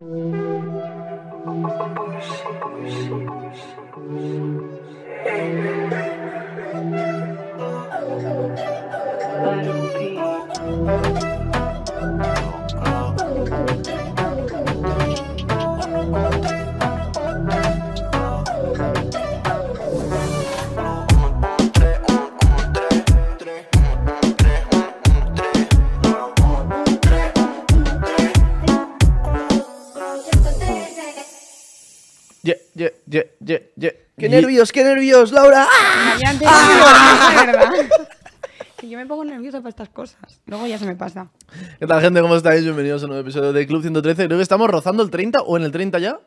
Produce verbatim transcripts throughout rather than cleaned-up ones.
Yeah, yeah, yeah, yeah. ¡Qué yeah. nervios, qué nervios, Laura! ¡Ah! Ya antes ¡Ah! Nervios, la verdad. Que yo me pongo nerviosa para estas cosas. Luego ya se me pasa. ¿Qué tal, gente? ¿Cómo estáis? Bienvenidos a un nuevo episodio de Club ciento trece. Creo que estamos rozando el treinta o en el treinta ya.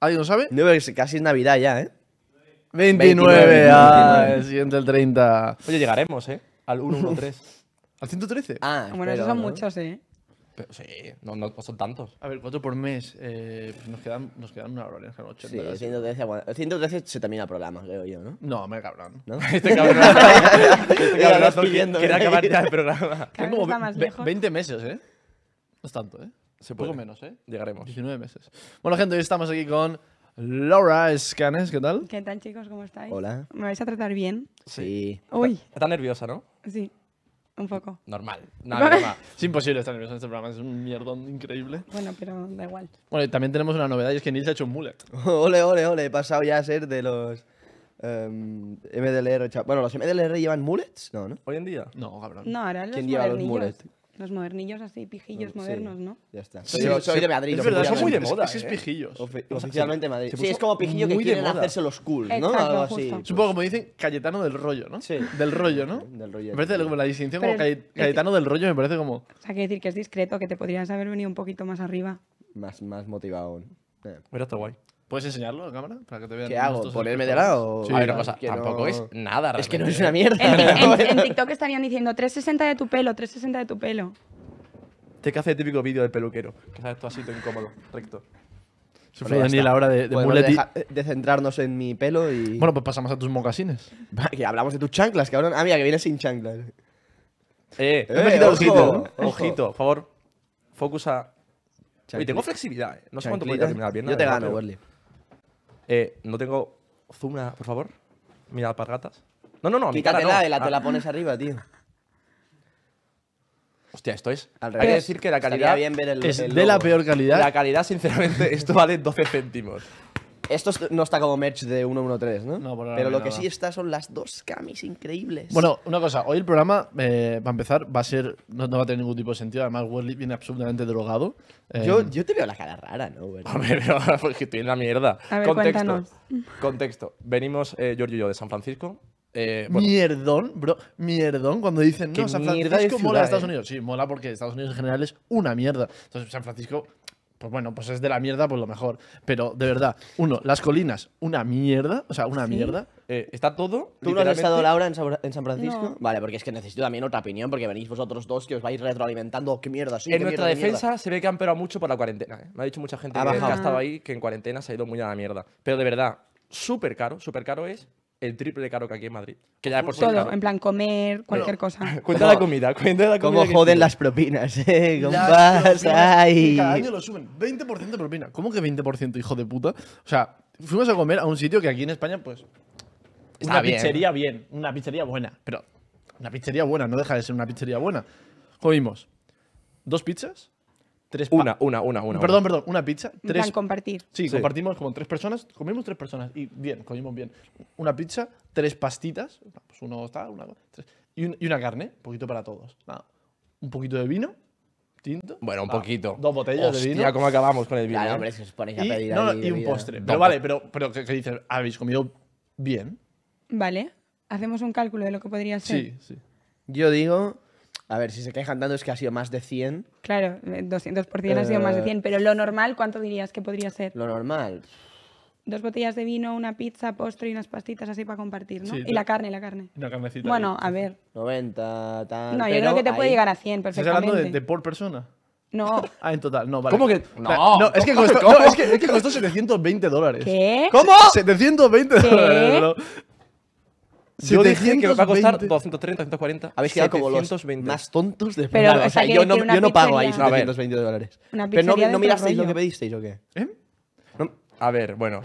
¿Alguien lo sabe? No, casi es Navidad ya, ¿eh? veintinueve, veintinueve, veintinueve. Ah, el siguiente el treinta. Oye, llegaremos, ¿eh? Al ciento trece. ¿Al ciento trece? Ah, espero, bueno, esos son ¿no? muchos, ¿eh? Pero, sí, no, no son tantos. A ver, cuatro por mes. Eh, pues nos quedan, nos quedan una hora, nos quedan ochenta. Sí, el ciento trece, bueno, el ciento trece se termina el programa, creo yo, ¿no? No, me cabrón. ¿No? Este cabrón. Este cabrón pidiendo. Quiere acabar ya el programa. Cada vez está más lejos. veinte meses, ¿eh? No es tanto, ¿eh? Se puede. Poco menos, ¿eh? Llegaremos. diecinueve meses. Bueno, gente, hoy estamos aquí con Laura Escanes. ¿Qué tal? ¿Qué tal, chicos? ¿Cómo estáis? Hola. ¿Me vais a tratar bien? Sí. Uy. Está nerviosa, ¿no? Sí. Un poco. Normal. No, no, no, no. Es imposible estar nervioso en este programa, es un mierdón increíble. Bueno, pero da igual. Bueno, y también tenemos una novedad y es que Nil se ha hecho un mullet. Ole, ole, ole. He pasado ya a ser de los um, M D L R. Bueno, ¿los M D L R llevan mullets? No, ¿no? ¿Hoy en día? No, cabrón. No, ahora los ¿quién lleva los mullets? Los modernillos así, pijillos no, modernos, sí. ¿no? Ya está. Sí, yo soy de Madrid. Es verdad, son muy de moda. Es, es ¿eh? pijillos. Ofe oficialmente Madrid. Sí, es como pijillo que quieren hacerse los cool, ¿no? Algo así. Supongo como dicen Cayetano del rollo, ¿no? Sí. Del rollo, ¿no? Del rollo. Me parece como la distinción pero como el, Cayetano del rollo me parece como... O sea, quiere decir que es discreto, que te podrías haber venido un poquito más arriba. Más, más motivado. Pero eh. está guay. ¿Puedes enseñarlo a la cámara? Para que te vean. ¿Qué hago? ¿Ponerme de lado? Sí, a ver, no, cosa, tampoco no... es nada. Realmente. Es que no es una mierda. En, en, en TikTok estarían diciendo trescientos sesenta de tu pelo, trescientos sesenta de tu pelo. Te que hace el típico vídeo del peluquero. Que sabes tú así, todo incómodo, recto. Se fue Daniel ahora de, de, de, de centrarnos en mi pelo y... Bueno, pues pasamos a tus mocasines. Que hablamos de tus chanclas, cabrón. Ah, mira, que vienes sin chanclas. Eh, eh ojito, ojo, ¿no? Ojito, por favor. Focus a... Chanclita. Oye, tengo flexibilidad. No sé cuánto puede terminar bien. Yo te gano, Werlyb. Eh, no tengo zuma, por favor. Mira, alpargatas. No, no, no. Quítatela, no. De la, te ah. la pones arriba, tío. Hostia, esto es... Al revés. Hay que decir que la calidad... Bien ver el, es el de la peor calidad. La calidad, sinceramente, esto vale doce céntimos. Esto no está como merch de ciento trece, ¿no? No, por ahora. Pero lo que nada. Sí está son las dos camis increíbles. Bueno, una cosa. Hoy el programa, eh, para empezar, va a ser... No, no va a tener ningún tipo de sentido. Además, Werlyb viene absolutamente drogado. Eh, yo, yo te veo la cara rara, ¿no? Werlyb? A ver, pero, porque estoy en la mierda. A ver, contexto. Cuéntanos. Contexto. Venimos, eh, Giorgio y yo, de San Francisco. Eh, bueno. Mierdón, bro. Mierdón cuando dicen, no, San Francisco mola a Estados Unidos. Sí, mola porque Estados Unidos en general es una mierda. Entonces, San Francisco... Pues bueno, pues es de la mierda, pues lo mejor. Pero, de verdad, uno, las colinas, una mierda, o sea, una ¿sí? mierda. Eh, está todo. ¿Tú no has estado, Laura, en San Francisco? No. Vale, porque es que necesito también otra opinión, porque venís vosotros dos que os vais retroalimentando. ¡Qué mierda! Sí, en qué nuestra mierda, defensa mierda. Se ve que han perado mucho por la cuarentena. ¿eh? Me ha dicho mucha gente que ha estado ahí, que en cuarentena se ha ido muy a la mierda. Pero, de verdad, súper caro, súper caro es... El triple de caro que aquí en Madrid. Que ya por todo, claro. En plan comer, cualquier bueno, cosa. Cuenta la comida, cuenta la comida. Cómo joden sí. las propinas, eh. ¿Cómo pasa? Ay. Cada año lo suben. veinte por ciento de propina. ¿Cómo que veinte por ciento, hijo de puta? O sea, fuimos a comer a un sitio que aquí en España, pues... Está una bien. Pizzería bien. Una pizzería buena. Pero una pizzería buena. No deja de ser una pizzería buena. Comimos dos pizzas. Tres una, una, una, una. Perdón, una. perdón, una pizza. Tres. Plan, compartir. Sí, sí, compartimos como tres personas. Comimos tres personas y bien, comimos bien. Una pizza, tres pastitas. Pues uno está, una, tres. Y, un, y una carne, un poquito para todos. Nada. Un poquito de vino, tinto. Bueno, un nada. poquito. Dos botellas Hostia, de vino. Ya como acabamos con el vino. Claro, ¿eh? Hombre, si os ponéis a pedir y, ahí, no, y un postre. Pero vale, pero, pero ¿qué, qué dices? ¿Habéis comido bien? Vale. Hacemos un cálculo de lo que podría ser. Sí, sí. Yo digo... A ver, si se quejan tanto es que ha sido más de cien. Claro, doscientos por ciento eh, ha sido más de cien. Pero lo normal, ¿cuánto dirías que podría ser? Lo normal. Dos botellas de vino, una pizza, postre y unas pastitas así para compartir, ¿no? Sí, y la carne, la carne. Una carnecita. Bueno, ahí. A ver. noventa, tal. No, yo creo que te ahí... puede llegar a cien perfectamente. ¿Estás hablando de, de por persona? No. Ah, en total, no, vale. ¿Cómo que? No, no, es, que costó, no es, que, es que costó setecientos veinte dólares. ¿Qué? ¿Cómo? setecientos veinte ¿Qué? Dólares, bro. Yo dije que me va a costar doscientos treinta, doscientos cuarenta. Habéis quedado como los más tontos de pero, o sea, yo, no, yo no pago ahí setecientos veinte dólares. Pero no, no mirasteis lo que pedisteis o qué. ¿Eh? No, a ver, bueno.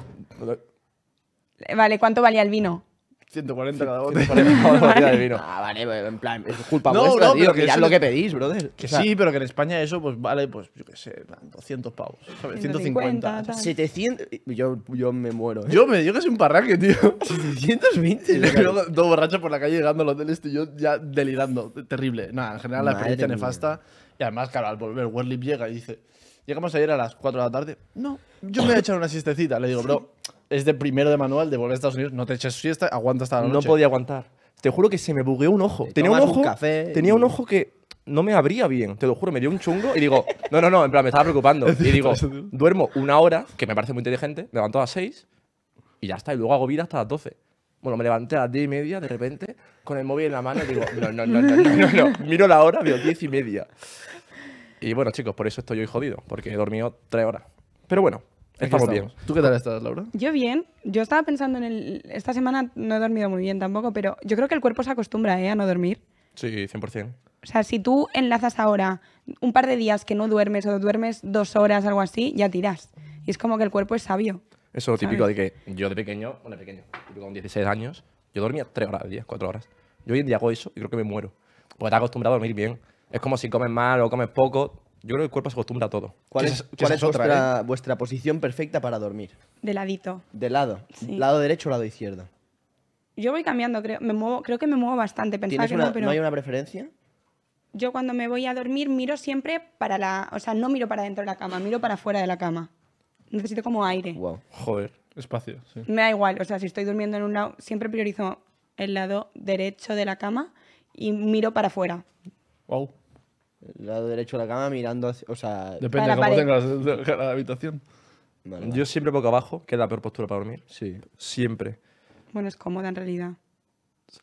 Vale, ¿cuánto valía el vino? ciento cuarenta cada bote. ciento cuarenta cada bote de vino. Ah, vale, en plan, es culpa no, vuestra, no, tío, que ya es lo que pedís, brother. Que o sea, sí, pero que en España eso, pues vale, pues yo qué sé, doscientos pavos, ¿sabes? ciento cincuenta. Tal. setecientos. Yo, yo me muero. ¿Eh? Yo me yo que soy un parraque, tío. setecientos veinte. Yo todo borracho por la calle llegando al hotel este, yo ya delirando. Terrible. Nada, en general la experiencia nefasta. Y además, claro, al volver, Werlyb llega y dice, llegamos ayer a las cuatro de la tarde. No, yo me voy a echar una siestecita. Le digo, bro. Es de primero de manual, de volver a Estados Unidos, no te eches siesta, aguanta hasta la noche. No podía aguantar. Te juro que se me bugueó un ojo. Tenía un ojo, un café, tenía un ojo que no me abría bien, te lo juro, me dio un chungo y digo, no, no, no, en plan, me estaba preocupando. Y digo, duermo una hora, que me parece muy inteligente, me levanto a las seis y ya está, y luego hago vida hasta las doce. Bueno, me levanté a las diez y media, de repente, con el móvil en la mano y digo, no, no, no, no, no, no, no, no. Miro la hora, veo diez y media. Y bueno, chicos, por eso estoy hoy jodido, porque he dormido tres horas. Pero bueno. Estamos bien. ¿Tú qué tal estás, Laura? Yo bien. Yo estaba pensando en el... Esta semana no he dormido muy bien tampoco, pero yo creo que el cuerpo se acostumbra, ¿eh?, a no dormir. Sí, cien por cien. O sea, si tú enlazas ahora un par de días que no duermes o duermes dos horas, algo así, ya tiras. Y es como que el cuerpo es sabio. Eso es lo típico de que yo de pequeño, bueno, de pequeño, con dieciséis años, yo dormía tres horas al día, cuatro horas. Yo hoy en día hago eso y creo que me muero. Porque te has acostumbrado a dormir bien. Es como si comes mal o comes poco... Yo creo que el cuerpo se acostumbra a todo. ¿Cuál es, ¿cuál es vuestra, ¿eh? vuestra posición perfecta para dormir? De ladito. ¿De lado? Sí. ¿Lado derecho o lado izquierdo? Yo voy cambiando, creo, me muevo, creo que me muevo bastante. Pensaba que una, no, pero... ¿No hay una preferencia? Yo cuando me voy a dormir miro siempre para la... O sea, no miro para dentro de la cama, miro para fuera de la cama. Necesito como aire. Wow. Joder, espacio. Sí. Me da igual, o sea, si estoy durmiendo en un lado, siempre priorizo el lado derecho de la cama y miro para fuera. Wow. El lado derecho de la cama mirando hacia, o sea... Depende de cómo tengas la, la, la habitación. Vale, vale. Yo siempre boca abajo, que es la peor postura para dormir. Sí. Siempre. Bueno, es cómoda en realidad.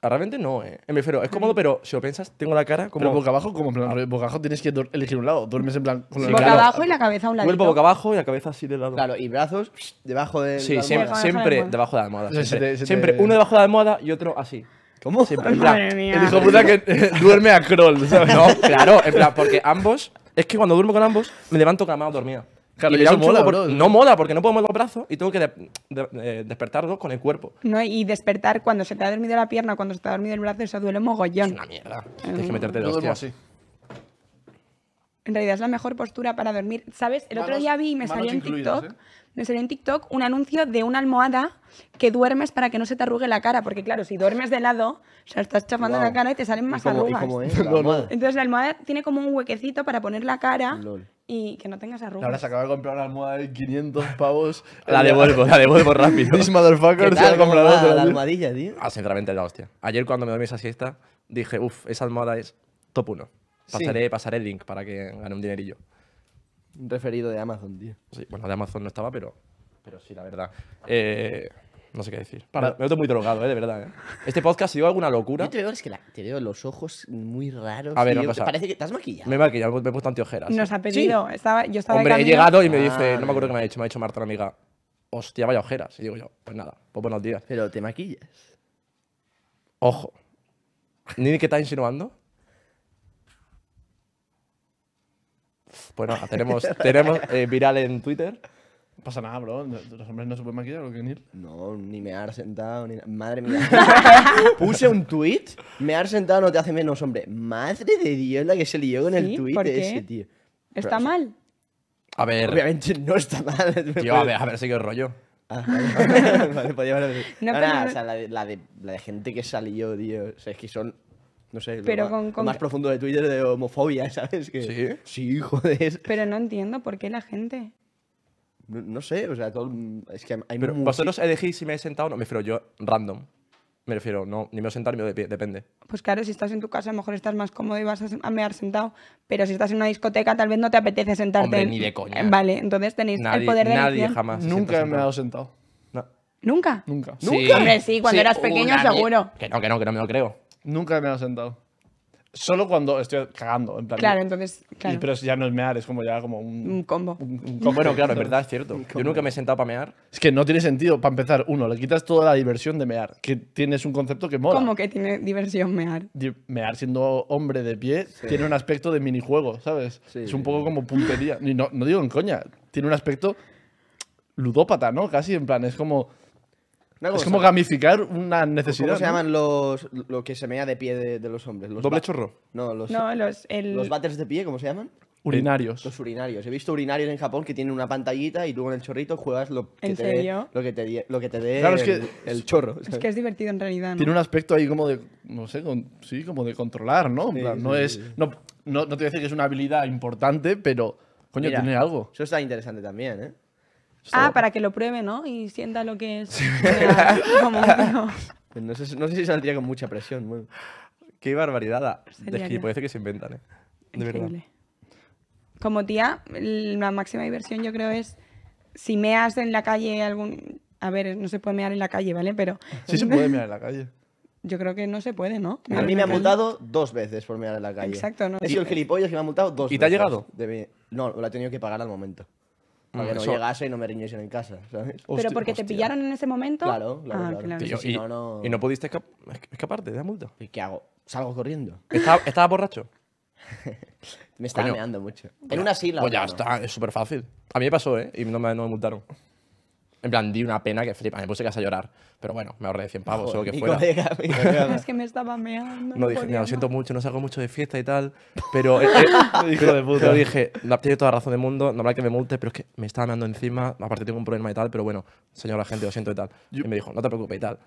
Realmente no, eh. Me refiero, es cómodo, pero si lo piensas, tengo la cara como... Pero boca abajo, como en plan, boca abajo tienes que elegir un lado. Duermes en plan... Con sí, el boca lado. Abajo y la cabeza a un lado. Vuelvo boca abajo y la cabeza así de lado. Claro, y brazos debajo de sí, la almohada. Sí, siempre debajo de la almohada. Siempre, se te, se te... siempre uno debajo de la almohada y otro así. ¿Cómo? Siempre, en plan, el hijo puta que duerme a crawl, ¿sabes? No, claro, en plan, porque ambos... Es que cuando duermo con ambos, me levanto con la mano dormida. Claro, y eso mola, por, no mola, porque no puedo mover los brazos y tengo que de, de, de, despertarlos con el cuerpo. No, y despertar cuando se te ha dormido la pierna, cuando se te ha dormido el brazo, eso duele un mogollón. Es una mierda. Tienes que meterte de hostia. Así. En realidad es la mejor postura para dormir. ¿Sabes? El manos, otro día vi y me salió en TikTok... ¿eh? Me salió en TikTok un anuncio de una almohada que duermes para que no se te arrugue la cara. Porque claro, si duermes de lado, o sea, estás chafando wow. la cara y te salen más ¿Y cómo, arrugas. ¿y cómo es la almohada? Entonces la almohada tiene como un huequecito para poner la cara Lol. y que no tengas arrugas. Ahora se acaba de comprar una almohada de quinientos pavos. La devuelvo, la devuelvo rápido. This motherfucker se ha comprado la almohadilla, tío. Ah, sinceramente, la hostia. Ayer cuando me dormí esa siesta, dije, uff, esa almohada es top uno. Pasaré, sí. pasaré el link para que gane un dinerillo. Un referido de Amazon, tío. Sí, bueno, de Amazon no estaba, pero, pero sí, la verdad. Eh, no sé qué decir. Para, me noto muy drogado, ¿eh? De verdad. ¿eh? Este podcast, si digo alguna locura... Yo te veo, es que la, te veo los ojos muy raros. A ver, no pasa. Parece que te has maquillado. Me he maquillado, me he puesto antiojeras. Nos ha pedido. Sí. Estaba, yo estaba Hombre, he llegado y me dice... Ah, no me acuerdo qué me ha dicho. Me ha dicho Marta, una amiga. Hostia, vaya ojeras. Y digo yo, pues nada, pues buenos días. Pero te maquillas. Ojo. ¿Ni qué estás insinuando? Bueno, tenemos, tenemos eh, viral en Twitter. No pasa nada, bro. ¿Los hombres no se pueden maquillar o qué, Nil? No, ni me has sentado, ni... Madre mía. Puse un tweet. Me has sentado no te hace menos, hombre. Madre de Dios la que se lió con ¿Sí? el tweet ese, tío. ¿Está Pero, mal? A ver... Obviamente no está mal. Tío, a ver, a ver si qué rollo. Ah, vale, vale, podía haber... No, no, nada, no. O sea, la de, la, de, la de gente que salió, tío. O sea, es que son... No sé, pero lo, con, más, con... lo más profundo de Twitter de homofobia, ¿sabes? Que, ¿Sí? Sí, joder. Pero no entiendo por qué la gente... No, no sé, o sea, todo... Es que hay pero muy... vosotros elegís si me he sentado o no. Me refiero yo, random. Me refiero, no, ni me voy a sentar ni me voy de pie, depende. Pues claro, si estás en tu casa a lo mejor estás más cómodo y vas a mear sentado. Pero si estás en una discoteca tal vez no te apetece sentarte. Hombre, ni de coña. Vale, entonces tenéis nadie, el poder de nadie elección. Jamás. Nunca me he dado sentado. No. ¿Nunca? Nunca. Sí. ¿Nunca? Hombre, sí, cuando sí, eras pequeño una... seguro. Que no, que no, que no me lo creo. Nunca me he sentado. Solo cuando estoy cagando, en plan. Claro, entonces. Claro. Y, pero ya no es mear, es como ya como un. Un combo. Un, un combo. Bueno, claro, es verdad, es cierto. Yo nunca me he sentado para mear. Es que no tiene sentido, para empezar, uno, le quitas toda la diversión de mear, que tienes un concepto que mola. ¿Cómo que tiene diversión mear? Mear siendo hombre de pie sí. tiene un aspecto de minijuego, ¿sabes? Sí. Es un poco como puntería. Y no, no digo en coña, tiene un aspecto ludópata, ¿no? Casi, en plan, es como. No, es como gamificar una necesidad. ¿Cómo se ¿no? llaman los lo que se mea de pie de, de los hombres? Los ¿Doble chorro? No, los, no, los, el... los batters de pie, ¿cómo se llaman? Urinarios. Los urinarios. He visto urinarios en Japón que tienen una pantallita y tú con el chorrito juegas lo que te dé lo que te, lo que te dé claro, el, es que, el chorro. Es ¿sabes? Que es divertido en realidad, ¿no? Tiene un aspecto ahí como de, no sé, con, sí, como de controlar, ¿no? En sí, plan, sí, no sí, es, sí. No, no, no te voy a decir que es una habilidad importante, pero, coño, mira, tiene algo. Eso está interesante también, ¿eh? So. Ah, para que lo pruebe, ¿no? Y sienta lo que es. Sí, como, no. No, sé, no sé si saldría con mucha presión. Bueno. Qué barbaridad. De gilipollas que se inventan, ¿eh? De increíble. Verdad. Como tía, la máxima diversión yo creo es si meas en la calle algún... A ver, no se puede mear en la calle, ¿vale? Pero... Sí se puede mear en la calle. Yo creo que no se puede, ¿no? Mear a mí me ha multado dos veces por mear en la calle. Exacto, ¿no? He sido el gilipollas que me ha multado dos veces. ¿Y te ha llegado? De mi... No, lo he tenido que pagar al momento. Para que no eso... llegase y no me riñesen en casa, ¿sabes? Pero hostia, porque hostia. Te pillaron en ese momento. Claro, claro, ah, claro. claro. Tío, y, no, no... ¿Y no pudiste escap escaparte de la multa? ¿Y qué hago? Salgo corriendo. ¿Estaba, estaba borracho? Me estaba coño. Meando mucho. Pues en una sílaba. Pues ya no. Está, es súper fácil. A mí me pasó, ¿eh? Y no me, no me multaron. En plan, di una pena que flipa. Me puse casi a llorar. Pero bueno, me ahorré cien pavos o que fuera. Colega, colega. Es que me estaba meando. No, no dije, mira, lo siento mucho, no salgo mucho de fiesta y tal. Pero, eh, eh, hijo de puta. Pero dije, tiene toda la razón del mundo, normal que me multes, pero es que me estaba meando encima. Aparte tengo un problema y tal, pero bueno, señora gente, lo siento y tal. Yo, y me dijo, no te preocupes y tal.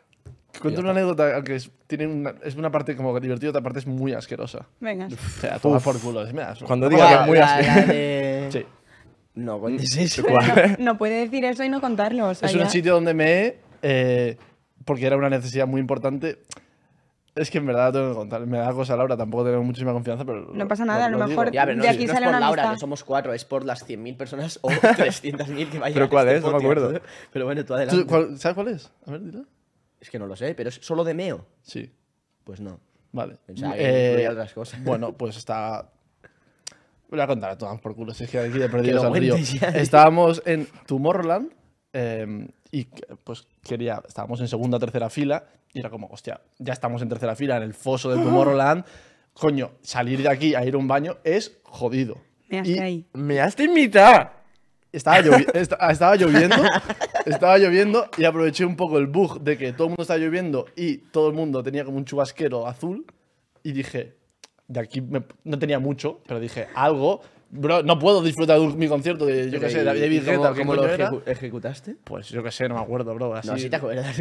Cuento una anécdota, aunque es, tiene una, es una parte como divertida, otra parte es muy asquerosa. Venga. O sea, toma por culo. Cuando diga que es muy asquerosa. Sí. No, es no, no puede decir eso y no contarlo. O sea, es ya... un sitio donde me eh, porque era una necesidad muy importante. Es que en verdad tengo que contar. Me da cosa Laura, tampoco tenemos muchísima confianza, pero no pasa nada, lo, a lo mejor ya, no, de aquí no sale una amistad. No es por Laura, no somos cuatro, es por las cien mil personas o trescientas mil que vayan. ¿Pero cuál este es? Podcast. No me acuerdo. Pero bueno, tú adelante. ¿Tú, cuál, ¿Sabes cuál es? A ver, dilo. Es que no lo sé, pero es solo de meo. Sí. Pues no. Vale. Pensaba que eh, otras cosas. Bueno, pues está... Voy a contar a todas por culo, si es que aquí de perdidos al río. Estábamos en Tomorrowland eh, y pues quería, estábamos en segunda o tercera fila y era como, hostia, ya estamos en tercera fila, en el foso de Tomorrowland. Coño, salir de aquí a ir a un baño es jodido. Me has ahí. Me has de imitar. Estaba, llovi estaba lloviendo, estaba lloviendo y aproveché un poco el bug de que todo el mundo estaba lloviendo y todo el mundo tenía como un chubasquero azul y dije... De aquí me, no tenía mucho, pero dije algo. Bro, no puedo disfrutar de mi concierto de, yo qué sé, de David Guetta. ¿Cómo, ¿cómo lo ejecu ejecutaste? Pues yo qué sé, no me acuerdo, bro. Así. No, sí te acuerdas.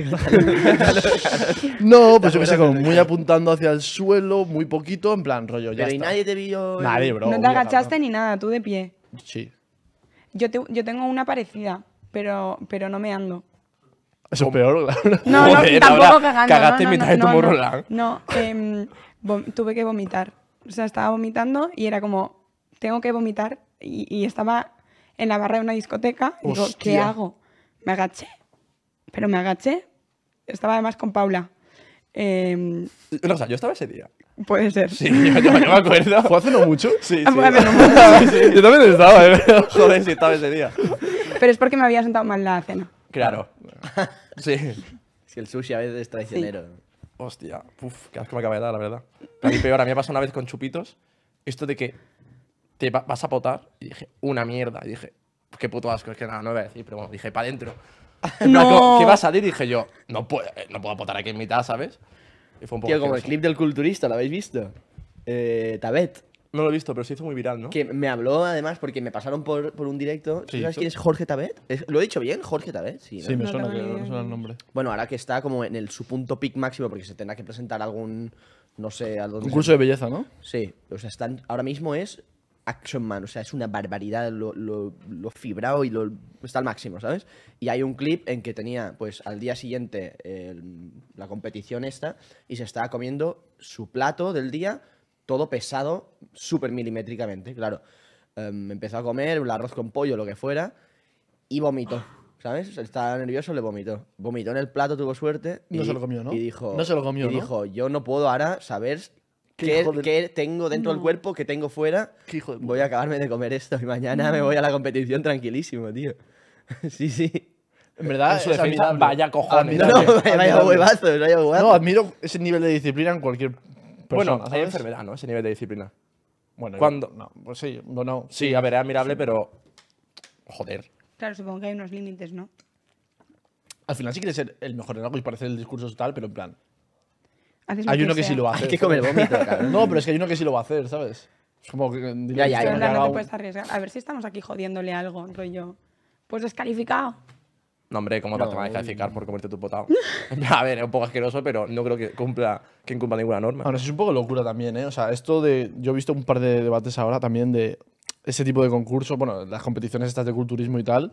No, pues yo qué sé, como muy apuntando hacia el suelo, muy poquito, en plan rollo. Ya pero está. Y nadie te vio. El... Nadie, bro. No te agachaste ni nada, tú de pie. Sí. Yo, te, yo tengo una parecida, pero, pero no me ando. Eso es peor, claro. No, no, joder, tampoco cagando. Cagaste en mitad de tu morro. No, eh. Tuve que vomitar. O sea, estaba vomitando y era como, tengo que vomitar. Y, y estaba en la barra de una discoteca. Y digo, ¿qué hago? Me agaché. Pero me agaché. Estaba además con Paula. Eh... No, o sea, yo estaba ese día. Puede ser. Sí, yo, yo, yo me acuerdo. ¿Fue hace no mucho? Sí, sí. Sí, sí. Yo también estaba, ¿eh? Joder, sí estaba ese día. Pero es porque me había sentado mal la cena. Claro. Sí. Es que el sushi a veces es traicionero. Sí. Hostia, uff, qué asco me acaba de dar, la verdad. Pero a mí peor, a mí me pasó una vez con chupitos, esto de que te va, vas a potar, y dije, una mierda, y dije, qué puto asco, es que nada, no voy a decir, pero bueno, dije, para adentro. No. ¿Qué va a salir? Dije yo, no puedo, no puedo potar aquí en mitad, ¿sabes? Y fue un poco tío, como el clip del culturista, ¿lo habéis visto? Eh, Tabet. No lo he visto, pero se hizo muy viral, ¿no? Que me habló, además, porque me pasaron por, por un directo. Sí, ¿sabes quién es Jorge Tabet? ¿Lo he dicho bien? Jorge Tabet, sí. ¿No? Sí, me suena, no, que me suena el nombre. Bueno, ahora que está como en el, su punto pic máximo, porque se tendrá que presentar algún, no sé... Algún concurso de belleza, ¿no? Sí. O sea, están, ahora mismo es Action Man. O sea, es una barbaridad lo, lo, lo fibrado y lo, está al máximo, ¿sabes? Y hay un clip en que tenía, pues, al día siguiente eh, la competición esta y se estaba comiendo su plato del día... Todo pesado, súper milimétricamente, claro. Um, empezó a comer el arroz con pollo, lo que fuera, y vomitó, ¿sabes? Estaba nervioso, le vomitó. Vomitó en el plato, tuvo suerte. Y, no se lo comió, ¿no? Y dijo, no se lo comió, y ¿no? dijo, yo no puedo ahora saber que, de... que tengo dentro no. del cuerpo, que tengo fuera. ¿Qué hijo de puta? Voy a acabarme de comer esto y mañana no. me voy a la competición tranquilísimo, tío. Sí, sí. En verdad, en su defensa, vaya cojones. No, vaya, vaya huevazos, vaya huevazos. No, admiro ese nivel de disciplina en cualquier persona. Bueno, ¿sabes? Hay enfermedad, ¿no? Ese nivel de disciplina. Bueno, cuando no, pues sí, bueno, sí, sí, a ver, es admirable, sí, pero joder. Claro, supongo que hay unos límites, ¿no? Al final sí quieres ser el mejor en algo y parece el discurso tal, pero en plan… Haces hay uno que, que sí lo va a hacer. Hay que comer vómito, cabrón. No, pero es que hay uno que sí lo va a hacer, ¿sabes? Es como que… Ya, ya, ya. No te puedes arriesgar. A ver si estamos aquí jodiéndole algo, rollo. Pues descalificado. No, hombre, ¿cómo no, te van a descalificar por comerte tu potado? A ver, es un poco asqueroso, pero no creo que cumpla, que incumpla ninguna norma. Ahora, eso es un poco locura también, ¿eh? O sea, esto de… Yo he visto un par de debates ahora también de ese tipo de concursos, bueno, las competiciones estas de culturismo y tal,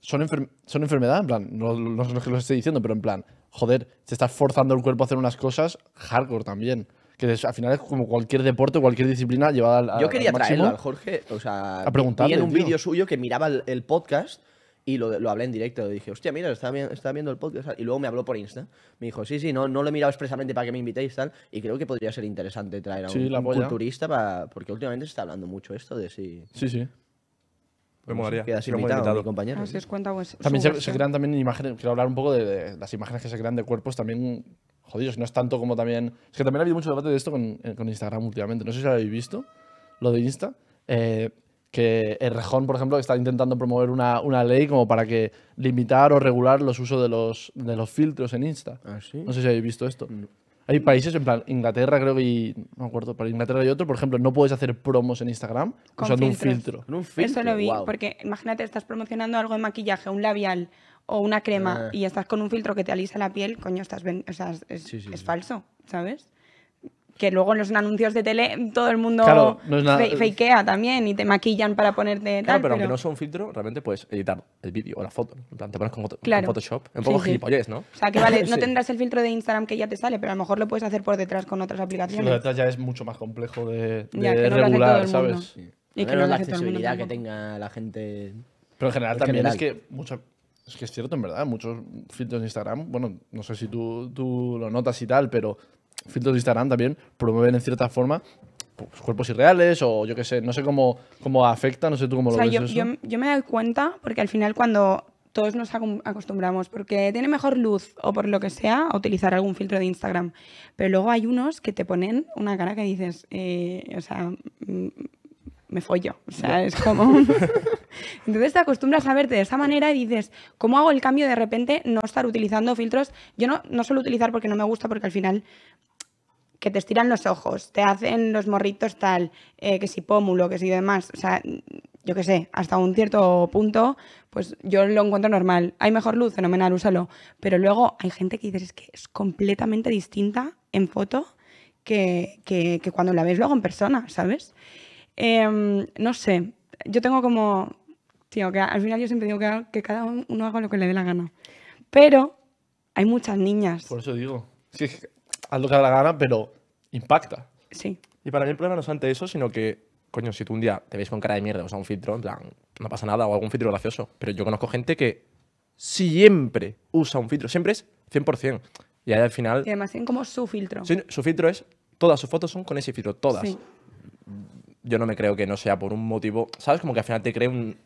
son, enfer son enfermedad, en plan, no, no es que lo esté diciendo, pero en plan, joder, te estás forzando el cuerpo a hacer unas cosas hardcore también. Que al final es como cualquier deporte, cualquier disciplina llevada al, al Yo quería al traerlo al Jorge, o sea, a preguntarle, vi en un vídeo suyo que miraba el, el podcast… Y lo, lo hablé en directo, dije, hostia, mira, estaba, estaba viendo el podcast. Y luego me habló por Insta. Me dijo, sí, sí, no, no lo he mirado expresamente para que me invitéis, tal. Y creo que podría ser interesante traer a un, sí, un culturista, para, porque últimamente se está hablando mucho esto de si… Sí, sí. Me molaría. Quedas invitado, invitado. Mi compañero. Ah, ¿sí? Cuenta, pues, también se, se crean también imágenes, quiero hablar un poco de, de las imágenes que se crean de cuerpos también jodidos. No es tanto como también… Es que también ha habido mucho debate de esto con, con Instagram últimamente. No sé si lo habéis visto, lo de Insta. Eh… Que Errejón, por ejemplo, está intentando promover una, una ley como para que limitar o regular los usos de los, de los filtros en Insta. ¿Ah, sí? No sé si habéis visto esto. No. Hay países, en plan, Inglaterra creo que… Y, no me acuerdo, pero Inglaterra y otro, por ejemplo, no puedes hacer promos en Instagram usando un filtro. ¿Con un filtro? Eso lo vi, wow. Porque imagínate, estás promocionando algo de maquillaje, un labial o una crema, ah, y estás con un filtro que te alisa la piel, coño, estás ben, o sea, es, sí, sí, es sí. falso, ¿sabes? Que luego en los anuncios de tele todo el mundo claro, no es nada, fe fakea también y te maquillan para ponerte… Claro, tal, pero aunque no sea un filtro, realmente puedes editar el vídeo o la foto. En plan, te pones con, claro. con Photoshop. Un poco sí, gilipollez, ¿no? O sea, que vale, no sí. tendrás el filtro de Instagram que ya te sale, pero a lo mejor lo puedes hacer por detrás con otras aplicaciones. Lo detrás ya es mucho más complejo de, de ya, no regular, ¿sabes? Sí. Y que no, no la accesibilidad que tenga la gente… Pero en general en también general. es que… Mucho, es que es cierto, en verdad, muchos filtros de Instagram… Bueno, no sé si tú, tú lo notas y tal, pero… Filtros de Instagram también promueven en cierta forma pues, cuerpos irreales o yo qué sé, no sé cómo, cómo afecta, no sé tú cómo o sea, lo ves. Yo, eso. Yo, yo me doy cuenta porque al final cuando todos nos acostumbramos porque tiene mejor luz o por lo que sea a utilizar algún filtro de Instagram, pero luego hay unos que te ponen una cara que dices, eh, o sea, me follo, o sea, es como… Entonces te acostumbras a verte de esa manera y dices, ¿cómo hago el cambio de repente no estar utilizando filtros? Yo no, no suelo utilizar porque no me gusta, porque al final… que te estiran los ojos, te hacen los morritos tal, eh, que si pómulo, que si demás, o sea, yo qué sé, hasta un cierto punto, pues yo lo encuentro normal. Hay mejor luz, fenomenal, úsalo. Pero luego hay gente que dices, es que es completamente distinta en foto que, que, que cuando la ves luego en persona, ¿sabes? Eh, no sé, yo tengo como… Tío, que al final yo siempre digo que, que cada uno haga lo que le dé la gana. Pero hay muchas niñas. Por eso digo, sí, sí. Haz lo que da la gana, pero impacta. Sí. Y para mí el problema no es ante eso, sino que, coño, si tú un día te ves con cara de mierda, o sea, un filtro, en plan, no pasa nada, o algún filtro gracioso. Pero yo conozco gente que siempre usa un filtro, siempre es cien por cien. Y ahí al final… Y además tienen como su filtro. Sí, su filtro es… Todas sus fotos son con ese filtro, todas. Sí. Yo no me creo que no sea por un motivo… ¿Sabes? Como que al final te cree un,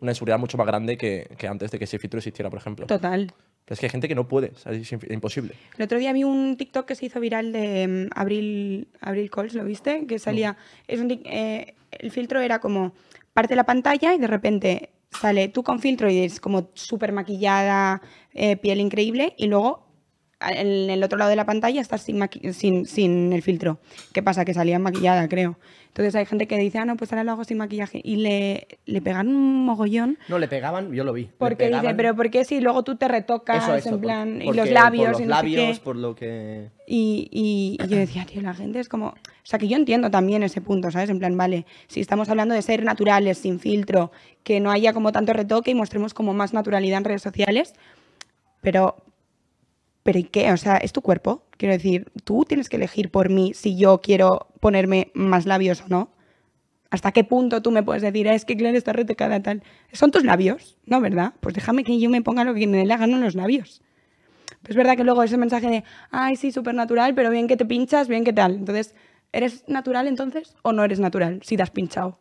una inseguridad mucho más grande que, que antes de que ese filtro existiera, por ejemplo. Total. Pero es que hay gente que no puede, es imposible. El otro día vi un TikTok que se hizo viral de um, Abril, Abril Coles, ¿lo viste? Que salía… No. Es un, eh, el filtro era como parte de la pantalla y de repente sale tú con filtro y es como súper maquillada, eh, piel increíble y luego en el otro lado de la pantalla estás sin, sin, sin el filtro. ¿Qué pasa? Que salía maquillada, creo. Entonces hay gente que dice, ah, no, pues ahora lo hago sin maquillaje. Y le, le pegan un mogollón. No, le pegaban, yo lo vi. Porque dice, pero ¿por qué si luego tú te retocas eso, eso, en plan… Por, y los labios, por los y no labios, sé qué. Por lo que… Y, y, y yo decía, tío, la gente es como… O sea, que yo entiendo también ese punto, ¿sabes? En plan, vale, si estamos hablando de ser naturales, sin filtro, que no haya como tanto retoque y mostremos como más naturalidad en redes sociales, pero… ¿Pero y qué? O sea, es tu cuerpo. Quiero decir, tú tienes que elegir por mí si yo quiero ponerme más labios o no. ¿Hasta qué punto tú me puedes decir, es que Claire está retocada tal? Son tus labios, ¿no? ¿Verdad? Pues déjame que yo me ponga lo que me dé la gana en los labios. Pero es verdad que luego ese mensaje de, ay, sí, súper natural, pero bien que te pinchas, bien que tal. Entonces, ¿eres natural entonces o no eres natural si te has pinchado?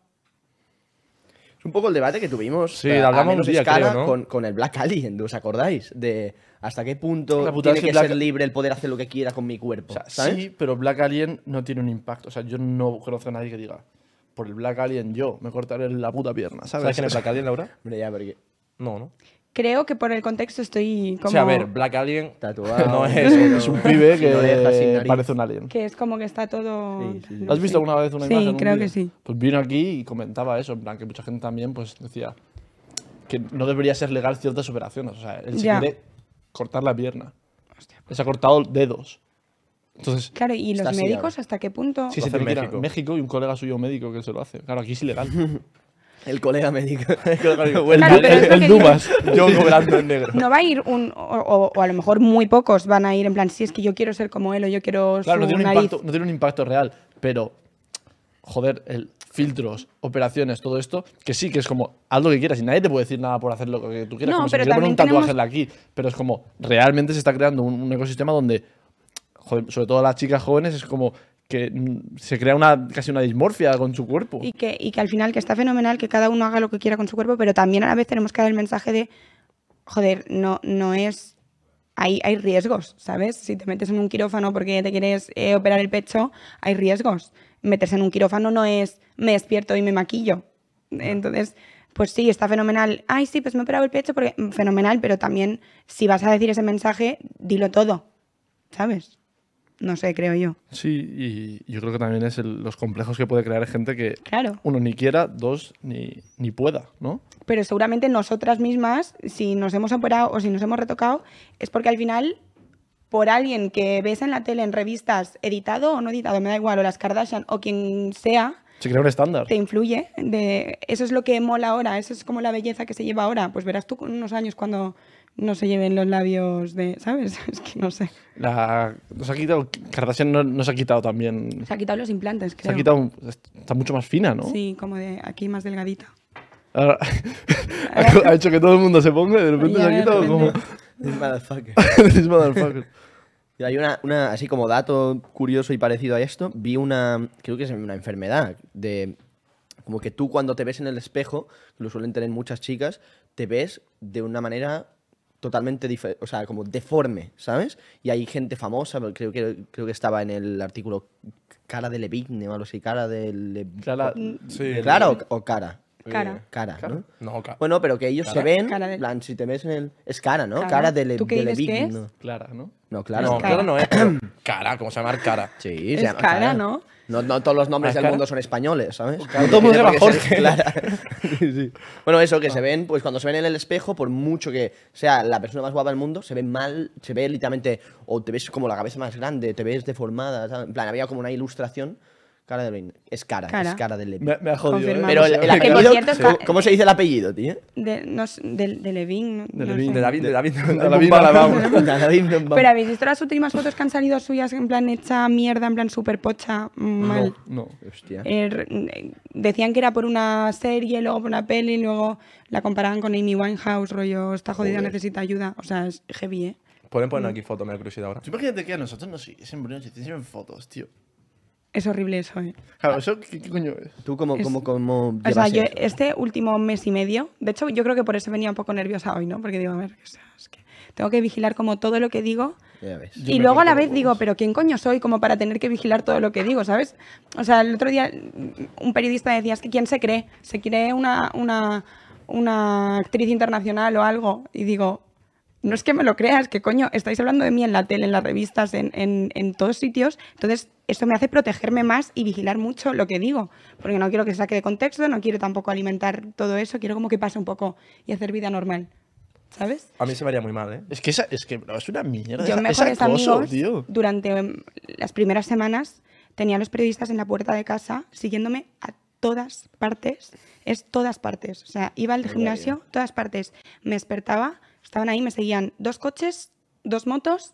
Es un poco el debate que tuvimos sí, a, hablamos a menos un día, escala creo, ¿no? con, con el Black Alien, ¿os acordáis? De hasta qué punto tiene que Black... ser libre el poder hacer lo que quiera con mi cuerpo. O sea, ¿sabes? Sí, pero Black Alien no tiene un impacto. O sea, yo no conozco a nadie que diga, por el Black Alien yo me cortaré la puta pierna, ¿sabes? ¿Sabes quién es Black Alien, Laura? Hombre, ya, porque... No, ¿no? Creo que por el contexto estoy como... O sea, a ver, Black Alien tatuado, no es, es un pibe que no deja sin nariz. Parece un alien. Que es como que está todo... Sí, sí, sí. ¿Has visto alguna vez una sí, imagen? Sí, creo que sí. Pues vino aquí y comentaba eso, en plan que mucha gente también pues decía que no debería ser legal ciertas operaciones. O sea, él se quiere cortar la pierna. Hostia, pues. Se ha cortado dedos. Entonces, claro, ¿y los médicos hasta qué punto? Sí, se tiene que ir a México y un colega suyo médico que se lo hace. Claro, aquí es ilegal. El colega médico. El, colega claro, el, el, el Dumas. Yo cobrando en negro. No va a ir un. O, o, o a lo mejor muy pocos van a ir en plan, si es que yo quiero ser como él o yo quiero. Claro, su no, tiene nariz. Un impacto, no tiene un impacto real, pero. Joder, el, filtros, operaciones, todo esto, que sí, que es como, haz lo que quieras y nadie te puede decir nada por hacer lo que tú quieras. No, como pero si quiero poner un tatuaje tenemos... aquí. Pero es como, realmente se está creando un, un ecosistema donde, joder, sobre todo las chicas jóvenes, es como. Que se crea una, casi una dismorfia con su cuerpo. Y que, y que al final que está fenomenal que cada uno haga lo que quiera con su cuerpo, pero también a la vez tenemos que dar el mensaje de, joder, no, no es... Hay, hay riesgos, ¿sabes? Si te metes en un quirófano porque te quieres eh, operar el pecho, hay riesgos. Meterse en un quirófano no es me despierto y me maquillo. Entonces, pues sí, está fenomenal. Ay, sí, pues me he operado el pecho porque... Fenomenal, pero también si vas a decir ese mensaje, dilo todo, ¿sabes? No sé, creo yo. Sí, y yo creo que también es el, los complejos que puede crear gente que, claro. Uno, ni quiera, dos, ni, ni pueda, ¿no? Pero seguramente nosotras mismas, si nos hemos operado o si nos hemos retocado, es porque al final, por alguien que ves en la tele, en revistas, editado o no editado, me da igual, o las Kardashian, o quien sea... Se crea un estándar. Te influye. De, eso es lo que mola ahora, eso es como la belleza que se lleva ahora. Pues verás tú con unos años cuando... No se lleven los labios de... ¿Sabes? Es que no sé. La, nos ha quitado... Kardashian no, nos ha quitado también... Se ha quitado los implantes, creo. Se ha quitado... Está mucho más fina, ¿no? Sí, como de aquí más delgadita. Ahora, ha hecho que todo el mundo se ponga y de repente ya, se ha quitado como... This motherfucker. This motherfucker. Y hay una, una... Así como dato curioso y parecido a esto, vi una... Creo que es una enfermedad de... Como que tú cuando te ves en el espejo, lo suelen tener muchas chicas, te ves de una manera... totalmente diferente, o sea, como deforme, ¿sabes? Y hay gente famosa, creo que, creo que estaba en el artículo Cara Delevingne o algo así, Cara de Cara, sí, ¿Clara o, o Cara? Cara. Cara, ¿no? No, Cara. Bueno, pero que ellos cara. Se ven, de... plan, si te ves en el... Es Cara, ¿no? Cara, cara de Delevingne. No. Clara, ¿no? No, Clara no, no, Clara no es. Cara, ¿cómo se llama? Cara. Sí, se llama Cara. Cara, ¿no? No, no todos los nombres del cara? mundo son españoles, ¿sabes? No todo el mundo se llama Jorge. Clara. Sí, sí. Bueno, eso, que ah. se ven, pues cuando se ven en el espejo, por mucho que sea la persona más guapa del mundo, se ve mal, se ve literalmente, o te ves como la cabeza más grande, te ves deformada, ¿sabes? En plan, había como una ilustración. Cara de es cara, cara, es Cara de Levin. Me, me ha jodido. Confirmado. Pero el, el apellido, cierto, ¿cómo, ¿cómo se dice el apellido, tío? De, no, de, de Levin. No, de Levin, no sé. de David, de David. De David, vamos. Pero habéis visto las últimas fotos que han salido suyas en plan hecha mierda, en plan super pocha, mal. No, no. Hostia. Eh, decían que era por una serie, luego por una peli, luego la comparaban con Amy Winehouse, rollo, está jodida, Joder. necesita ayuda. O sea, es heavy, ¿eh? Pueden poner aquí fotos, me da curiosidad ahora. Imagínate que a nosotros nos hicieron fotos, tío. Es horrible eso, ¿eh? Claro, ¿eso qué, qué coño es? ¿Tú cómo, es, cómo, cómo llevas O sea, yo eso? Este último mes y medio... De hecho, yo creo que por eso venía un poco nerviosa hoy, ¿no? Porque digo, a ver, o sea, es que tengo que vigilar como todo lo que digo. Ya ves. Y yo luego a la vez digo, pero ¿quién coño soy como para tener que vigilar todo lo que digo, ¿sabes? O sea, el otro día un periodista decía, es que ¿quién se cree? ¿Se cree una, una, una actriz internacional o algo? Y digo... No es que me lo creas, que coño, estáis hablando de mí en la tele, en las revistas, en, en, en todos sitios. Entonces, esto me hace protegerme más y vigilar mucho lo que digo. Porque no quiero que se saque de contexto, no quiero tampoco alimentar todo eso. Quiero como que pase un poco y hacer vida normal, ¿sabes? A mí se me haría muy mal, ¿eh? Es que, esa, es, que bro, es una mierda. Yo mejores amigos, tío. Durante las primeras semanas, tenía a los periodistas en la puerta de casa siguiéndome a todas partes. Es todas partes. O sea, iba al gimnasio, todas partes. Me despertaba... Estaban ahí, me seguían dos coches, dos motos.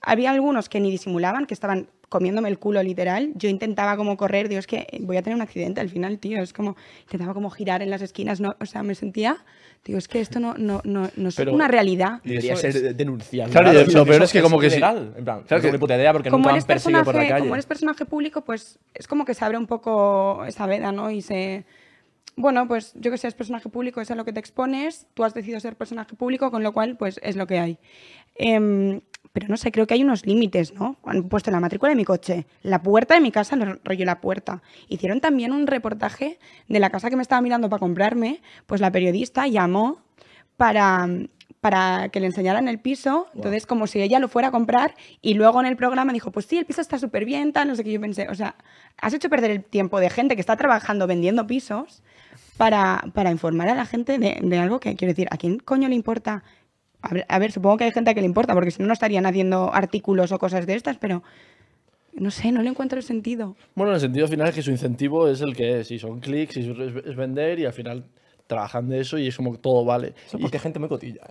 Había algunos que ni disimulaban, que estaban comiéndome el culo literal, yo intentaba como correr, digo, es que voy a tener un accidente al final, tío, es como, intentaba como girar en las esquinas, no, o sea, me sentía, digo, es que esto no, no, no, no es pero una realidad. Debería ser es... denunciado. Claro, claro, lo peor es que como que es ilegal, en plan, claro, que una puta idea porque nunca han perseguido por la calle. Como eres personaje público, pues es como que se abre un poco esa veda, ¿no? Y se... Bueno, pues yo que sé, es personaje público, es a lo que te expones, tú has decidido ser personaje público, con lo cual, pues es lo que hay. Eh, pero no sé, creo que hay unos límites, ¿no? Han puesto la matrícula de mi coche, la puerta de mi casa, lo rollo la puerta. Hicieron también un reportaje de la casa que me estaba mirando para comprarme, pues la periodista llamó para... para que le enseñaran el piso, entonces wow. Como si ella lo fuera a comprar y luego en el programa dijo, pues sí, el piso está súper bien, tal, no sé qué, yo pensé, o sea, has hecho perder el tiempo de gente que está trabajando vendiendo pisos para, para informar a la gente de, de algo que, quiero decir, ¿a quién coño le importa? A ver, a ver, supongo que hay gente a que le importa, porque si no, no estarían haciendo artículos o cosas de estas, pero... No sé, no le encuentro el sentido. Bueno, el sentido final es que su incentivo es el que es, y son clics, y es vender, y al final trabajan de eso y es como que todo vale. Eso porque y... hay gente muy cotilla.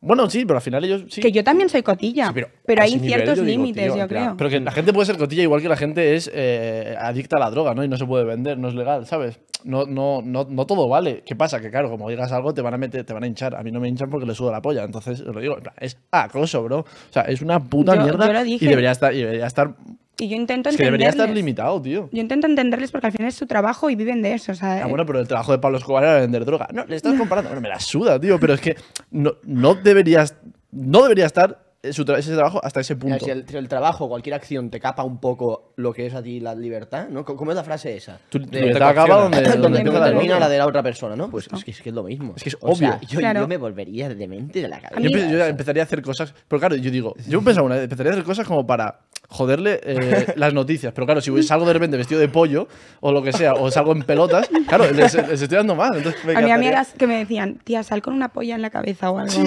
Bueno, sí, pero al final ellos... Sí. Que yo también soy cotilla, sí, pero, pero hay ciertos límites, yo, digo, tío, yo creo. Pero que la gente puede ser cotilla igual que la gente es eh, adicta a la droga, ¿no? Y no se puede vender, no es legal, ¿sabes? No, no, no, no todo vale. ¿Qué pasa? Que claro, como digas algo te van a meter, te van a hinchar. A mí no me hinchan porque le sudo la polla, entonces os lo digo. En plan, es acoso, bro. O sea, es una puta yo, mierda yo lo dije. Y debería estar... Y debería estar Y yo intento entenderles. Es que debería estar limitado, tío. Yo intento entenderles porque al final es su trabajo y viven de eso, ¿sabes? Ah, bueno, pero el trabajo de Pablo Escobar era vender droga. No, le estás comparando. Bueno, me la suda, tío, pero es que no, no, deberías, no debería estar ese trabajo hasta ese punto. Si el, el trabajo, cualquier acción, te capa un poco lo que es a ti la libertad, ¿no? ¿Cómo es la frase esa? Tu libertad acaba donde, donde, donde te termina la, la de la otra persona, ¿no? Pues no. Es, que, es que es lo mismo. Es que es o obvio. Sea, yo, claro. Yo me volvería demente de la cabeza. Yo, yo empezaría a hacer cosas... Pero claro, yo digo... Yo pensaba una vez, empezaría a hacer cosas como para... joderle eh, las noticias, pero claro, si salgo de repente vestido de pollo o lo que sea, o salgo en pelotas, claro, les, les estoy dando mal. Entonces me a mí amigas que me decían, tía, sal con una polla en la cabeza o algo. Sí.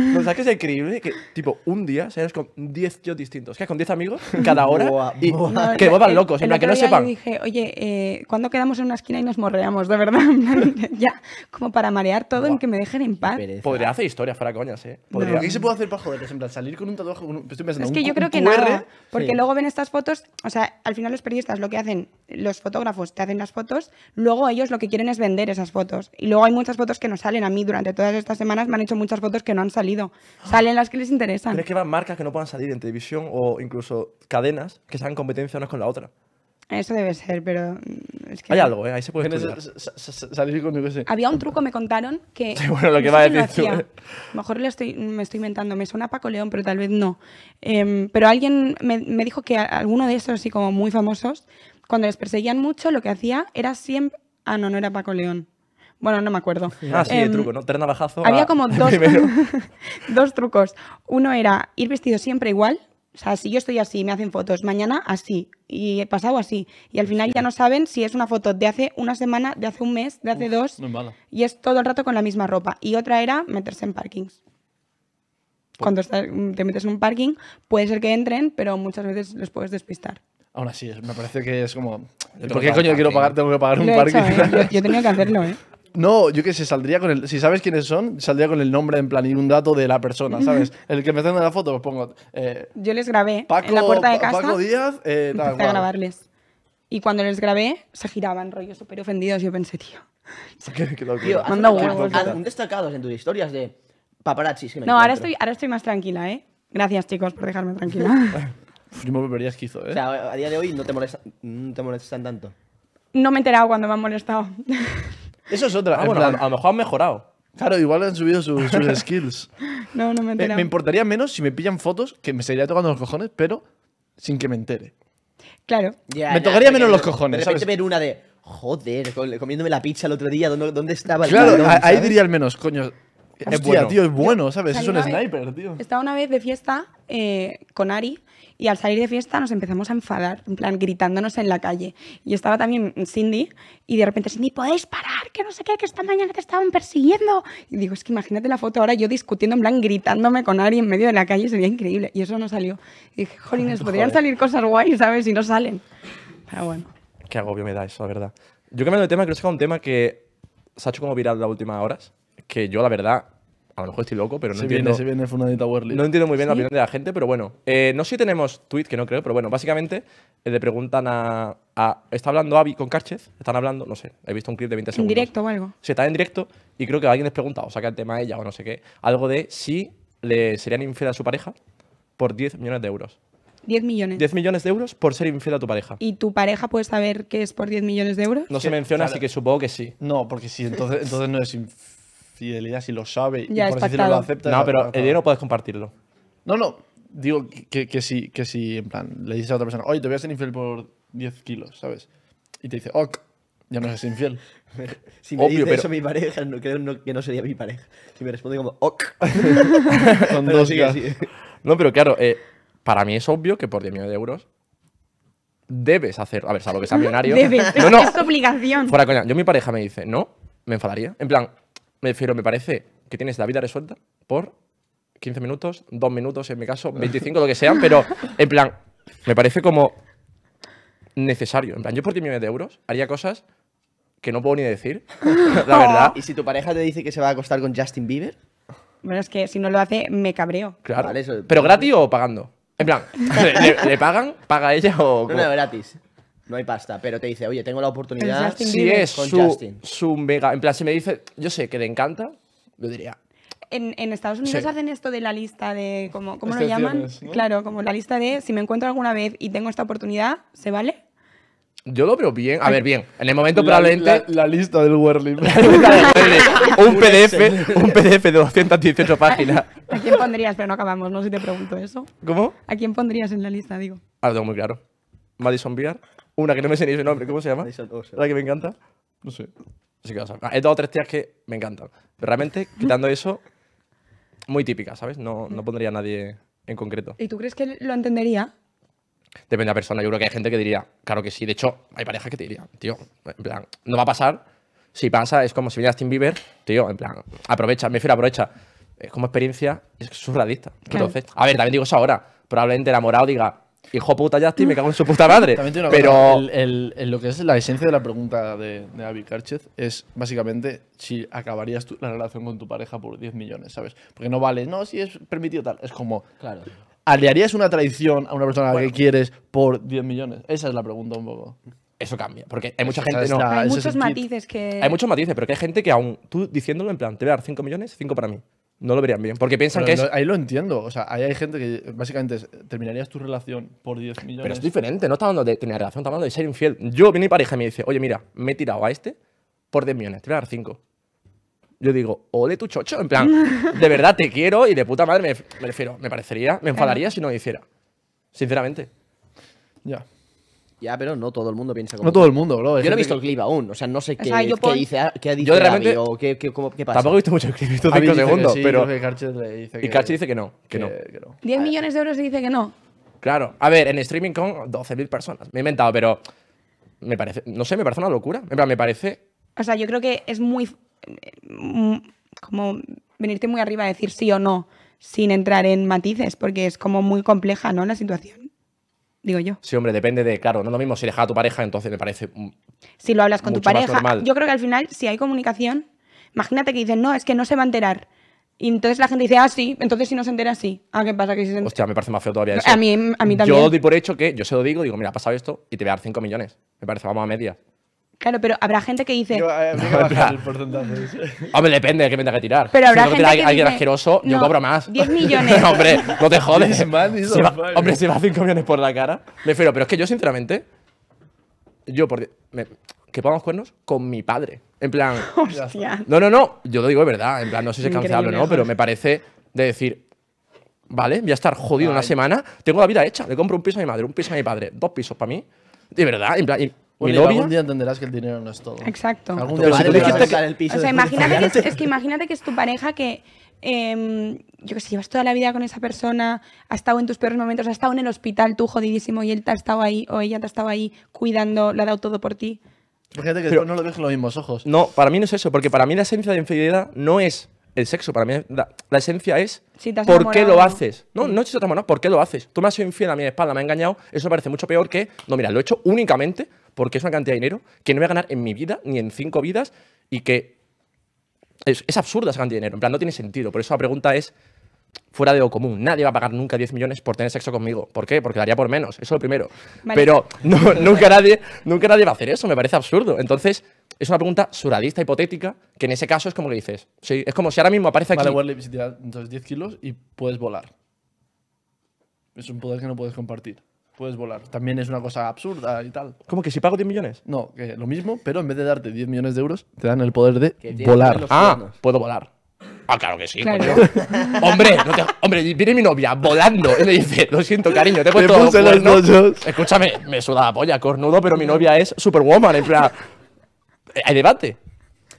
¿No sabes que es increíble? Que tipo, un día seas con diez tíos distintos, que con diez amigos cada hora buah, y buah. Que no, vuelvan locos, el, en plan que no sepan. Yo dije, oye, eh, ¿cuándo quedamos en una esquina y nos morreamos? De verdad, ya, como para marear todo buah. En que me dejen en paz. Podría hacer historias para coñas, ¿eh? Podría. No. ¿Qué se puede hacer para joder? En plan, salir con un tatuaje, un, estoy pensando, es que un, yo creo que nada. Porque sí. Luego ven estas fotos, o sea, al final los periodistas lo que hacen, los fotógrafos te hacen las fotos, luego ellos lo que quieren es vender esas fotos. Y luego hay muchas fotos que no salen. A mí durante todas estas semanas me han hecho muchas fotos que no han salido. Salen las que les interesan. Pero es que van marcas que no puedan salir en televisión o incluso cadenas que sean competencia unas con la otra. Eso debe ser, pero... Es que... Hay algo, ¿eh? Ahí se puede salir con... Había un truco, me contaron, que... Sí, bueno, lo que va a decir tú. Mejor le estoy, me estoy inventando. Me suena Paco León, pero tal vez no. Eh, pero alguien me, me dijo que alguno de esos, así como muy famosos, cuando les perseguían mucho, lo que hacía era siempre... Ah, no, no era Paco León. Bueno, no me acuerdo. Ah, sí, eh, el truco, ¿no? Terna bajazo. Había a... como dos, dos trucos. Uno era ir vestido siempre igual. O sea, si yo estoy así, me hacen fotos, mañana así, y he pasado así. Y al final ya no saben si es una foto de hace una semana, de hace un mes, de hace Uf, dos. Muy mala. Y es todo el rato con la misma ropa. Y otra era meterse en parkings. Por... Cuando estás, te metes en un parking, puede ser que entren, pero muchas veces los puedes despistar. Aún así, me parece que es como... ¿Por qué coño quiero pagar? Tengo que pagar un parking. Hecho, ¿eh? yo, yo tenía que hacerlo, ¿eh? No, yo que sé, saldría con el... Si sabes quiénes son, saldría con el nombre en plan y un dato de la persona, ¿sabes? El que me está dando la foto, pues pongo... Eh, yo les grabé Paco, en la puerta de casa. Paco Díaz... Eh, tal, empecé a grabarles. Y cuando les grabé, se giraban, rollo súper ofendidos. Yo pensé, tío... ¿Qué, qué tío, manda huevos. Un destacados en tus historias de paparazzis. Que me no, ahora estoy, ahora estoy más tranquila, ¿eh? Gracias, chicos, por dejarme tranquila. Yo me volvería esquizo, ¿eh? O sea, a día de hoy no te molestan, no te molestan tanto. No me he enterado cuando me han molestado. Eso es otra. Ah, bueno, plan, a, a lo mejor han mejorado. Claro, igual han subido sus, sus skills. No, no me entero. Eh, me importaría menos si me pillan fotos, que me seguiría tocando los cojones, pero sin que me entere. Claro. Yeah, me nah, tocaría menos los cojones, de repente, ¿sabes? Ver una de, joder, comiéndome la pizza el otro día, ¿dónde, dónde estaba? El claro, balón, ahí diría al menos, coño. Hostia, es bueno. Tío, es bueno, ¿sabes? Es un sniper, tío. Estaba una vez de fiesta eh, con Ari y al salir de fiesta nos empezamos a enfadar, en plan, gritándonos en la calle. Y estaba también Cindy y de repente, Cindy, ¿podéis parar? Que no sé qué, que esta mañana te estaban persiguiendo. Y digo, es que imagínate la foto ahora yo discutiendo, en plan, gritándome con Ari en medio de la calle, sería increíble. Y eso no salió. Y dije, jolines, joder, podrían salir cosas guay, ¿sabes? Y no salen. Pero bueno. Qué agobio me da eso, la verdad. Yo cambiando de tema, creo que es un tema que se ha hecho como viral las últimas horas. Que yo, la verdad, a lo mejor estoy loco, pero no, se entiendo, viene, se viene fundadita Werlyb. No entiendo muy bien, ¿sí?, la opinión de la gente, pero bueno. Eh, no sé si tenemos tweet, que no creo, pero bueno, básicamente eh, le preguntan a, a... Está hablando Abby con Karchez, están hablando, no sé, he visto un clip de veinte segundos. ¿En directo o algo? Sí, está en directo y creo que alguien les pregunta, o saca el tema a ella o no sé qué, algo de si le serían infiel a su pareja por diez millones de euros. diez millones. diez millones de euros por ser infiel a tu pareja. ¿Y tu pareja puede saber que es por diez millones de euros? No se menciona, claro, así que supongo que sí. No, porque sí, entonces, entonces no es infidelidad si lo sabe ya, y por decirlo lo acepta. No, pero el dinero puedes compartirlo. No, no, digo que, que sí, que sí, en plan, le dices a otra persona, oye, te voy a ser infiel por diez kilos, ¿sabes? Y te dice, ok, ya no eres infiel. Si me obvio, dice pero... eso mi pareja, no, creo no, que no sería mi pareja. Si me responde como, ok. Con dos días. No, pero claro, eh, para mí es obvio que por diez millones de euros debes hacer... A ver, salvo que sea millonario. Debes, no, no, es obligación. Fuera coña. Yo, mi pareja me dice, no, me enfadaría. En plan, me refiero, me parece que tienes la vida resuelta por quince minutos, dos minutos, en mi caso, veinticinco, lo que sean, pero en plan, me parece como necesario. En plan, yo por diez millones de euros haría cosas que no puedo ni decir, la verdad. ¿Y si tu pareja te dice que se va a acostar con Justin Bieber? Bueno, es que si no lo hace, me cabreo. Claro. Vale, eso, ¿pero gratis o pagando? En plan, ¿le, ¿le pagan? ¿Paga ella o...? No, no, gratis. No hay pasta, pero te dice, oye, tengo la oportunidad si es con su, Justin. Su mega... En plan, si me dice, yo sé que le encanta, yo diría... En, en Estados Unidos sí. Hacen esto de la lista de... ¿Cómo, cómo lo llaman? ¿No? Claro, como la lista de si me encuentro alguna vez y tengo esta oportunidad, ¿se vale? Yo lo veo bien. A ver, bien. En el momento la, probablemente... La, la lista del Werlyb. un P D F, un P D F de doscientas dieciocho páginas. ¿A quién pondrías? Pero no acabamos, no sé si te pregunto eso. ¿Cómo? ¿A quién pondrías en la lista, digo? Ah, lo tengo muy claro. Madison Beer. Una que no me sé ni su nombre. ¿Cómo se llama? La que me encanta. No sé. Así que vas a... ah, he dado tres tías que me encantan. Pero realmente, quitando eso, muy típica, ¿sabes? No, no pondría a nadie en concreto. ¿Y tú crees que lo entendería? Depende de la persona. Yo creo que hay gente que diría, claro que sí. De hecho, hay parejas que te dirían, tío, en plan, no va a pasar. Si pasa, es como si vinieras Tim Bieber, tío, en plan, aprovecha, me refiero, aprovecha. Es como experiencia, es surrealista. Claro. Entonces, a ver, también digo eso ahora. Probablemente enamorado diga, hijo puta Justin, me cago en su puta madre. También tengo una pero cosa, el, el, el, lo que es la esencia de la pregunta de, de Abby Karchez es básicamente si acabarías tu, la relación con tu pareja por diez millones, ¿sabes? Porque no vale, no, si es permitido tal. Es como... Claro. ¿Le harías una traición a una persona a la bueno, que quieres por diez millones? Esa es la pregunta un poco. Eso cambia, porque hay mucha eso, gente... No, la, hay muchos matices que... Hay muchos matices, pero que hay gente que aún tú diciéndolo en plan, te voy a dar cinco millones, cinco para mí. No lo verían bien, porque piensan pero que lo, es... Ahí lo entiendo, o sea, ahí hay gente que básicamente es, terminarías tu relación por diez millones. Pero es diferente, no está hablando de tener relación, está hablando de ser infiel. Yo, viene mi pareja y me dice, oye, mira, me he tirado a este por diez millones, te voy a dar cinco. Yo digo, ole tu chocho, en plan, de verdad te quiero y de puta madre me, me refiero, me parecería, me enfadaría si no lo hiciera, sinceramente. Ya. Ya, pero no todo el mundo piensa como... No todo el mundo, bro. Yo no he visto que... el clip aún, o sea, no sé qué, o sea, qué puedo... dice, qué ha dicho Abby o qué, qué, cómo, qué pasa. Tampoco he visto mucho el clip, he visto cinco segundos, sí, pero... Que le dice que... Y Karchez dice que no, que, que no. Que no. diez millones de euros y dice que no. Claro, a ver, en streaming con doce mil personas, me he inventado, pero me parece, no sé, me parece una locura, en plan, me parece... O sea, yo creo que es muy... como venirte muy arriba a decir sí o no sin entrar en matices, porque es como muy compleja, ¿no?, la situación, digo yo. Sí, hombre, depende de, claro, no es lo mismo si dejas a tu pareja, entonces me parece si lo hablas con tu pareja, yo creo que al final si hay comunicación, imagínate que dicen no, es que no se va a enterar y entonces la gente dice, ah, sí, entonces si no se entera, sí. Ah, ¿qué pasa? ¿Que si se... Hostia, me parece más feo todavía eso. A mí, a mí también. Yo doy por hecho que, yo se lo digo, digo, mira, ha pasado esto y te voy a dar cinco millones, me parece, vamos a medias. Claro, pero habrá gente que dice... Yo, eh, no, bajar el hombre, depende de qué me tenga que tirar. Pero habrá si gente tira que alguien dice, asqueroso, no, yo cobro más. diez millones. No, hombre, no te jodes. se va, hombre, se va cinco millones por la cara. Me refiero, pero es que yo, sinceramente, yo por... Me, que pongamos cuernos con mi padre. En plan... Hostia. No, no, no. Yo lo digo de verdad. En plan, no sé si es cancelable o no, pero me parece de decir... Vale, voy a estar jodido ay, una semana. Tengo la vida hecha. Le compro un piso a mi madre, un piso a mi padre, dos pisos para mí. De verdad, en plan... Y, bueno, ¿mi novia? Algún día entenderás que el dinero no es todo. Exacto. Algún día si tú dijiste que... el piso, o sea, imagínate que es, es que imagínate que es tu pareja que, eh, yo que sé, llevas toda la vida con esa persona, has estado en tus peores momentos, has estado en el hospital tú jodidísimo y él te ha estado ahí o ella te ha estado ahí cuidando, lo ha dado todo por ti. Imagínate que pero, no lo ves con los mismos ojos. No, para mí no es eso, porque para mí la esencia de infidelidad no es el sexo, para mí la, la esencia es si por qué lo haces. No, no si te has enamorado, por qué lo haces. Tú me has sido infiel a mi espalda, me has engañado, eso me parece mucho peor que, no, mira, lo he hecho únicamente porque es una cantidad de dinero que no voy a ganar en mi vida, ni en cinco vidas, y que Es, es absurda esa cantidad de dinero, en plan, no tiene sentido. Por eso la pregunta es fuera de lo común. Nadie va a pagar nunca diez millones por tener sexo conmigo. ¿Por qué? Porque daría por menos, eso es lo primero. Vale. Pero no, nunca, nadie, nunca nadie va a hacer eso, me parece absurdo. Entonces, es una pregunta surrealista, hipotética, que en ese caso es como que dices. Sí, es como si ahora mismo aparece aquí… Vale, Werlyb, si te da entonces diez kilos y puedes volar. Es un poder que no puedes compartir. Puedes volar. También es una cosa absurda y tal. ¿Cómo que si pago diez millones? No, que lo mismo, pero en vez de darte diez millones de euros, te dan el poder de volar. Ah, puedo volar. Ah, claro que sí, claro. Coño. Hombre, no te, hombre, viene mi novia volando y me dice, lo siento, cariño, te he puesto los cuernos. Escúchame, me suda la polla, cornudo, pero mi novia es Superwoman, en plan… Hay debate.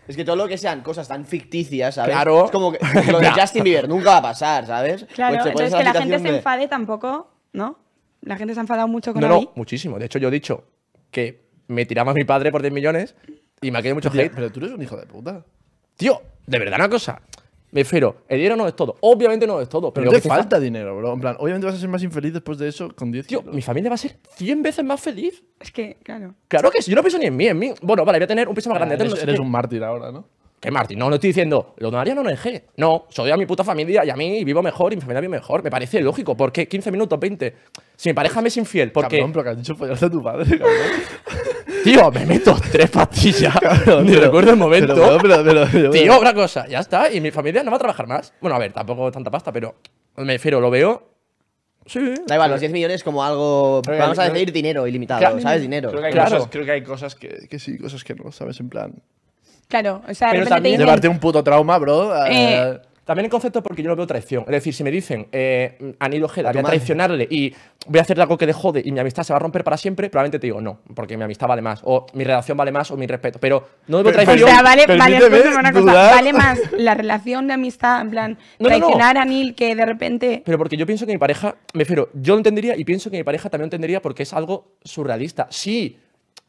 Es que todo lo que sean cosas tan ficticias, ¿sabes? Claro. Es como que lo de Justin Bieber nunca va a pasar, ¿sabes? Claro, pues entonces que la gente de... se enfade tampoco, ¿no? La gente se ha enfadado mucho con no, Ari. No, muchísimo. De hecho, yo he dicho que me tiraba a mi padre por diez millones y me ha quedado mucho hate. Pero tú eres un hijo de puta. Tío, de verdad, una cosa. Me refiero, el dinero no es todo. Obviamente no es todo. Pero, pero te falta dinero, bro. En plan, obviamente vas a ser más infeliz después de eso con diez. Tío, kilos. Mi familia va a ser cien veces más feliz. Es que, claro. Claro que sí. Yo no pienso ni en mí, en mí. Bueno, vale, voy a tener un piso más ah, grande. Eres, eres un mártir ahora, ¿no? ¿Qué mártir? No, no estoy diciendo, lo donaría a una O N G. No, soy a mi puta familia y a mí y vivo mejor y mi familia vive mejor. Me parece lógico. ¿Por qué? quince minutos, veinte. Si mi pareja me es infiel, ¿por qué? Cabrón, pero que has dicho follarte a tu padre, cabrón. Tío, me meto tres pastillas. Cabrón, ni pero, recuerdo el momento. Pero, pero, pero, pero, tío, una cosa, ya está. Y mi familia no va a trabajar más. Bueno, a ver, tampoco tanta pasta, pero me refiero, lo veo. Sí. Da igual, los diez millones como algo. Pero vamos hay, a decir no, dinero ilimitado, claro, ¿sabes? Dinero. Creo que hay, claro. cosas, creo que, hay cosas que, que sí, cosas que no, ¿sabes? En plan. Claro, o sea, pero también te llevarte un puto trauma, bro. Eh, también el concepto es porque yo no veo traición. Es decir, si me dicen, eh, a Nil Ojeda, voy a traicionarle y voy a hacer algo que le jode y mi amistad se va a romper para siempre, probablemente te digo no, porque mi amistad vale más, o mi relación vale más, o mi respeto. Pero no veo traición. O sea, vale, vale, una cosa, vale más la relación de amistad, en plan, no, traicionar no, no. a Nil que de repente… Pero porque yo pienso que mi pareja, me refiero, yo lo entendería y pienso que mi pareja también lo entendería porque es algo surrealista. Sí.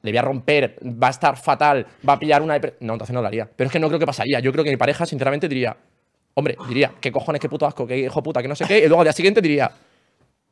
Le voy a romper, va a estar fatal, va a pillar una... No, entonces no lo haría. Pero es que no creo que pasaría. Yo creo que mi pareja, sinceramente, diría... Hombre, diría, qué cojones, qué puto asco, qué hijo puta, que no sé qué. Y luego al día siguiente diría...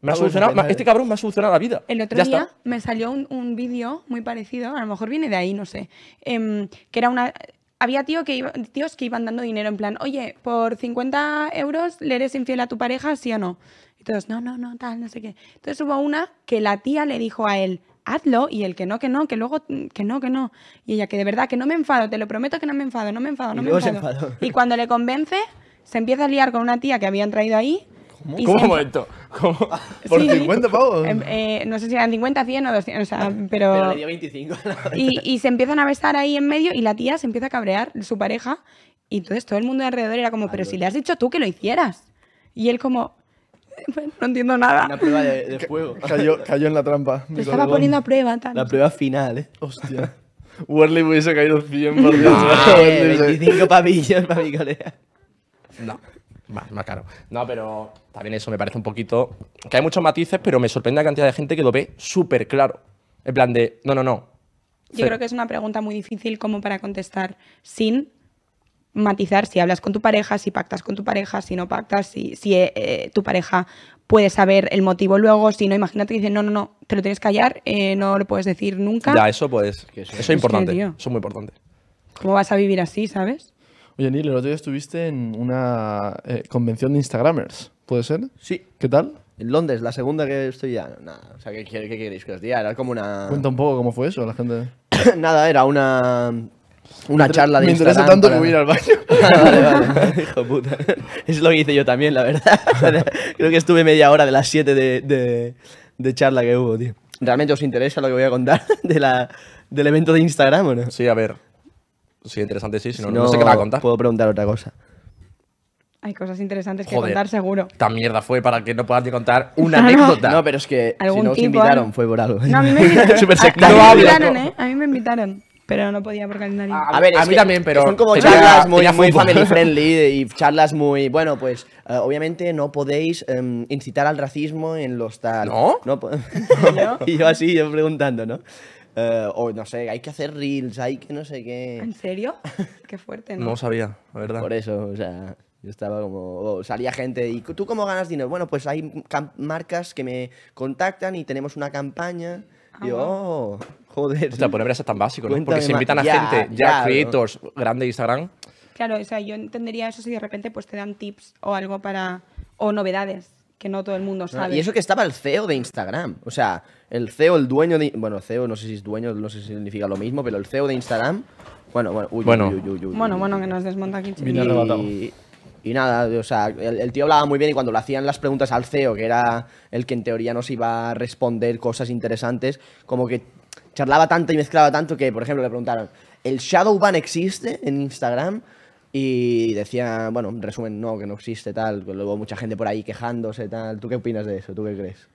Me ha solucionado, me, este cabrón me ha solucionado la vida. El otro ya día está. Me salió un, un vídeo muy parecido, a lo mejor viene de ahí, no sé. Eh, que era una... Había tío que iba, tíos que iban dando dinero en plan... Oye, por cincuenta euros le eres infiel a tu pareja, ¿sí o no? Entonces, no, no, no, tal, no sé qué. Entonces hubo una que la tía le dijo a él... Hazlo, y el que no, que no, que luego, que no, que no. Y ella, que de verdad, que no me enfado, te lo prometo que no me enfado, no me enfado, no me enfado. Y cuando le convence, se empieza a liar con una tía que habían traído ahí. ¿Cómo? ¿Cómo un momento? ¿Cómo? ¿Por sí, cincuenta pavos? Eh, eh, no sé si eran cincuenta, cien o doscientos, o sea, pero... Pero le dio veinticinco. Y, y se empiezan a besar ahí en medio y la tía se empieza a cabrear, su pareja, y entonces todo el mundo de alrededor era como, pero si le has dicho tú que lo hicieras. Y él como... No entiendo nada. Una prueba de, de fuego. Cayó, cayó en la trampa. Te estaba poniendo a prueba. Tal. La prueba final, eh. Hostia. Werlyb hubiese caído cien, por Dios. veinticinco papillas para mi colega. No, más, más caro. No, pero también eso me parece un poquito... Que hay muchos matices, pero me sorprende la cantidad de gente que lo ve súper claro. En plan de, no, no, no. Yo Cero. creo que es una pregunta muy difícil como para contestar sin... matizar si hablas con tu pareja, si pactas con tu pareja, si no pactas, si, si eh, tu pareja puede saber el motivo luego, si no, imagínate que dicen, no, no, no, te lo tienes que callar, eh, no lo puedes decir nunca. Ya, eso pues, que eso, eso es importante, tío. Eso es muy importante. ¿Cómo vas a vivir así, sabes? Oye, Nil, el otro día estuviste en una eh, convención de Instagramers, ¿puede ser? Sí. ¿Qué tal? En Londres, la segunda que estoy ya, nada, o sea, ¿qué, qué, qué queréis que os diga? Era como una... Cuenta un poco cómo fue eso, la gente... Nada, era una... Una charla de Instagram. Me interesa tanto para... que voy a ir al baño. Vale, vale. Hijo puta. Es lo que hice yo también, la verdad. Creo que estuve media hora de las siete de, de, de charla que hubo, tío. ¿Realmente os interesa lo que voy a contar de la, del evento de Instagram o no? Sí, a ver. Sí, interesante, sí. Si no, no, no sé qué va a contar. Puedo preguntar otra cosa. Hay cosas interesantes Joder, que contar, seguro. Tan mierda fue para que no puedas ni contar una no, anécdota. No, pero es que si no os invitaron algo. Fue por algo. No, a mí me invitaron, ¿eh? A mí me invitaron. Pero no podía por calendario. A, a ver, a mí también, pero son como charlas muy, muy family friendly y charlas muy... Bueno, pues uh, obviamente no podéis um, incitar al racismo en los tal... ¿No? no ¿No? Y yo así, yo preguntando, ¿no? Uh, o no sé, hay que hacer reels, hay que no sé qué... ¿En serio? Qué fuerte, ¿no? No sabía, la verdad. Por eso, o sea... Yo estaba como... Oh, salía gente y... ¿Tú cómo ganas dinero? Bueno, pues hay marcas que me contactan y tenemos una campaña... Ah, yo, oh, joder. O sea, poner eso es tan básico, ¿no? Porque si invitan a ya, gente, ya, ya creators, ¿no? grande Instagram, Claro, o sea, yo entendería eso si de repente pues te dan tips o algo para... o novedades que no todo el mundo sabe. Y eso que estaba el C E O de Instagram. O sea, el C E O, el dueño de... Bueno, C E O no sé si es dueño, no sé si significa lo mismo, pero el C E O de Instagram... Bueno, bueno, uy, bueno. Uy, uy, uy, uy, bueno, bueno, que nos desmonta aquí. Y, y nada, o sea, el, el tío hablaba muy bien y cuando le hacían las preguntas al C E O, que era el que en teoría nos iba a responder cosas interesantes, como que charlaba tanto y mezclaba tanto que, por ejemplo, le preguntaron, ¿el shadow ban existe en Instagram? Y decía, bueno, en resumen, no, que no existe, tal. Luego mucha gente por ahí quejándose, tal. ¿Tú qué opinas de eso? ¿Tú qué crees?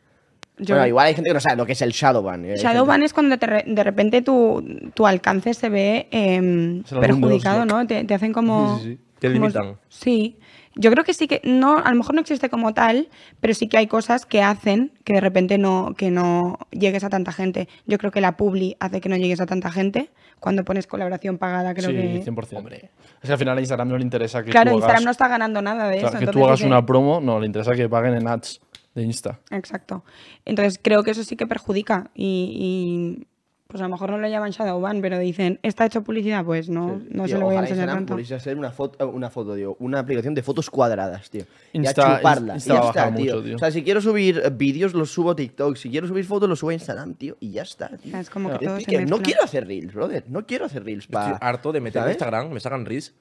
Yo... Bueno, igual hay gente que no sabe lo que es el Shadowban. Shadowban gente... es cuando te re de repente tu, tu alcance se ve eh, perjudicado, mundo, ¿no? ¿no? Te, te hacen como... Sí, sí, sí. Te limitan. Como, sí. Yo creo que sí que... no, a lo mejor no existe como tal, pero sí que hay cosas que hacen que de repente no, que no llegues a tanta gente. Yo creo que la publi hace que no llegues a tanta gente. Cuando pones colaboración pagada, creo sí, que... Sí, cien por cien. Hombre. Es que al final a Instagram no le interesa que Claro, tú Instagram hagas... no está ganando nada de claro, eso. Que tú hagas que... una promo, no, le interesa que paguen en ads. De Insta. Exacto. Entonces creo que eso sí que perjudica y, y pues a lo mejor no lo llaman Shadowban, pero dicen, ¿está hecho publicidad? Pues no, sí, no tío, se lo voy a enseñar tanto. Publicidad ser una foto, una foto, tío, una aplicación de fotos cuadradas, tío. Insta, y a chuparla. Insta y ya está, tío. Mucho, tío. O sea, si quiero subir vídeos, los subo a TikTok. Si quiero subir fotos, los subo a Instagram, tío. Y ya está, tío. Es como claro. que todo se no quiero hacer reels, brother. No quiero hacer reels. Pa... Estoy harto de meter en Instagram, me sacan reels.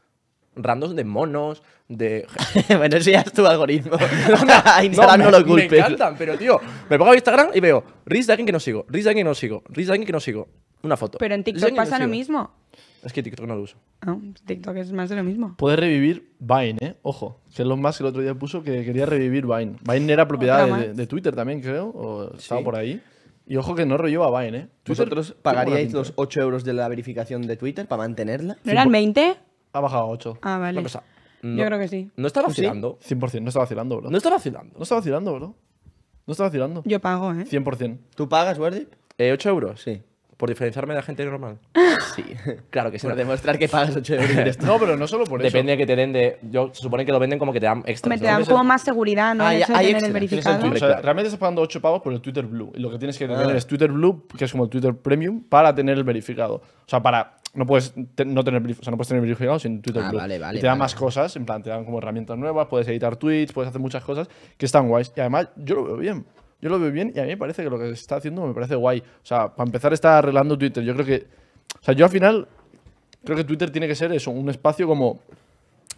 Randos de monos, de... bueno, eso ya es tu algoritmo. Instagram no, me, no lo culpes. Me encantan, pero tío, me pongo a Instagram y veo Reels de alguien que no sigo, Reels de alguien que no sigo, Reels de alguien que no sigo. Una foto. Pero en TikTok pasa lo mismo. Es que TikTok no lo uso. No, TikTok es más de lo mismo. Puedes revivir Vine, ¿eh? Ojo. Que Elon Musk el otro día puso que quería revivir Vine. Vine era propiedad de, de Twitter también, creo. O estaba sí. por ahí. Y ojo que no rollo a Vine, ¿eh? Twitter, ¿vosotros pagaríais los ocho euros de la verificación de Twitter para mantenerla? ¿No eran veinte? Ha bajado a ocho. Ah, vale. No, no, yo creo que sí. No está vacilando. ¿Sí? cien por cien, no está vacilando, bro. No está vacilando. No está vacilando, bro. No está vacilando. Yo pago, ¿eh? cien por cien. ¿Tú pagas, Werlyb? Eh, ocho euros, sí. Por diferenciarme de la gente normal. Sí. Claro que sí. Por demostrar que pagas ocho euros. No, pero no solo por eso. Depende que te den de... Yo supone que lo venden como que te dan extra. Me te dan como más seguridad, ¿no? Hay, hay tener el verificado. El o sea, realmente estás pagando ocho pavos por el Twitter Blue. Y lo que tienes que tener ah. es Twitter Blue, que es como el Twitter Premium, para tener el verificado. O sea, para... No puedes, te, no, tener, o sea, no puedes tener verificado sin Twitter ah, Blue. Vale, vale, y te dan vale. más cosas, en plan, te dan como herramientas nuevas, puedes editar tweets, puedes hacer muchas cosas que están guays. Y además, yo lo veo bien. Yo lo veo bien y a mí me parece que lo que se está haciendo me parece guay. O sea, para empezar está arreglando Twitter. Yo creo que... O sea, yo al final creo que Twitter tiene que ser eso, un espacio como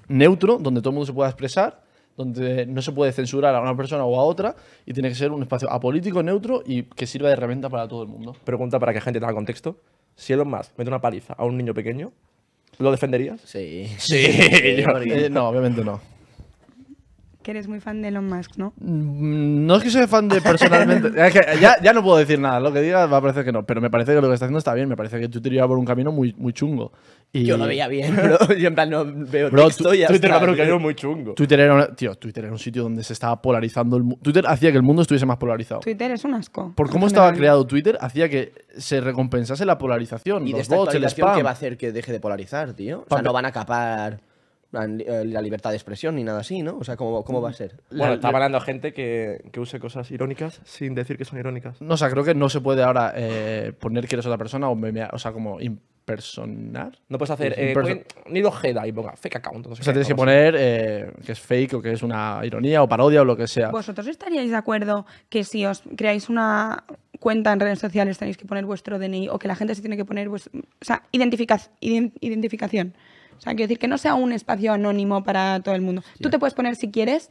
neutro, donde todo el mundo se pueda expresar, donde no se puede censurar a una persona o a otra y tiene que ser un espacio apolítico, neutro y que sirva de herramienta para todo el mundo. Pregunta para que gente tenga contexto. Si Elon Musk mete una paliza a un niño pequeño, ¿lo defenderías? Sí. Sí. Yo, eh, no, obviamente no. Que eres muy fan de Elon Musk, ¿no? Mm, no es que soy fan de personalmente. Es que ya, ya no puedo decir nada. Lo que diga va a parecer que no. Pero me parece que lo que está haciendo está bien. Me parece que Twitter iba por un camino muy, muy chungo. Y... Yo lo veía bien, bro. Yo en plan no veo bro, texto y ya Twitter está, era un camino muy chungo. Twitter era, una... Tío, Twitter era un sitio donde se estaba polarizando el mundo. Twitter hacía que el mundo estuviese más polarizado. Twitter es un asco. Por cómo estaba creado Twitter, hacía que... se recompensase la polarización. Y los de esta bots, el spam. ¿Qué va a hacer que deje de polarizar, tío? O sea, no van a capar la, la libertad de expresión ni nada así, ¿no? O sea, ¿cómo, cómo va a ser? Bueno, está hablando a gente que, que use cosas irónicas sin decir que son irónicas. No, o sea, creo que no se puede ahora eh, poner que eres otra persona o memear, o sea, como impersonar. No puedes hacer eh, pues, ni dos jeda y ponga fake account. No sé o sea, qué, tienes que poner eh, que es fake o que es una ironía o parodia o lo que sea. ¿Vosotros estaríais de acuerdo que si os creáis una... cuenta en redes sociales tenéis que poner vuestro D N I o que la gente se tiene que poner vuestro... O sea, identifica, ident, identificación. O sea, quiero decir que no sea un espacio anónimo para todo el mundo. Sí. Tú te puedes poner, si quieres,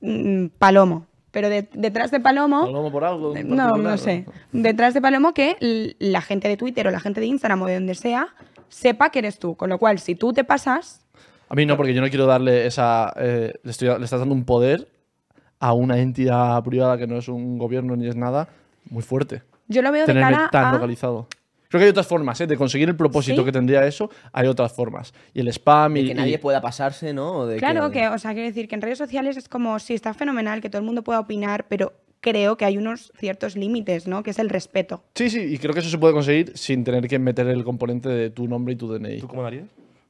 mmm, Palomo. Pero de, detrás de Palomo... Palomo por algo. Por no, no sé. Detrás de Palomo que la gente de Twitter o la gente de Instagram o de donde sea sepa que eres tú. Con lo cual, si tú te pasas... A mí no, porque yo no quiero darle esa... Eh, le, estoy, le estás dando un poder a una entidad privada que no es un gobierno ni es nada... Muy fuerte. Yo lo veo de cara tan a... localizado. Creo que hay otras formas, ¿eh? De conseguir el propósito ¿Sí? que tendría eso, hay otras formas. Y el spam de y... que nadie y... pueda pasarse, ¿no? De claro que... que, o sea, quiero decir que en redes sociales es como, sí, está fenomenal que todo el mundo pueda opinar, pero creo que hay unos ciertos límites, ¿no? Que es el respeto. Sí, sí, y creo que eso se puede conseguir sin tener que meter el componente de tu nombre y tu D N I. ¿Tú cómo darías?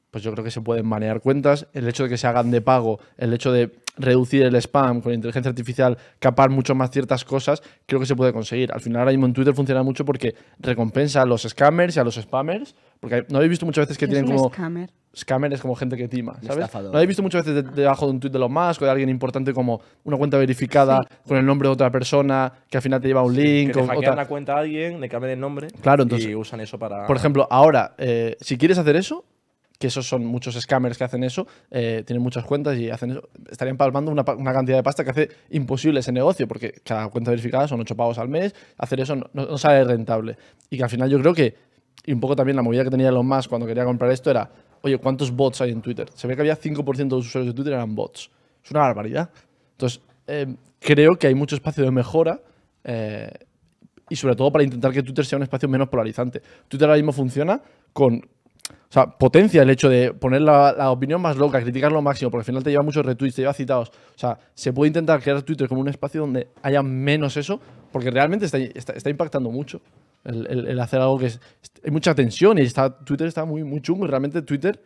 Pues yo creo que se pueden manejar cuentas, el hecho de que se hagan de pago, el hecho de reducir el spam con la inteligencia artificial, capar mucho más ciertas cosas, creo que se puede conseguir. Al final ahora mismo en Twitter funciona mucho porque recompensa a los scammers y a los spammers Porque no habéis visto muchas veces que tienen como... Scammer. Scammer es como gente que tima, ¿sabes? Estafador. No habéis visto muchas veces debajo de un tuit de Elon Musk o de alguien importante como una cuenta verificada sí. con el nombre de otra persona que al final te lleva un sí, link. Que o, te hackean la cuenta a alguien, le cambian el nombre claro, entonces, y usan eso para... Por ejemplo, ahora, eh, si quieres hacer eso, que esos son muchos scammers que hacen eso, eh, tienen muchas cuentas y hacen eso, estarían palmando una, una cantidad de pasta que hace imposible ese negocio, porque cada cuenta verificada son ocho pavos al mes, hacer eso no, no sale rentable. Y que al final yo creo que... Y un poco también la movida que tenía Elon Musk cuando quería comprar esto era, oye, ¿cuántos bots hay en Twitter? Se ve que había cinco por ciento de los usuarios de Twitter eran bots. Es una barbaridad. Entonces, eh, creo que hay mucho espacio de mejora eh, y sobre todo para intentar que Twitter sea un espacio menos polarizante. Twitter ahora mismo funciona con... O sea, potencia el hecho de poner la, la opinión más loca, criticar lo máximo, porque al final te lleva muchos retweets, te lleva citados. O sea, se puede intentar crear Twitter como un espacio donde haya menos eso, porque realmente está, está, está impactando mucho el, el, el hacer algo que es... Hay mucha tensión y está, Twitter está muy, muy chungo y realmente Twitter,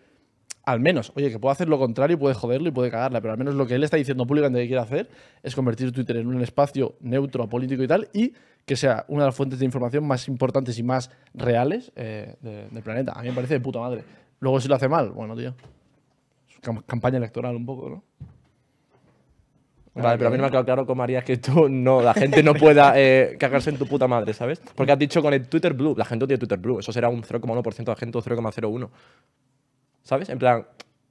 al menos, oye, que puede hacer lo contrario, puede joderlo y puede cagarla, pero al menos lo que él está diciendo públicamente que quiere hacer es convertir Twitter en un espacio neutro, apolítico y tal, y... que sea una de las fuentes de información más importantes y más reales eh, de, del planeta. A mí me parece de puta madre. Luego si lo hace mal, bueno, tío. Cam campaña electoral un poco, ¿no? Vale, pero a mí no me ha quedado claro cómo harías que tú no, la gente no pueda eh, cagarse en tu puta madre, ¿sabes? Porque has dicho con el Twitter Blue, la gente no tiene Twitter Blue, eso será un cero coma uno por ciento de la gente o cero coma cero uno. ¿Sabes? En plan,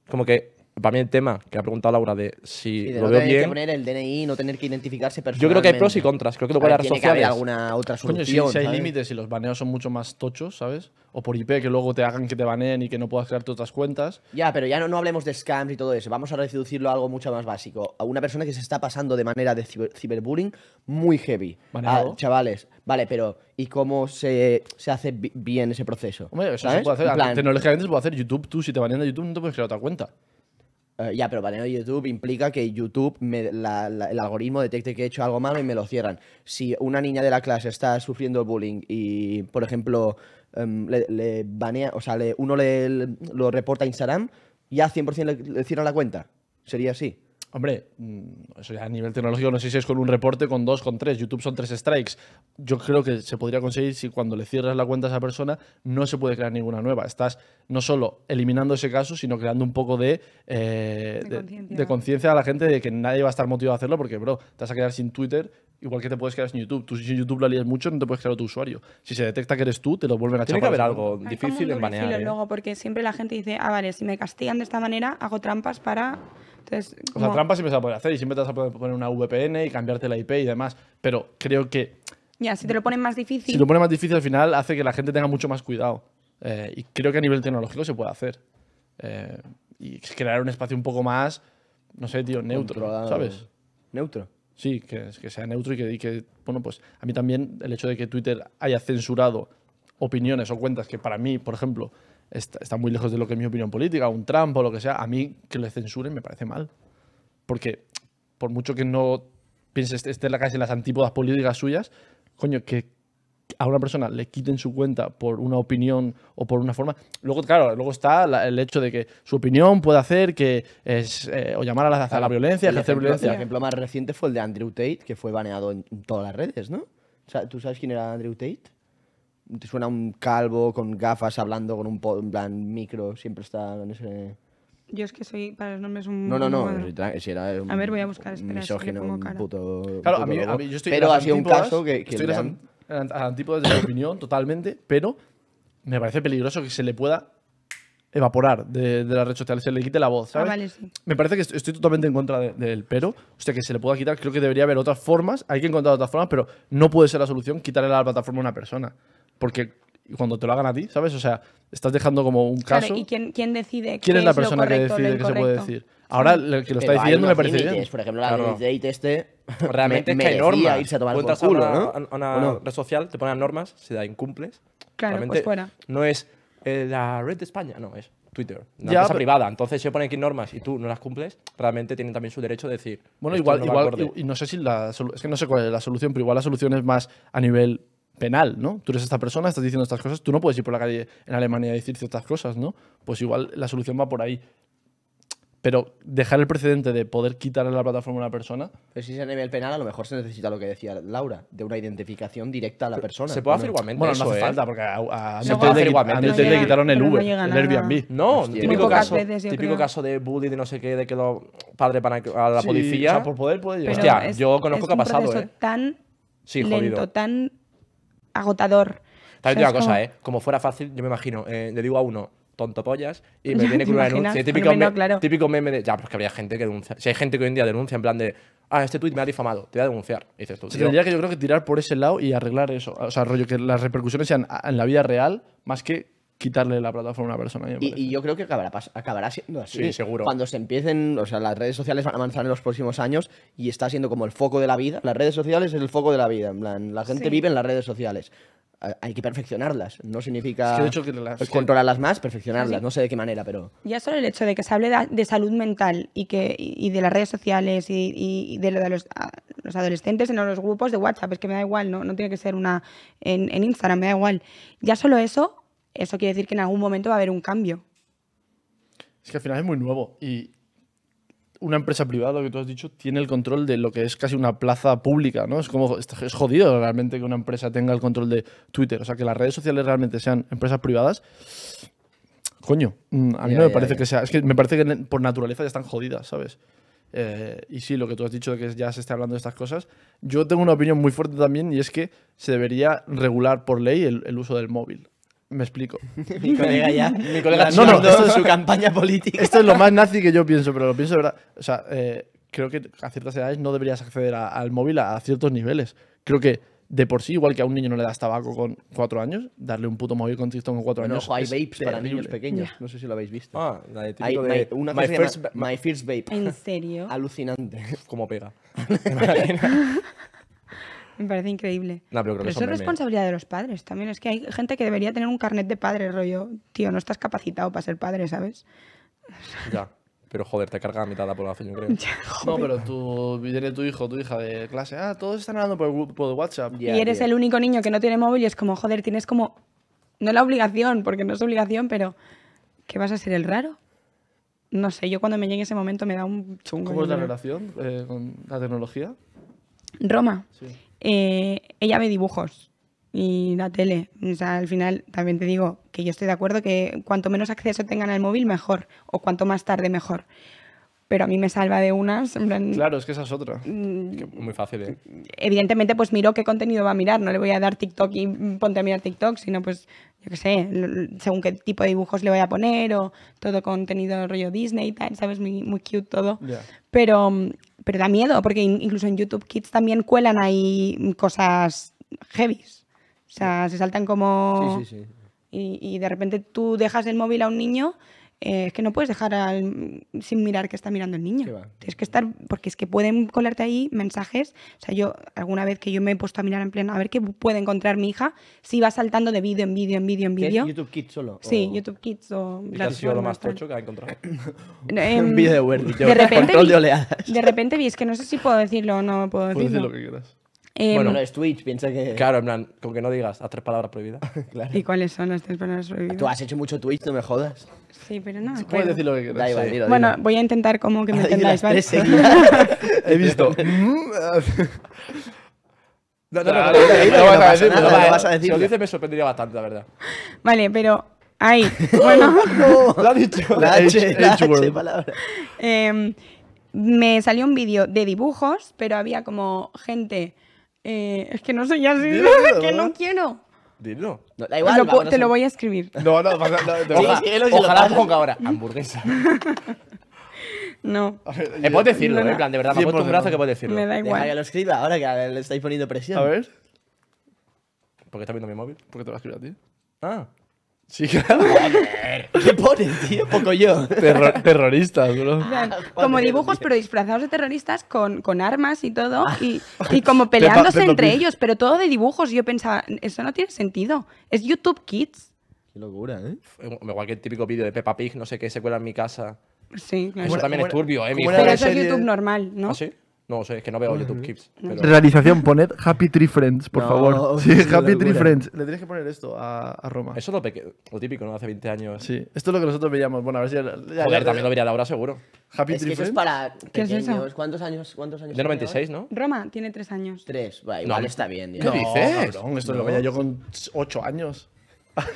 como que... Para mí el tema que ha preguntado Laura de si sí, de lo no veo bien... Que poner el D N I, no tener que identificarse personalmente. Yo creo que hay pros y contras. Creo que lo puede dar sociales. Tiene que haber alguna otra solución. Coño, si, si hay límites y los baneos son mucho más tochos, ¿sabes? O por I P que luego te hagan que te baneen y que no puedas crearte otras cuentas. Ya, pero ya no, no hablemos de scams y todo eso. Vamos a reducirlo a algo mucho más básico. A una persona que se está pasando de manera de ciber, ciberbullying muy heavy. ¿Baneado? Ah, chavales. Vale, pero ¿y cómo se, se hace bien ese proceso? Hombre, eso ¿sabes? Se puede hacer. Plan... Tecnológicamente se puede hacer. YouTube, tú, si te banean de YouTube, no te puedes crear otra cuenta. Uh, ya, pero baneo YouTube implica que YouTube, me, la, la, el algoritmo detecte que he hecho algo malo y me lo cierran. Si una niña de la clase está sufriendo bullying y, por ejemplo, um, le, le banea, o sea, le, uno le, le, lo reporta a Instagram, ya cien por cien le, le cierran la cuenta. Sería así. Hombre, eso ya a nivel tecnológico, no sé si es con un reporte, con dos, con tres. YouTube son tres strikes. Yo creo que se podría conseguir si cuando le cierras la cuenta a esa persona no se puede crear ninguna nueva. Estás no solo eliminando ese caso, sino creando un poco de, eh, de conciencia a la gente de que nadie va a estar motivado a hacerlo porque, bro, te vas a quedar sin Twitter igual que te puedes quedar sin YouTube. Tú si YouTube lo lías mucho, no te puedes crear tu usuario. Si se detecta que eres tú, te lo vuelven a tiene chapar. Tiene que haber algo hay difícil en banear. ¿eh? Luego, porque siempre la gente dice, ah, vale, si me castigan de esta manera, hago trampas para... Entonces, o sea, trampas siempre se va a poder hacer y siempre te vas a poder poner una V P N y cambiarte la I P y demás. Pero creo que... Ya, si te lo ponen más difícil... Si lo ponen más difícil al final hace que la gente tenga mucho más cuidado. Eh, y creo que a nivel tecnológico se puede hacer. Eh, y crear un espacio un poco más, no sé, tío, neutro, controlado. ¿Sabes? ¿Neutro? Sí, que, que sea neutro y que, y que... Bueno, pues a mí también el hecho de que Twitter haya censurado opiniones o cuentas que para mí, por ejemplo... Está, está muy lejos de lo que es mi opinión política, un Trump o lo que sea, a mí que le censuren me parece mal. Porque por mucho que no pienses esté en la calle en las antípodas políticas suyas, coño, que a una persona le quiten su cuenta por una opinión o por una forma... Luego, claro, luego está la, el hecho de que su opinión puede hacer que es... Eh, o llamar a la, a la violencia, el ejercer ejemplo, violencia. El ejemplo más reciente fue el de Andrew Tate, que fue baneado en todas las redes, ¿no? O sea, ¿tú sabes quién era Andrew Tate? Te suena un calvo con gafas hablando con un po en plan micro, siempre está en ese... Yo es que soy, para los nombres, un... No, no, no, bueno. Si era un, a ver, voy a buscar, espera, misógino, si un puto... Claro, puto a mí, a mí yo estoy... Pero ha sido un caso que... que estoy en han... antípodas de su opinión totalmente, pero me parece peligroso que se le pueda evaporar de, de las redes sociales, se le quite la voz, ¿sabes? Ah, vale, sí. Me parece que estoy, estoy totalmente en contra de, de él, pero, hostia, que se le pueda quitar, creo que debería haber otras formas, hay que encontrar otras formas, pero no puede ser la solución quitarle la plataforma a una persona. Porque cuando te lo hagan a ti, ¿sabes? O sea, estás dejando como un caso. Claro, ¿y quién, quién decide? ¿Quién es la persona es correcto, que decide qué se puede decir? Ahora, el que lo está diciendo me parece bien. Por ejemplo, la claro. de este realmente es que hay normas. Irse a tomar por culo, a una, ¿no? a una bueno. red social, te ponen normas, si la incumples. Claro, realmente pues fuera. No es eh, la red de España, no, es Twitter. Una ya, empresa pero, privada. Entonces, si ponen aquí normas y tú no las cumples, realmente tienen también su derecho de decir. Bueno, igual, no igual y, y no sé si la... Es que no sé cuál es la solución, pero igual la solución es más a nivel... penal, ¿no? Tú eres esta persona, estás diciendo estas cosas, tú no puedes ir por la calle en Alemania a decir ciertas cosas, ¿no? Pues igual la solución va por ahí. Pero dejar el precedente de poder quitarle la plataforma a una persona... Pero si es a nivel penal, a lo mejor se necesita lo que decía Laura, de una identificación directa a la persona. Se puede hacer igualmente. Bueno, eso, no hace ¿eh? falta, porque a, a se puede hacer igualmente. A le quitaron el Uber, el Airbnb. No, típico, caso, típico caso de bullying y no sé qué, de que los padres van a la sí, policía. O sea, por poder puede llegar. Hostia, es, yo conozco que ha pasado, ¿eh? Es tan sí, lento, tan agotador. También una cosa, ¿eh? Como fuera fácil, yo me imagino, eh, le digo a uno... tontopollas y me ya, viene con una denuncia. Típico, no, me, claro. típico meme de... Ya, pero es que había gente que denuncia. Si hay gente que hoy en día denuncia en plan de... Ah, este tuit me ha difamado. Te voy a denunciar. Y dices tú, sí, tendría que yo creo que tirar por ese lado y arreglar eso. O sea, rollo que las repercusiones sean en la vida real más que quitarle la plataforma a una persona. Y, y yo creo que acabará, acabará siendo así. Sí, seguro. Cuando se empiecen... O sea, las redes sociales van a avanzar en los próximos años y está siendo como el foco de la vida. Las redes sociales es el foco de la vida. En plan, la gente sí. vive en las redes sociales. Hay que perfeccionarlas. No significa es que de hecho que las, controlarlas más, perfeccionarlas. Sí. No sé de qué manera, pero... Ya solo el hecho de que se hable de salud mental y, que, y de las redes sociales y, y de lo de los, los adolescentes en los grupos de WhatsApp. Es que me da igual, no, no tiene que ser una en, en Instagram, me da igual. Ya solo eso, eso quiere decir que en algún momento va a haber un cambio. Es que al final es muy nuevo y... Una empresa privada, lo que tú has dicho, tiene el control de lo que es casi una plaza pública, ¿no? Es como es jodido realmente que una empresa tenga el control de Twitter. O sea, que las redes sociales realmente sean empresas privadas. Coño, a mí yeah, no me yeah, parece yeah. que sea... Es que me parece que por naturaleza ya están jodidas, ¿sabes? Eh, y sí, lo que tú has dicho de que ya se está hablando de estas cosas. Yo tengo una opinión muy fuerte también y es que se debería regular por ley el, el uso del móvil. Me explico. Mi colega ya. Mi colega no, no, esto es su campaña política. Esto es lo más nazi que yo pienso, pero lo pienso de verdad. O sea, eh, creo que a ciertas edades no deberías acceder a, al móvil a, a ciertos niveles. Creo que de por sí, igual que a un niño no le das tabaco con cuatro años, darle un puto móvil con TikTok con cuatro años. Ojo, hay vapes para niños pequeños. Yeah. No sé si lo habéis visto. Ah, la de típico hay, de... My, una my, first, llama, my first vape. ¿En serio? Alucinante. Como pega. Me parece increíble. No, pero creo pero que eso es responsabilidad meme. de los padres también. Es que hay gente que debería tener un carnet de padre, rollo. Tío, no estás capacitado para ser padre, ¿sabes? Ya, pero joder, te carga a mitad de la población, yo creo. Ya, no, pero tú viene tu hijo, tu hija de clase. Ah, todos están hablando por el grupo de WhatsApp. Yeah, y eres yeah. el único niño que no tiene móvil y es como, joder, tienes como... No la obligación, porque no es obligación, pero... ¿Qué vas a ser, el raro? No sé, yo cuando me llegue ese momento me da un chungo. ¿Cómo es la relación eh, con la tecnología? Roma. Sí. Eh, ella ve dibujos y la tele. O sea, al final también te digo que yo estoy de acuerdo que cuanto menos acceso tengan al móvil, mejor. O cuanto más tarde, mejor. Pero a mí me salva de unas... En plan, claro, es que esa es otra. Mm, que muy fácil, ¿eh? Evidentemente, pues miro qué contenido va a mirar. No le voy a dar TikTok y ponte a mirar TikTok, sino pues, yo qué sé, según qué tipo de dibujos le voy a poner o todo contenido rollo Disney y tal, ¿sabes? Muy, muy cute todo. Yeah. Pero... Pero da miedo, porque incluso en YouTube Kids también cuelan ahí cosas heavies. O sea, se saltan como... Sí, sí, sí. Y, y de repente tú dejas el móvil a un niño, eh, es que no puedes dejar al, sin mirar que está mirando el niño. Tienes que estar... Porque es que pueden colarte ahí mensajes. O sea, yo alguna vez que yo me he puesto a mirar en pleno a ver qué puede encontrar mi hija, si va saltando de vídeo en vídeo en vídeo en vídeo. ¿YouTube Kids solo? Sí, o... YouTube Kids o... ¿Qué ha sido lo más tocho que ha encontrado? Un vídeo de Werlyb. De repente control de oleadas. De repente vi, es que no sé si puedo decirlo o no puedo decirlo. Puedes decir lo que quieras. Eh, bueno, no es Twitch, piensa que... Claro, en plan, con que no digas las tres palabras prohibidas. Claro. ¿Y cuáles son las tres palabras prohibidas? Tú has hecho mucho Twitch, no me jodas. Sí, pero no. Puedes creo. decir lo que quieras. Da, igual, sí. dilo, bueno, dilo. voy a intentar como que me entendáis, ¿vale? He visto... No, no, no, no, no vas a decir. Si lo dices me sorprendería bastante, la verdad. Vale, pero... Ahí, bueno... Lo ha dicho. La H palabra. Me salió un vídeo de dibujos, pero había como gente... Eh, es que no soy así, dilo, dilo, que no quiero. Dilo. No, da igual, lo, va, no te lo voy a escribir. No, no, no, no, no ojalá, sí, sí, ojalá ponga ahora. Hamburguesa. No. Eh, puedes decirlo, no, no. en plan, de verdad, me ha puesto un brazo que puedes decirlo. Me da igual. Deja que lo escriba, ahora que le estáis poniendo presión. A ver. ¿Por qué estás viendo mi móvil? ¿Por qué te lo vas a escribir a ti? Ah. Sí, claro. ¿Qué pones, tío? Poco yo. Terror, terroristas, bro. O sea, como dibujos, pero disfrazados de terroristas con, con armas y todo. Y, y como peleándose entre ellos, pero todo de dibujos. Yo pensaba, eso no tiene sentido. Es YouTube Kids. Qué locura, ¿eh? Igual que el típico vídeo de Peppa Pig, no sé qué, se cuela en mi casa. Sí, claro. Eso también es turbio, ¿eh? Pero eso es YouTube normal, ¿no? ¿Ah, sí? No, o sea, es que no veo YouTube Kids. Pero... Realización, poned Happy Tree Friends, por no, favor. Sí, Happy Tree Friends. Le tienes que poner esto a, a Roma. Eso es lo, peque lo típico, ¿no? Hace veinte años. Sí, esto es lo que nosotros veíamos. Bueno, a ver si... Ya, ya, Joder, ya, ya, también lo vería Laura, seguro. Happy es Tree que Friends. Eso es para pequeños. ¿Qué es eso? ¿Cuántos años? ¿Cuántos años? De noventa y seis, ¿no? Roma tiene tres años. tres, va, igual no, está bien. Digamos. ¿Qué dices? No, cabrón, esto no. Lo veía yo con ocho años.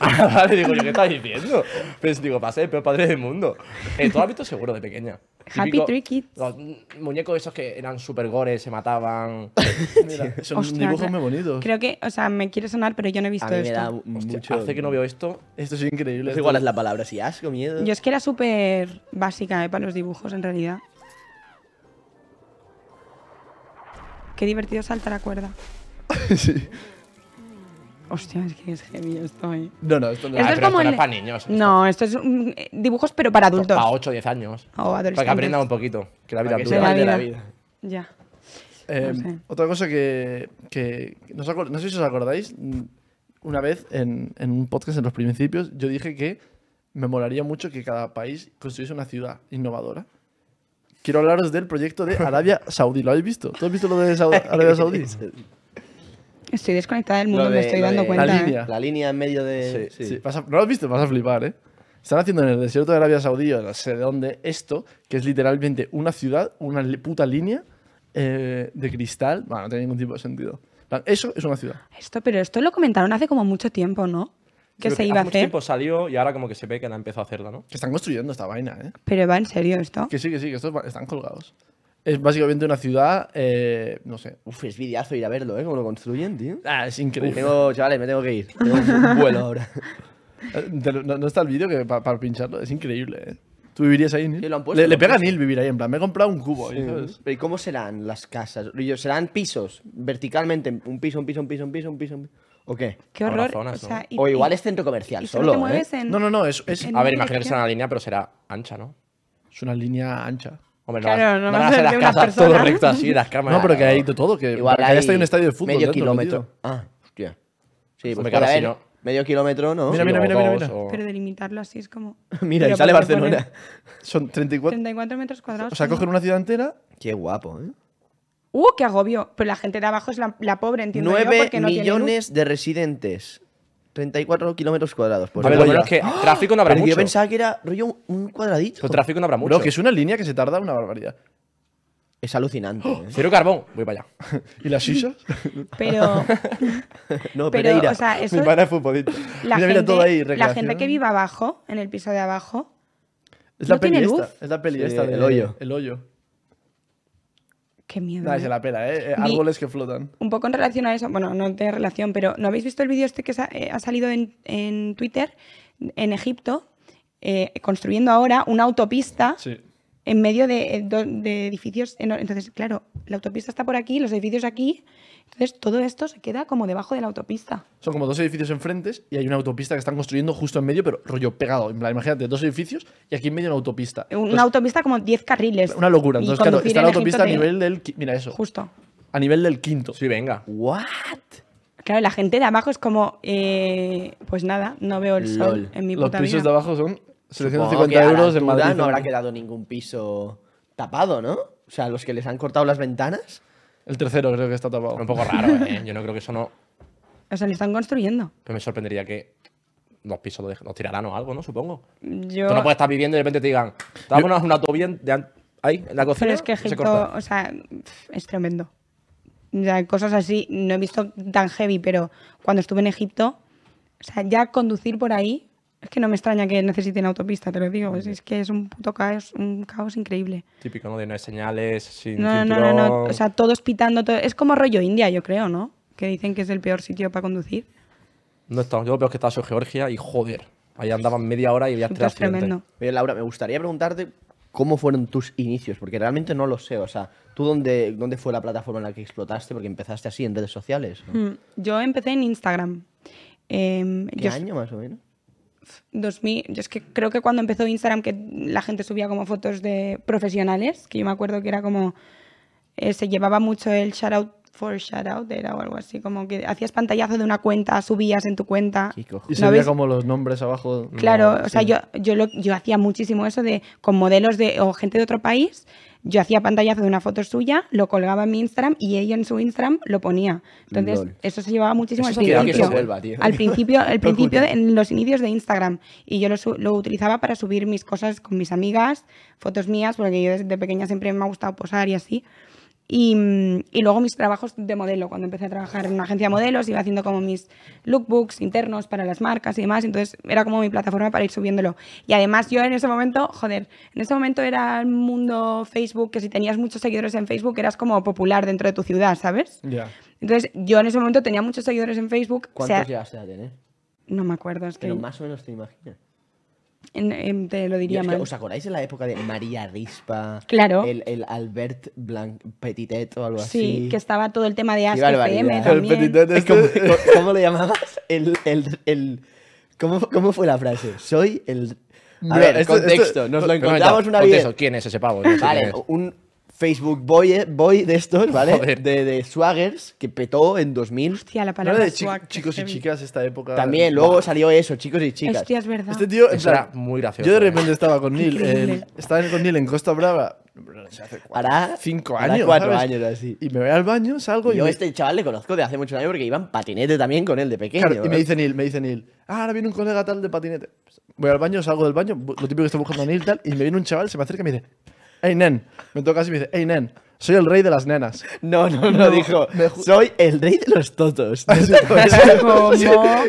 Ah, vale, digo yo, ¿qué estás diciendo? Pues digo, pasé el peor padre del mundo. Eh, ¿Tú has visto seguro de pequeña? Típico, Happy Tree Kids. Los muñecos esos que eran super gore, se mataban. Mira, son Ostras, dibujos muy bonitos. Creo que, o sea, me quiere sonar, pero yo no he visto esto. A mí me da Hostia, mucho, hace que no veo esto. Esto es increíble. No sé cuál es la palabra, si asco, miedo. Yo es que era súper básica eh, para los dibujos, en realidad. Qué divertido saltar a cuerda. Sí. Hostia, es que es heavy esto, ¿eh? No, no, esto no, esto es, como esto el... no es para niños. Esto. No, esto es un... dibujos, pero para adultos. Para ocho o diez años. Oh, para que aprendan un poquito. Que la vida es dura. De la vida. Ya. Eh, no sé. Otra cosa que... que no, os acord... no sé si os acordáis. Una vez, en, en un podcast en los principios, yo dije que me molaría mucho que cada país construyese una ciudad innovadora. Quiero hablaros del proyecto de Arabia Saudí. ¿Lo habéis visto? ¿Tú has visto lo de Saud Arabia Saudí? Estoy desconectada del mundo, de, me estoy dando cuenta. La línea. ¿Eh? La línea en medio de... Sí, sí. Sí. A, ¿no lo has visto? Vas a flipar, ¿eh? Están haciendo en el desierto de Arabia Saudí, o no sé de dónde, esto, que es literalmente una ciudad, una puta línea eh, de cristal. Bueno, no tiene ningún tipo de sentido. Eso es una ciudad. Esto, pero esto lo comentaron hace como mucho tiempo, ¿no? Que sí, se iba a hacer. Hace tiempo salió y ahora como que se ve que la empezó a hacerla, ¿no? Que están construyendo esta vaina, ¿eh? Pero va en serio esto. Que sí, que sí, que estos están colgados. Es básicamente una ciudad, eh, no sé. Uf, es videazo ir a verlo, ¿eh? Como lo construyen, tío. Ah, es increíble. Tengo, chavales, me tengo que ir. Tengo un vuelo ahora. ¿No, no está el vídeo que para, para pincharlo? Es increíble, ¿eh? ¿Tú vivirías ahí, Nil? Sí, lo han puesto, le, le pega a Nil vivir ahí, en plan, me he comprado un cubo. Sí. ¿Sabes? ¿Y cómo serán las casas? ¿Serán pisos? Verticalmente, un piso, un piso, un piso, un piso, un piso. ¿O qué? Qué horror. Zonas, o, sea, y, o igual es centro comercial, y solo, solo ¿eh? En, no, no, no. Es, es... A ver, imagino que será una línea, pero será ancha, ¿no? Es una línea ancha. Hombre, claro, no, no van a ser las casas persona. Todo recto así, las cámaras. No, pero que hay todo, que igual hay hasta un estadio de fútbol. Medio kilómetro. Metido. Ah, hostia. Sí, pues para ver, no. Medio kilómetro, ¿no? Mira, mira, mira, mira, mira. O... Pero delimitarlo así es como... Mira, pero y sale Barcelona. Son treinta y cuatro metros cuadrados. O sea, ¿no? Cogen una ciudad entera. Qué guapo, ¿eh? ¡Uh, qué agobio! Pero la gente de abajo es la, la pobre, entiendo yo, porque no tiene luz. nueve millones de residentes. treinta y cuatro kilómetros cuadrados. Pues a ver, lo bueno es que ¡oh! tráfico no habrá pero mucho. Yo pensaba que era rollo un cuadradito. Pero tráfico no habrá mucho. Bro, que es una línea que se tarda una barbaridad. Es alucinante. ¡Oh! ¿eh? Cero carbón. Voy para allá. ¿Y las sisas? Pero... no, pero, o sea, eso... Mi pana es futbolista. Mira, gente, mira todo ahí. La gente que vive abajo, en el piso de abajo, es la no peli tiene esta, luz. Es la peli sí, esta del el hoyo. El hoyo. Qué miedo. Nah, se la pela, ¿eh? Árboles que flotan. Un poco en relación a eso, bueno, no tiene relación, pero ¿no habéis visto el vídeo este que ha salido en, en Twitter, en Egipto, eh, construyendo ahora una autopista sí. en medio de, de edificios? Entonces, claro, la autopista está por aquí, los edificios aquí, entonces todo esto se queda como debajo de la autopista. Son como dos edificios enfrente y hay una autopista que están construyendo justo en medio, pero rollo pegado. Imagínate, dos edificios y aquí en medio una autopista. Una entonces, autopista como diez carriles. Una locura. Entonces, claro, está en la autopista Egipto a nivel te... del... Mira eso. Justo. A nivel del quinto. Sí, venga. ¿What? Claro, la gente de abajo es como... Eh, pues nada, no veo el Lol. sol en mi puta vida. Los pisos de abajo son setecientos cincuenta euros en Madrid. No habrá quedado ningún piso tapado, ¿no? O sea, los que les han cortado las ventanas... El tercero creo que está tapado. Un poco raro, ¿eh? Yo no creo que eso no... O sea, le están construyendo. Pero me sorprendería que los pisos los, los tirarán o algo, ¿no? Supongo. Yo... Tú no puedes estar viviendo y de repente te digan... Dame una, una autovía de ahí, en la cocina. Pero es que Egipto, se corta. O sea, es tremendo. O sea, cosas así no he visto tan heavy, pero cuando estuve en Egipto... O sea, ya conducir por ahí... Es que no me extraña que necesiten autopista, te lo digo. Es, es que es un puto caos, un caos increíble. Típico, ¿no? De no hay señales, sin no, no, no, no, no. O sea, todos pitando. Todo... Es como rollo India, yo creo, ¿no? Que dicen que es el peor sitio para conducir. No está. Yo lo peor que estaba en Georgia y joder. Ahí andaban media hora y había tres accidentes. Oye, Laura, me gustaría preguntarte cómo fueron tus inicios, porque realmente no lo sé. O sea, ¿tú dónde, dónde fue la plataforma en la que explotaste? Porque empezaste así, en redes sociales, ¿no? Mm, yo empecé en Instagram. Eh, ¿Qué yo... año más o menos? dos mil, yo es que creo que cuando empezó Instagram que la gente subía como fotos de profesionales, que yo me acuerdo que era como eh, se llevaba mucho el shoutout for shoutout, era o algo así, como que hacías pantallazo de una cuenta, subías en tu cuenta. Chico. Y ¿no se veía ves? Como los nombres abajo. Claro, no, o sí. sea, yo, yo, lo, yo hacía muchísimo eso de con modelos de o gente de otro país yo hacía pantallazo de una foto suya, lo colgaba en mi Instagram y ella en su Instagram lo ponía. Entonces, Lol. eso se llevaba muchísimo al principio, vuelva, tío. al principio. Al principio, en los inicios de Instagram. Y yo lo, lo utilizaba para subir mis cosas con mis amigas, fotos mías, porque yo desde pequeña siempre me ha gustado posar y así. Y, y luego mis trabajos de modelo, cuando empecé a trabajar en una agencia de modelos, iba haciendo como mis lookbooks internos para las marcas y demás, entonces era como mi plataforma para ir subiéndolo. Y además yo en ese momento, joder, en ese momento era el mundo Facebook, que si tenías muchos seguidores en Facebook eras como popular dentro de tu ciudad, ¿sabes? Ya. Yeah. Entonces yo en ese momento tenía muchos seguidores en Facebook. ¿Cuántos llegaste a tener? No me acuerdo. Es que... Pero más o menos te imaginas. En, en, te lo diría mal. Que, ¿os acordáis de la época de María Rispa? Claro. El, el Albert Blanc, Petitet o algo sí, así. Sí, que estaba todo el tema de A S P M también. El este... ¿Cómo, ¿Cómo lo llamabas? El, el, el... ¿Cómo, ¿Cómo fue la frase? Soy el... A ver, esto, contexto. Esto, nos lo encontramos una vez. ¿Quién es ese pavo? No sé vale, un Facebook boy, boy de estos, ¿vale? De, de Swaggers, que petó en dos mil. Hostia, la palabra. ¿No de chi swag, chicos y chicas esta época? También, luego wow. salió eso, chicos y chicas. Hostia, es verdad. Este tío eso era muy gracioso. Yo de repente eh. estaba con Nil, eh, estaba con Nil en Costa Brava. Hace cuatro, hará cinco años, hará cuatro ¿sabes? años así. Y me voy al baño, salgo y... Yo me... este chaval le conozco de hace muchos años porque iba en patinete también con él de pequeño. Claro, y me dice Nil, me dice Nil, ah, ahora viene un colega tal de patinete. Voy al baño, salgo del baño, lo típico que está buscando a Nil tal, y me viene un chaval, se me acerca y me dice... Hey, nen. Me toca así y me dice, hey, nen, soy el rey de las nenas. No, no, no, no dijo, soy el rey de los totos. ¿No?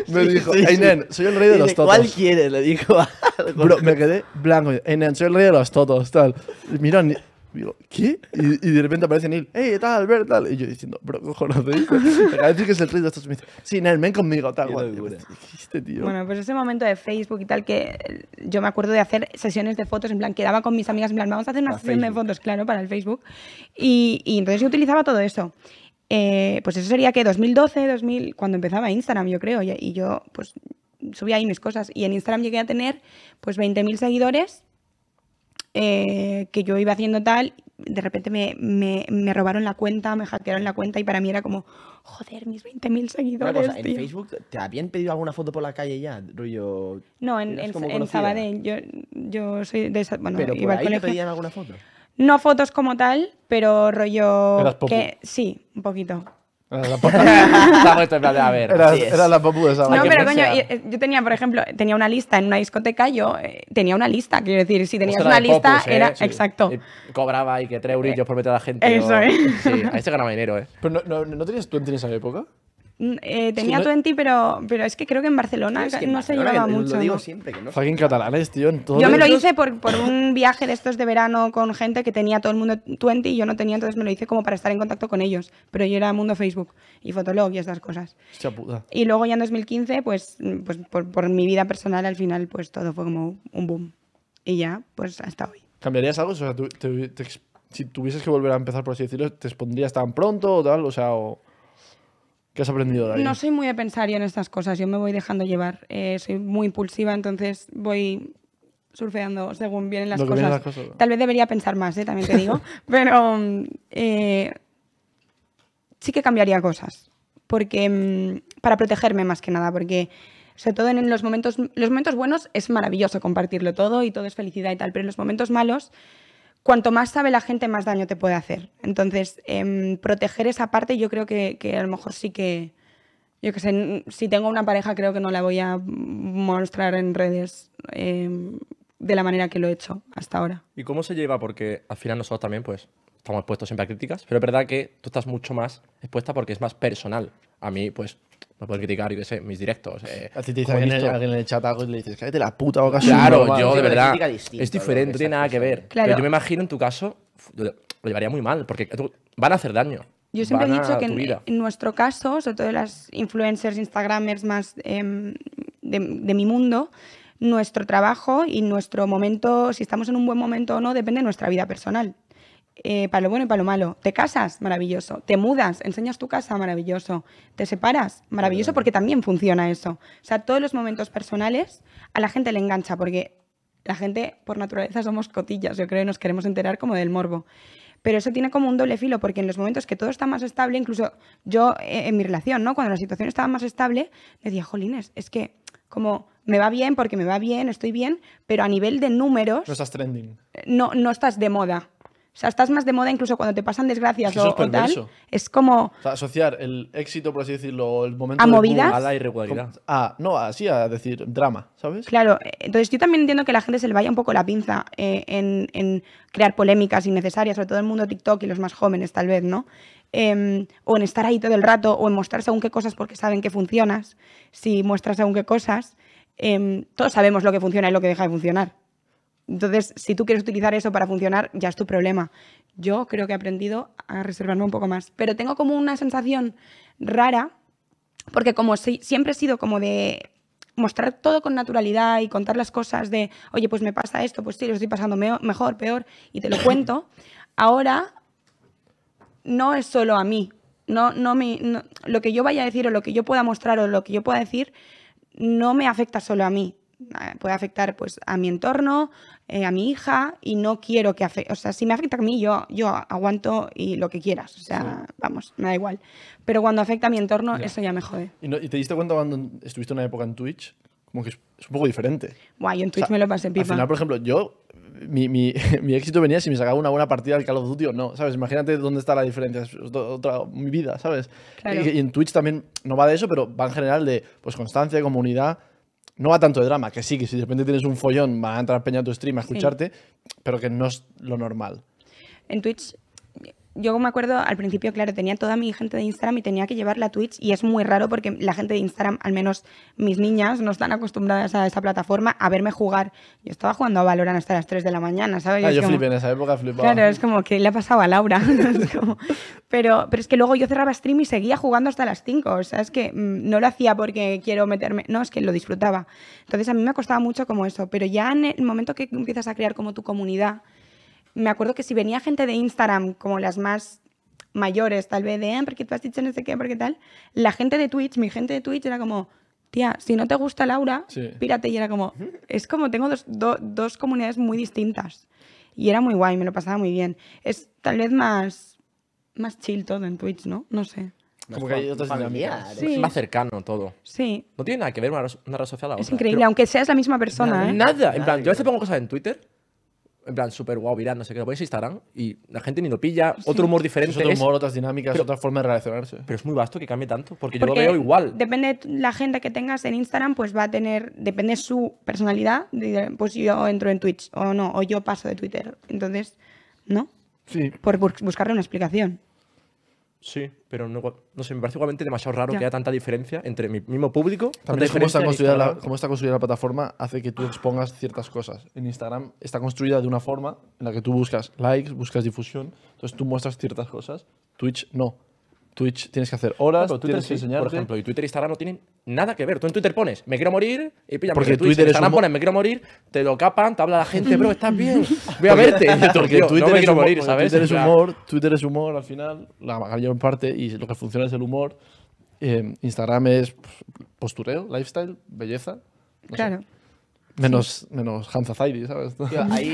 Me dijo, hey, nen, soy el rey de los totos. ¿Cuál quieres? Le dijo algo. Bro, me quedé blanco. Hey, nen, soy el rey de los totos, tal. Y mira, Nil, digo, ¿qué? Y, y de repente aparece Nil, hey, tal, ver, tal. Y yo diciendo, bro, cojones, ¿no? Me acaba de decir que es el rey de los totos. Me dice, sí, nen, ven conmigo, tal. Guay, tío, este tío. Bueno, pues ese momento de Facebook y tal, que yo me acuerdo de hacer sesiones de fotos, en plan, quedaba con mis amigas, en plan, vamos a hacer una sesión de fotos, claro, para el Facebook. Y, y entonces yo utilizaba todo eso. Eh, pues eso sería que dos mil doce, dos mil, cuando empezaba Instagram, yo creo, y, y yo, pues, subía ahí mis cosas. Y en Instagram llegué a tener, pues, veinte mil seguidores. Eh, que yo iba haciendo tal, de repente me, me, me robaron la cuenta, me hackearon la cuenta y para mí era como, joder, mis veinte mil seguidores. Una cosa, ¿en tío. Facebook te habían pedido alguna foto por la calle ya? Rollo, no, en, en, en Sabadell, yo, yo soy de esa... Bueno, ¿pero por ahí te pedían alguna foto? No fotos como tal, pero rollo... que sí, un poquito. Era la popu. A ver, era, era la popu de esa. No, pero coño, yo tenía, por ejemplo, tenía una lista en una discoteca, yo eh, tenía una lista, quiero decir, si tenías o sea, una lista popus, era... Eh, sí. Exacto. Y cobraba y que tres eurillos eh, por meter a la gente. Eso, o... ¿eh? Sí, ahí se ganaba dinero, ¿eh? Pero no, no, ¿no tenías Twenty en esa época? Eh, tenía sí, no... Twenty, pero, pero es que creo que en Barcelona es que no en Barcelona se llevaba que, mucho. Lo digo siempre, que no. Fucking catalanes, tío. En todo yo me lo hice por, por un viaje de estos de verano con gente que tenía todo el mundo Twenty y yo no tenía, entonces me lo hice como para estar en contacto con ellos. Pero yo era mundo Facebook y Fotolog y estas cosas. Hostia puta. Y luego ya en dos mil quince, pues, pues por, por mi vida personal al final, pues todo fue como un boom. Y ya, pues hasta hoy. ¿Cambiarías algo? O sea, ¿te, te, te, si tuvieses que volver a empezar, por así decirlo, ¿te expondrías tan pronto o tal? O sea, o... ¿Qué has aprendido de ahí? No soy muy de pensar yo en estas cosas, yo me voy dejando llevar. Eh, soy muy impulsiva, entonces voy surfeando según vienen las cosas. Las cosas ¿no? Tal vez debería pensar más, ¿eh? También te digo. Pero eh, sí que cambiaría cosas, porque para protegerme más que nada, porque sobre todo en los momentos, los momentos buenos es maravilloso compartirlo todo y todo es felicidad y tal, pero en los momentos malos... Cuanto más sabe la gente, más daño te puede hacer. Entonces, eh, proteger esa parte yo creo que, que a lo mejor sí que... Yo que sé, si tengo una pareja creo que no la voy a mostrar en redes eh, de la manera que lo he hecho hasta ahora. ¿Y cómo se lleva? Porque al final nosotros también pues estamos expuestos siempre a críticas, pero es verdad que tú estás mucho más expuesta porque es más personal. A mí pues... No puedo criticar, yo qué sé, mis directos. Eh, a ti te dice alguien, alguien en el chat algo y le dices, cállate la puta boca. Claro, normal, yo de verdad, distinto, es diferente, no tiene nada que ver. Claro. Pero yo me imagino en tu caso, lo llevaría muy mal, porque van a hacer daño. Yo siempre he dicho que en, en nuestro caso, sobre todo las influencers, instagramers más eh, de, de mi mundo, nuestro trabajo y nuestro momento, si estamos en un buen momento o no, depende de nuestra vida personal. Eh, para lo bueno y para lo malo. Te casas, maravilloso. Te mudas, enseñas tu casa, maravilloso. Te separas, maravilloso, porque también funciona eso. O sea, todos los momentos personales a la gente le engancha, porque la gente, por naturaleza, somos cotillas, yo creo, y nos queremos enterar como del morbo. Pero eso tiene como un doble filo, porque en los momentos que todo está más estable, incluso yo eh, en mi relación, ¿no? Cuando la situación estaba más estable, decía, jolines, es que como... Me va bien porque me va bien, estoy bien, pero a nivel de números... No estás trending. No, no estás de moda. O sea, estás más de moda incluso cuando te pasan desgracias o, o tal. Es como... O sea, asociar el éxito, por así decirlo, el momento... A movidas. A la irregularidad. A, no, así a decir drama, ¿sabes? Claro. Entonces, yo también entiendo que a la gente se le vaya un poco la pinza eh, en, en crear polémicas innecesarias, sobre todo en el mundo TikTok y los más jóvenes, tal vez, ¿no? Eh, o en estar ahí todo el rato, o en mostrar según qué cosas porque saben que funcionas. Si muestras según qué cosas, eh, todos sabemos lo que funciona y lo que deja de funcionar. Entonces, si tú quieres utilizar eso para funcionar, ya es tu problema. Yo creo que he aprendido a reservarme un poco más. Pero tengo como una sensación rara, porque como si, siempre he sido como de mostrar todo con naturalidad y contar las cosas de, oye, pues me pasa esto, pues sí, lo estoy pasando me mejor, peor, y te lo cuento. Ahora, no es solo a mí. No, no me, no, lo que yo vaya a decir o lo que yo pueda mostrar o lo que yo pueda decir no me afecta solo a mí. Puede afectar pues a mi entorno, eh, a mi hija, y no quiero que afecte. O sea, si me afecta a mí, yo, yo aguanto y lo que quieras. O sea, sí. Vamos, me da igual. Pero cuando afecta a mi entorno, ya. Eso ya me jode. ¿Y, no, ¿Y te diste cuenta cuando estuviste una época en Twitch? Como que es, es un poco diferente. Guay, yo en Twitch o sea, me lo pasé pipa. Al final, por ejemplo, yo... Mi, mi, mi éxito venía si me sacaba una buena partida del Call of Duty o no, ¿sabes? Imagínate dónde está la diferencia, es otra mi vida, ¿sabes? Claro. Y, y en Twitch también no va de eso, pero va en general de pues constancia, comunidad... No va tanto de drama, que sí, que si de repente tienes un follón va a entrar peña a tu stream a escucharte, sí. Pero que no es lo normal. En Twitch, yo me acuerdo al principio, claro, tenía toda mi gente de Instagram y tenía que llevarla a Twitch y es muy raro porque la gente de Instagram, al menos mis niñas, no están acostumbradas a esa plataforma a verme jugar. Yo estaba jugando a Valorant hasta las tres de la mañana, ¿sabes? Ah, yo flipé en esa época, flipaba. Claro, es como que le ha pasado a Laura. como... pero, pero es que luego yo cerraba stream y seguía jugando hasta las cinco. O sea, es que no lo hacía porque quiero meterme... No, es que lo disfrutaba. Entonces a mí me costaba mucho como eso. Pero ya en el momento que empiezas a crear como tu comunidad... Me acuerdo que si venía gente de Instagram, como las más mayores, tal vez, de, ah, porque tú has dicho no sé qué, porque tal, la gente de Twitch, mi gente de Twitch era como, tía, si no te gusta Laura, sí. Pírate. Y era como, es como, tengo dos, do, dos comunidades muy distintas. Y era muy guay, me lo pasaba muy bien. Es tal vez más, más chill todo en Twitch, ¿no? No sé. Como que hay otras dinámicas. Sí. Es más cercano todo. Sí. No tiene nada que ver una red social a otra. Es increíble, pero... aunque seas la misma persona, nada, ¿eh? Nada. En plan, yo a veces pongo cosas en Twitter... En plan, súper guau, wow, viral, no sé qué, lo pones en Instagram y la gente ni lo pilla, sí. Otro humor diferente. Es otro humor, es... otras dinámicas, pero, otra forma de relacionarse. Pero es muy vasto que cambie tanto, porque, porque yo lo veo igual. Depende de la gente que tengas en Instagram, pues va a tener, depende de su personalidad, pues yo entro en Twitch o no, o yo paso de Twitter. Entonces, ¿no? Sí. Por buscarle una explicación. Sí, pero no, no sé, me parece igualmente demasiado raro ya. Que haya tanta diferencia entre mi mismo público. También cómo está, la, cómo está construida la plataforma hace que tú expongas ciertas cosas. En Instagram está construida de una forma en la que tú buscas likes, buscas difusión, entonces tú muestras ciertas cosas. Twitch no. Twitch tienes que hacer horas, no, Twitter tienes que sí, enseñarte. Por ejemplo, y Twitter e Instagram no tienen nada que ver. Tú en Twitter pones, me quiero morir, y pilla porque Twitter, Twitter Instagram pones, me quiero morir, te lo capan, te habla la gente, bro, estás bien, voy a verte. Porque Twitter no me quiero humor, morir, ¿sabes? Twitter es humor, Twitter es humor al final, la mayor parte, y lo que funciona es el humor. Eh, Instagram es postureo, lifestyle, belleza. No claro. Sé. Menos, menos Hamza Zaidi, ¿sabes? Tío, ahí,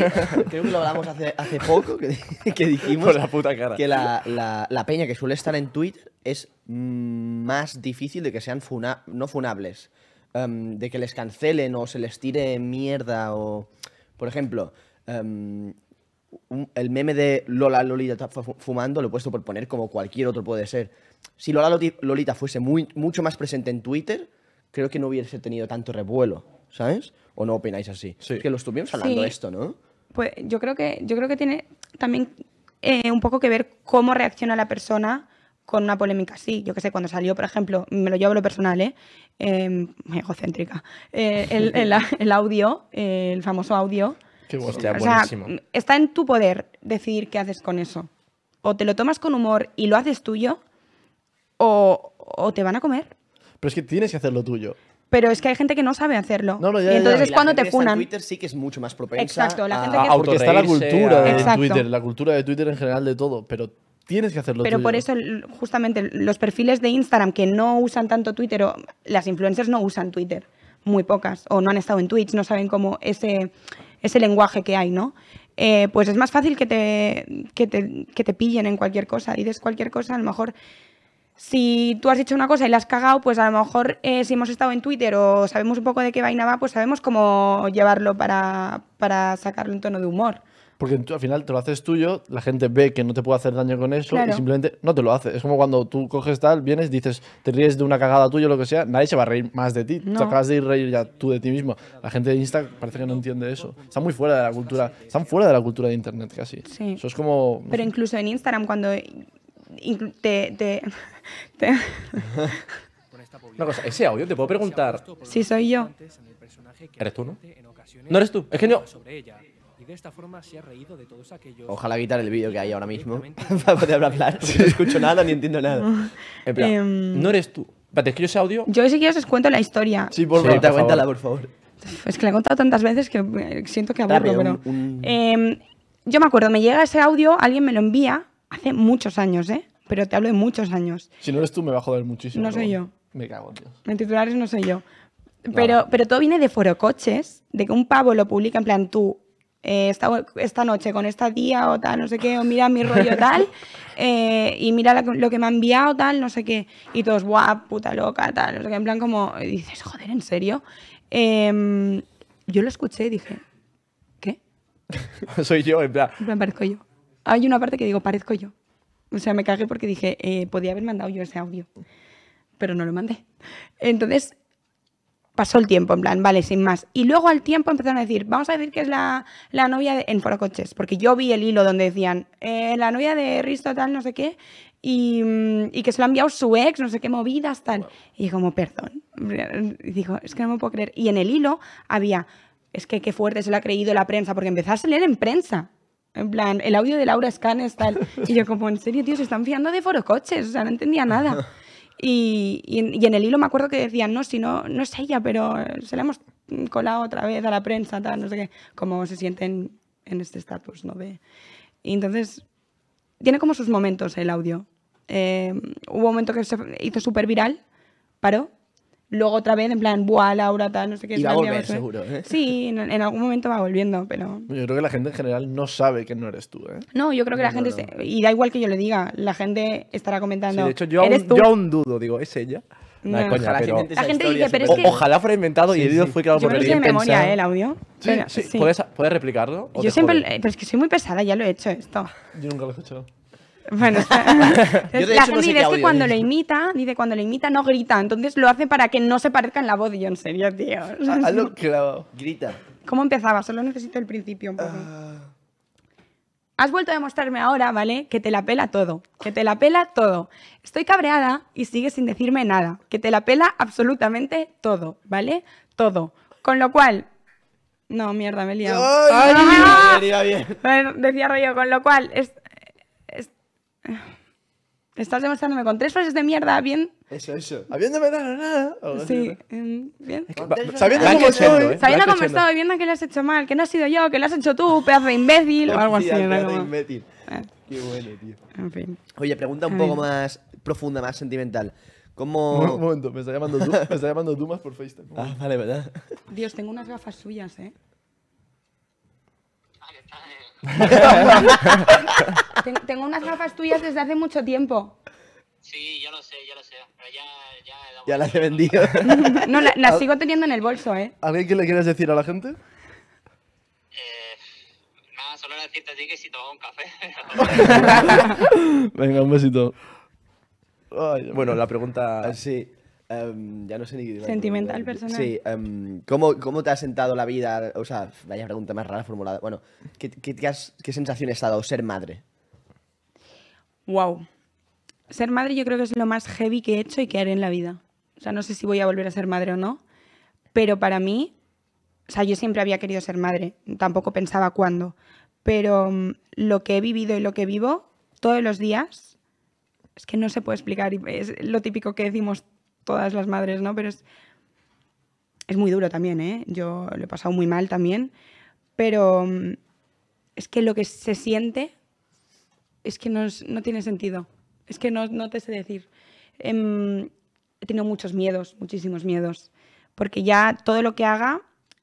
creo que lo hablamos hace, hace poco, que, que dijimos la puta cara. Que la, la, la peña que suele estar en Twitter es más difícil de que sean funa, no funables, um, de que les cancelen o se les tire mierda o... Por ejemplo, um, un, el meme de Lola Lolita fumando lo he puesto por poner como cualquier otro puede ser. Si Lola Lolita fuese muy, mucho más presente en Twitter, creo que no hubiese tenido tanto revuelo, ¿sabes? ¿O no opináis así? Sí. Es que lo estuvimos hablando sí. De esto, ¿no? Pues yo creo que, yo creo que tiene también eh, un poco que ver cómo reacciona la persona con una polémica así. Yo qué sé, cuando salió, por ejemplo, me lo llevo a lo personal, ¿eh? eh egocéntrica. Eh, el, el, el audio, eh, el famoso audio. Qué bueno. Hostia, buenísimo. O sea, está en tu poder decidir qué haces con eso. O te lo tomas con humor y lo haces tuyo, o, o te van a comer. Pero es que tienes que hacerlo tuyo. Pero es que hay gente que no sabe hacerlo. No, no, ya, y entonces ya, ya. Es cuando te funan. En Twitter sí que es mucho más propensa. Exacto, la gente a, que... Porque está la cultura de exacto. Twitter, la cultura de Twitter en general de todo, pero tienes que hacerlo pero tuyo. Por eso, justamente, los perfiles de Instagram que no usan tanto Twitter, o las influencers no usan Twitter, muy pocas, o no han estado en Twitch, no saben cómo ese, ese lenguaje que hay, ¿no? Eh, pues es más fácil que te, que, te, que te pillen en cualquier cosa. Dices cualquier cosa, a lo mejor... Si tú has hecho una cosa y la has cagado, pues a lo mejor eh, si hemos estado en Twitter o sabemos un poco de qué vaina va, pues sabemos cómo llevarlo para, para sacarlo en tono de humor. Porque tú, al final te lo haces tuyo, la gente ve que no te puede hacer daño con eso, claro, y simplemente no te lo hace. Es como cuando tú coges tal, vienes, dices, te ríes de una cagada tuya o lo que sea, nadie se va a reír más de ti. No. Te acabas de ir reír ya tú de ti mismo. La gente de Insta parece que no entiende eso. Están muy fuera de la cultura, están fuera de la cultura de Internet casi. Sí. Eso es como... No Pero sé. Incluso en Instagram cuando te... te, te Una cosa, ese audio, te puedo preguntar... Sí, soy yo. ¿Eres tú, no? No eres tú, es que no... Y de esta forma se ha reído de todos aquellos... Ojalá quitar el vídeo que hay ahora mismo para poder hablar. No escucho nada ni entiendo nada. En plan, um, no eres tú. Espérate, es que yo ese audio... Yo si quieres os cuento la historia. Sí, por, sí, por, por cuéntala, por favor. Es que la he contado tantas veces que siento que aburro, pero... Un, un... Eh, yo me acuerdo, me llega ese audio, alguien me lo envía hace muchos años, ¿eh? Pero te hablo de muchos años. Si no eres tú me va a joder muchísimo. No soy yo. Me cago en Dios. En titulares no soy yo. Pero, no. pero todo viene de Forocoches, de que un pavo lo publica en plan tú... Eh, esta, esta noche con esta tía o tal, no sé qué, o mira mi rollo tal, eh, y mira la, lo que me ha enviado tal, no sé qué, y todos, guau, puta loca, tal, no sé qué, en plan como, y dices, joder, ¿en serio? Eh, yo lo escuché y dije, ¿qué? Soy yo, en plan. En plan, parezco yo. Hay una parte que digo, parezco yo. O sea, me cagué porque dije, eh, podía haber mandado yo ese audio, pero no lo mandé. Entonces... Pasó el tiempo, en plan, vale, sin más. Y luego al tiempo empezaron a decir, vamos a decir que es la, la novia de... En Forocoches, porque yo vi el hilo donde decían, eh, la novia de Risto tal, no sé qué, y, y que se lo ha enviado su ex, no sé qué movidas, tal. Wow. Y como, perdón. Y dijo, es que no me puedo creer. Y en el hilo había, es que qué fuerte se lo ha creído la prensa, porque empezaste a leer en prensa. En plan, el audio de Laura Escanes, tal. Y yo como, en serio, tío, se están fiando de Forocoches. O sea, no entendía nada. Y, y en el hilo me acuerdo que decían, no, si no, no es ella, pero se la hemos colado otra vez a la prensa, tal, no sé qué, como se sienten en este estatus, ¿no? De... Y entonces, tiene como sus momentos el audio. Eh, hubo un momento que se hizo súper viral, paró, luego otra vez en plan, buah, Laura, tal, no sé qué. Y va a volver, seguro, ¿eh? Sí, en, en algún momento va volviendo, pero... Yo creo que la gente en general no sabe que no eres tú, ¿eh? No, yo creo que no, la gente... No, no. Se... Y da igual que yo le diga, la gente estará comentando... Sí, de hecho, yo, ¿eres aún, tú? Yo aún dudo, digo, ¿es ella? No, no, coña, pero... La gente dice, pero es que... Ojalá fuera inventado sí, y el video sí. fue claro yo por el Yo me lo hice de memoria, ¿eh? El audio. Sí, pero, sí. sí. ¿Puedes, ¿Puedes replicarlo? Yo siempre... Joder? Pero es que soy muy pesada, ya lo he hecho esto. Yo nunca lo he hecho. Bueno, entonces, la gente no sé dice es que cuando lo imita, dice cuando lo imita no grita, entonces lo hace para que no se parezca en la voz. Y yo, en serio, tío. O sea, hazlo clavado, grita. ¿Cómo empezaba? Solo necesito el principio un poco. Uh... Has vuelto a demostrarme ahora, ¿vale? Que te la pela todo, que te la pela todo. Estoy cabreada y sigues sin decirme nada, que te la pela absolutamente todo, ¿vale? Todo. Con lo cual... No, mierda, me he liado. ¡Ay! ¡Ah! Bien, bien. Bueno, decía rollo, con lo cual... Es... Estás demostrándome con tres frases de mierda, bien. Eso, eso. Habiéndome dado nada. Sí, bien. Es que, sabiendo cómo estoy, ¿eh? Sabiendo cómo estoy, viendo que lo has hecho mal, que no has sido yo, que lo has hecho tú, pedazo de imbécil o algo así. Pedazo de imbécil. Qué bueno, tío. En fin. Oye, pregunta un poco más profunda, más sentimental. ¿Cómo...? Un momento, me está llamando tú, me está llamando tú más por FaceTime. Ah, vale, verdad. Dios, tengo unas gafas suyas, ¿eh? Tengo unas gafas tuyas desde hace mucho tiempo. Sí, ya lo sé, ya lo sé. Pero ya, ya, la ya las he vendido. No, las la sigo teniendo en el bolso, ¿eh? ¿Alguien que le quieras decir a la gente? Eh, nada, solo decirte a ti que si tomaba un café. Venga, un besito. Ay, bueno, la pregunta... Sí. Um, ya no sé ni qué... Sentimental, personal. Sí. Um, ¿cómo, ¿Cómo te ha sentado la vida? O sea, vaya pregunta más rara formulada. Bueno, ¿qué, qué, qué, has, qué sensaciones ha dado ser madre? Wow. Ser madre yo creo que es lo más heavy que he hecho y que haré en la vida. O sea, no sé si voy a volver a ser madre o no, pero para mí... O sea, yo siempre había querido ser madre, tampoco pensaba cuándo. Pero um, lo que he vivido y lo que vivo todos los días, es que no se puede explicar. Es lo típico que decimos todas las madres, ¿no? Pero es, es muy duro también, ¿eh? Yo lo he pasado muy mal también, pero es que lo que se siente es que no, es, no tiene sentido. Es que no, no te sé decir. Eh, he tenido muchos miedos, muchísimos miedos, porque ya todo lo que haga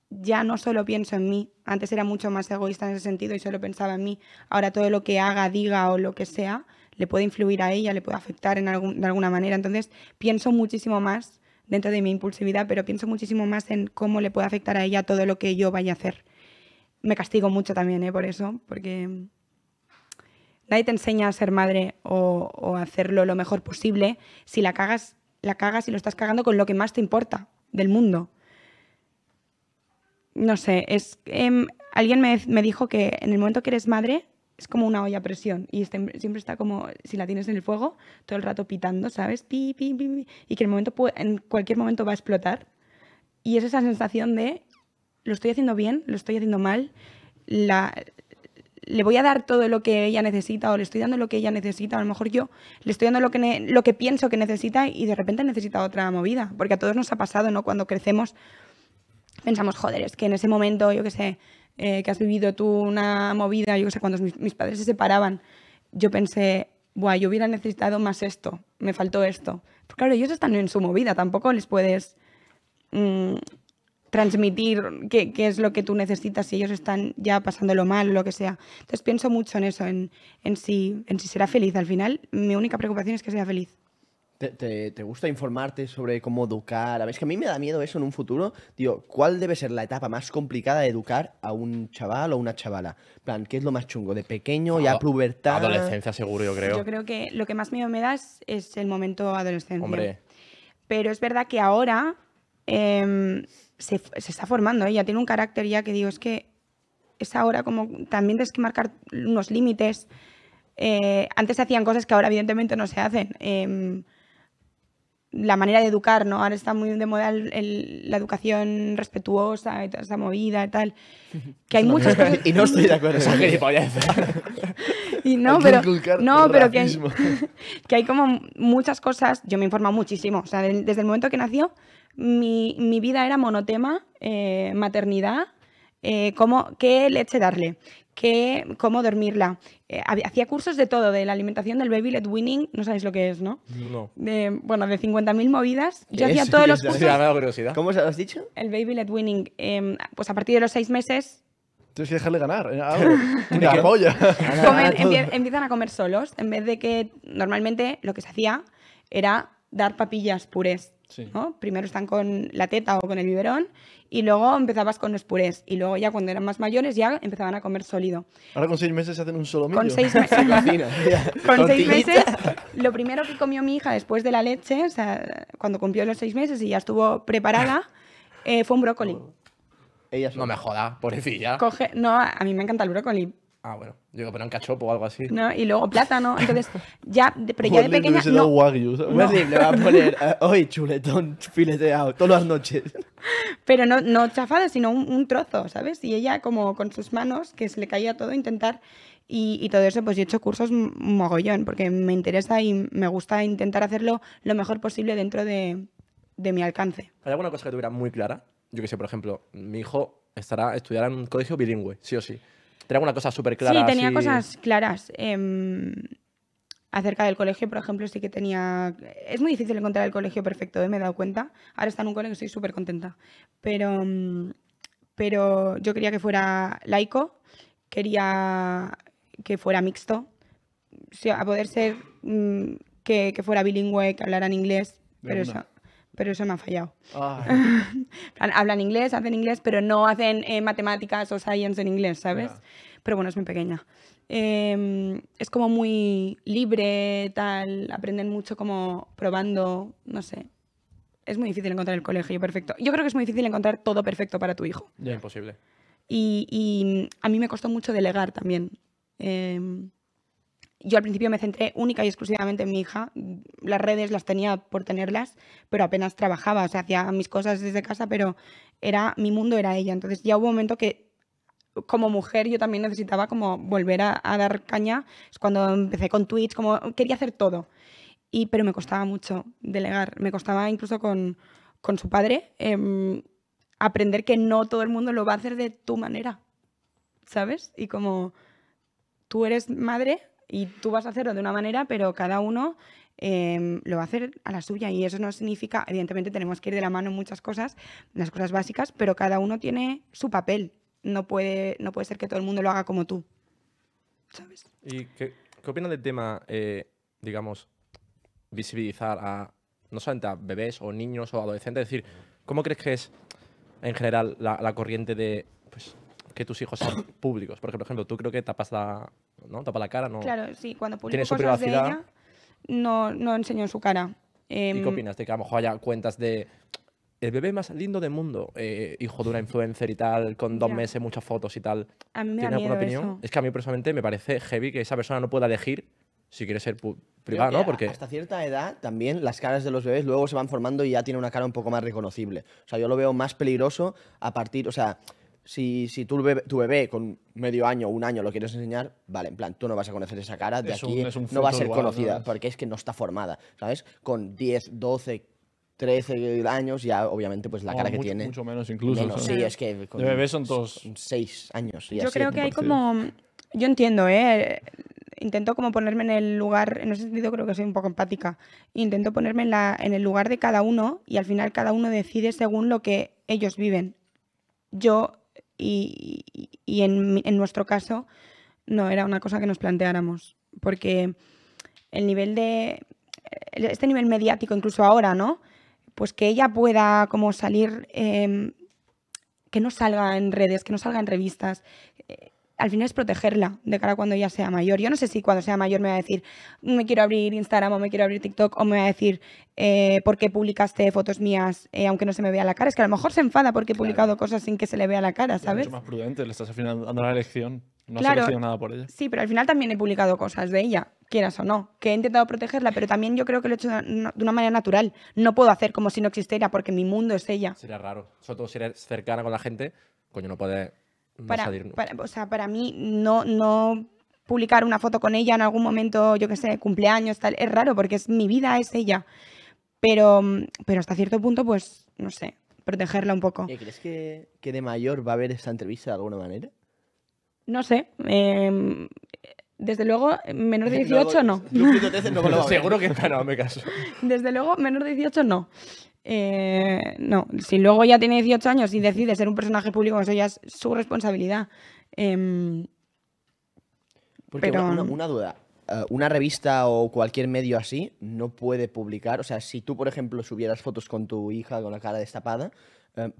ya no solo pienso en mí. Antes era mucho más egoísta en ese sentido y solo pensaba en mí. Ahora todo lo que haga, diga o lo que sea... le puede influir a ella, le puede afectar en algún, de alguna manera. Entonces, pienso muchísimo más, dentro de mi impulsividad, pero pienso muchísimo más en cómo le puede afectar a ella todo lo que yo vaya a hacer. me castigo mucho también, ¿eh? Por eso, porque nadie te enseña a ser madre o, o a hacerlo lo mejor posible si la cagas, la cagas y lo estás cagando con lo que más te importa del mundo. No sé, es, eh, alguien me, me dijo que en el momento que eres madre es como una olla a presión y este, siempre está como, si la tienes en el fuego, todo el rato pitando, ¿sabes? Pi, pi, pi, pi, y que el momento puede, en cualquier momento va a explotar. Y es esa sensación de, lo estoy haciendo bien, lo estoy haciendo mal, la, le voy a dar todo lo que ella necesita o le estoy dando lo que ella necesita, a lo mejor yo le estoy dando lo que, ne, lo que pienso que necesita y de repente necesita otra movida. Porque a todos nos ha pasado, ¿no? Cuando crecemos pensamos, joder, es que en ese momento, yo qué sé, eh, que has vivido tú una movida, yo qué sé, cuando mis, mis padres se separaban, yo pensé, buah, yo hubiera necesitado más esto, me faltó esto. Pero claro, ellos están en su movida, tampoco les puedes mmm, transmitir qué, qué es lo que tú necesitas si ellos están ya pasándolo mal o lo que sea. Entonces pienso mucho en eso, en, en, si, en si será feliz. Al final, mi única preocupación es que sea feliz. ¿Te, te, ¿Te gusta informarte sobre cómo educar? A ver, es que a mí me da miedo eso en un futuro. Digo, ¿cuál debe ser la etapa más complicada de educar a un chaval o una chavala? En plan, ¿qué es lo más chungo? ¿De pequeño, ya pubertad? Adolescencia, seguro, yo creo. Yo creo que lo que más miedo me da es, es el momento adolescencia. Hombre. Pero es verdad que ahora eh, se, se está formando, ¿eh? Ya tiene un carácter ya que digo, es que es ahora como también tienes que marcar unos límites. Eh, antes se hacían cosas que ahora evidentemente no se hacen. Eh, la manera de educar, ¿no? Ahora está muy de moda el, el, la educación respetuosa y toda esa movida y tal. Que hay muchas cosas... Y no estoy de acuerdo. Y no, pero, no, pero que, hay, que hay como muchas cosas... Yo me he informado muchísimo. O sea, desde el momento que nació, mi, mi vida era monotema, eh, maternidad, eh, cómo, qué leche darle, qué, cómo dormirla. Eh, hacía cursos de todo, de la alimentación, del baby led weaning, no sabéis lo que es, ¿no? No. De, bueno, de cincuenta mil movidas. Yo hacía todos los cursos. ¿Cómo se lo has dicho? El baby led weaning. Eh, pues a partir de los seis meses... Tienes que dejarle ganar. Una polla. Comen, empie, empiezan a comer solos. En vez de que normalmente lo que se hacía era dar papillas purés. Sí. ¿No? Primero están con la teta o con el biberón y luego empezabas con los purés y luego ya cuando eran más mayores ya empezaban a comer sólido. Ahora con seis meses se hacen un solo millo. Con seis meses, con seis meses lo primero que comió mi hija después de la leche, o sea, cuando cumplió los seis meses y ya estuvo preparada, eh, fue un brócoli. Ella no me joda, pobrecilla. Coge... No, a mí me encanta el brócoli. Ah, bueno. Digo, pero en cachopo o algo así. No, y luego plátano. Entonces, ya, de, pero ya de pequeña... No, wagyu, ¿sabes? No. Le va a poner uh, hoy chuletón fileteado todas las noches. Pero no, no chafado, sino un, un trozo, ¿sabes? Y ella como con sus manos, que se le caía todo, intentar... Y, y todo eso, pues yo he hecho cursos mogollón, porque me interesa y me gusta intentar hacerlo lo mejor posible dentro de, de mi alcance. ¿Hay alguna cosa que tuviera muy clara? Yo que sé, por ejemplo, mi hijo estará estudiará en un colegio bilingüe, sí o sí. ¿Tenía alguna cosa súper clara? Sí, tenía así... cosas claras. Eh, acerca del colegio, por ejemplo, sí que tenía... Es muy difícil encontrar el colegio perfecto, ¿eh? Me he dado cuenta. Ahora está en un colegio y estoy súper contenta. Pero, pero yo quería que fuera laico, quería que fuera mixto, a poder ser que, que fuera bilingüe, que hablaran inglés, pero eso... Pero eso me ha fallado. Hablan inglés, hacen inglés, pero no hacen eh, matemáticas o science en inglés, ¿sabes? Yeah. Pero bueno, es muy pequeña. Eh, es como muy libre, tal. Aprenden mucho como probando, no sé. Es muy difícil encontrar el colegio perfecto. Yo creo que es muy difícil encontrar todo perfecto para tu hijo. Ya, yeah, imposible. Y, y a mí me costó mucho delegar también. Eh, Yo al principio me centré única y exclusivamente en mi hija. Las redes las tenía por tenerlas, pero apenas trabajaba. O sea, hacía mis cosas desde casa, pero era, mi mundo era ella. Entonces ya hubo un momento que, como mujer, yo también necesitaba como volver a, a dar caña. Es cuando empecé con Twitch, como quería hacer todo. Y, pero me costaba mucho delegar. Me costaba incluso con, con su padre eh, aprender que no todo el mundo lo va a hacer de tu manera, ¿sabes? Y como tú eres madre... Y tú vas a hacerlo de una manera, pero cada uno eh, lo va a hacer a la suya. Y eso no significa... Evidentemente tenemos que ir de la mano en muchas cosas, las cosas básicas, pero cada uno tiene su papel. No puede, no puede ser que todo el mundo lo haga como tú, ¿sabes? ¿Y qué, qué opinas del tema, eh, digamos, visibilizar a... No solamente a bebés o niños o adolescentes. Es decir, ¿cómo crees que es en general la, la corriente de... Pues, que tus hijos sean públicos. Por ejemplo, tú creo que tapas la, ¿no? Tapa la cara, ¿no? Claro, sí. Cuando publico cosas privacidad, de ella, no, no enseño su cara. Eh, ¿Y qué opinas de que a lo mejor haya cuentas de el bebé más lindo del mundo, eh, hijo de una influencer y tal, con dos yeah. meses, muchas fotos y tal? A mí me da miedo eso. Es que a mí personalmente me parece heavy que esa persona no pueda elegir si quiere ser privada, ¿no? Porque hasta cierta edad también las caras de los bebés luego se van formando y ya tiene una cara un poco más reconocible. O sea, yo lo veo más peligroso a partir, o sea, si, si tu, bebé, tu bebé con medio año o un año lo quieres enseñar, vale, en plan, tú no vas a conocer esa cara, de es aquí un, un no va a ser igual, conocida, ¿no? Porque es que no está formada, ¿sabes? Con diez, doce, trece años ya obviamente pues la oh, cara mucho, que tiene... Mucho menos incluso. Menos, sí, es que con de bebés son todos seis años. Y yo así, creo que hay como... Yo entiendo, ¿eh? Intento como ponerme en el lugar, en ese sentido creo que soy un poco empática, intento ponerme en, la, en el lugar de cada uno y al final cada uno decide según lo que ellos viven. Yo, y, y en, en nuestro caso, no era una cosa que nos planteáramos, porque el nivel de, este nivel mediático incluso ahora, ¿no? Pues que ella pueda como salir, eh, que no salga en redes, que no salga en revistas... Eh, al final es protegerla de cara a cuando ella sea mayor. Yo no sé si cuando sea mayor me va a decir me quiero abrir Instagram o me quiero abrir TikTok o me va a decir eh, ¿por qué publicaste fotos mías eh, aunque no se me vea la cara? Es que a lo mejor se enfada porque he publicado claro. cosas sin que se le vea la cara, ¿sabes? Es mucho más prudente, le estás al final dando la elección. No claro, has elegido nada por ella. Sí, pero al final también he publicado cosas de ella, quieras o no, que he intentado protegerla, pero también yo creo que lo he hecho de una manera natural. No puedo hacer como si no existiera porque mi mundo es ella. Sería raro, sobre todo si eres cercana con la gente, coño, no puedes... Para, para, o sea, para mí no, no publicar una foto con ella en algún momento, yo qué sé, cumpleaños, tal, es raro porque es mi vida, es ella. Pero, pero hasta cierto punto, pues, no sé, protegerla un poco. ¿Crees que, que de mayor va a haber esta entrevista de alguna manera? No sé. Eh, desde luego, menor de dieciocho no. Seguro que no, me caso. Desde luego, menor de dieciocho no. Eh, no, si luego ya tiene dieciocho años y decide ser un personaje público, eso ya es su responsabilidad. Eh, Porque pero... una, una duda, una revista o cualquier medio así no puede publicar, o sea, si tú, por ejemplo, subieras fotos con tu hija con la cara destapada, eh,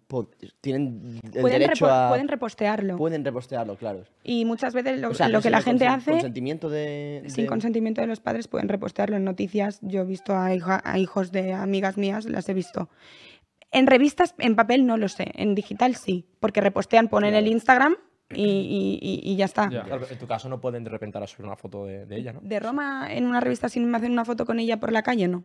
tienen el pueden derecho a... Pueden repostearlo. Pueden repostearlo, claro. Y muchas veces lo, o sea, lo que la gente hace... Sin consentimiento de, de... Sin consentimiento de los padres pueden repostearlo en noticias. Yo he visto a, hija, a hijos de amigas mías, las he visto. En revistas, en papel no lo sé, en digital sí, porque repostean, ponen claro. el Instagram... Y, y, y ya está. Ya. En tu caso no pueden de repente subir una foto de, de ella, ¿no? De Roma en una revista sin me hacen una foto con ella por la calle, no.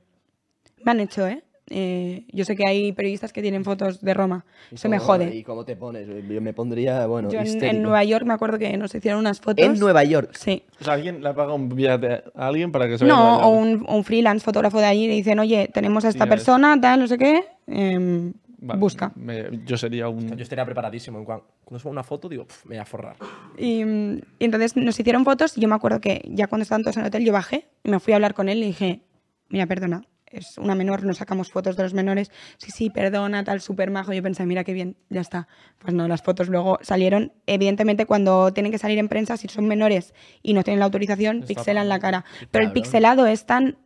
Me han hecho, ¿eh? eh yo sé que hay periodistas que tienen fotos de Roma. Eso cómo, me jode. ¿Y cómo te pones? Yo me pondría, bueno, yo en, en Nueva York me acuerdo que nos hicieron unas fotos. ¿En Nueva York? Sí. O sea, ¿alguien le paga un viaje a alguien para que se vea? No, o un, un freelance fotógrafo de allí le dicen, oye, tenemos a esta sí, persona, es. tal, no sé qué... Eh, Vale, busca. Me, yo sería un... Yo estaría preparadísimo. Cuando subo una foto, digo, pff, me voy a forrar. Y, y entonces nos hicieron fotos y yo me acuerdo que ya cuando estaban todos en el hotel, yo bajé y me fui a hablar con él y dije, mira, perdona, es una menor, no sacamos fotos de los menores. Sí, sí, perdona, tal, súper majo. Yo pensé, mira qué bien, ya está. Pues no, las fotos luego salieron. Evidentemente, cuando tienen que salir en prensa, si son menores y no tienen la autorización, está pixelan la cara. Pero claro, el pixelado es tan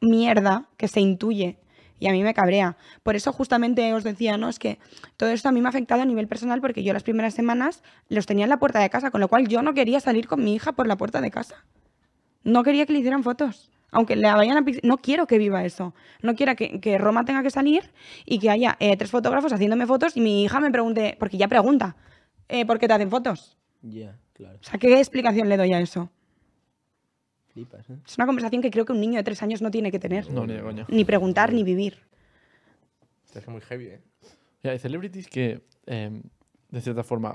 mierda que se intuye. Y a mí me cabrea. Por eso justamente os decía, ¿no? Es que todo esto a mí me ha afectado a nivel personal porque yo las primeras semanas los tenía en la puerta de casa, con lo cual yo no quería salir con mi hija por la puerta de casa. No quería que le hicieran fotos. Aunque la vayan a... No quiero que viva eso. No quiero que, que Roma tenga que salir y que haya eh, tres fotógrafos haciéndome fotos y mi hija me pregunte, porque ya pregunta, eh, ¿por qué te hacen fotos? Ya, yeah, claro. O sea, ¿qué explicación le doy a eso? Flipas, ¿eh? Es una conversación que creo que un niño de tres años no tiene que tener. No, ni, coño. Ni preguntar, ni vivir. Este es muy heavy, ¿eh? Mira, hay celebrities que, eh, de cierta forma,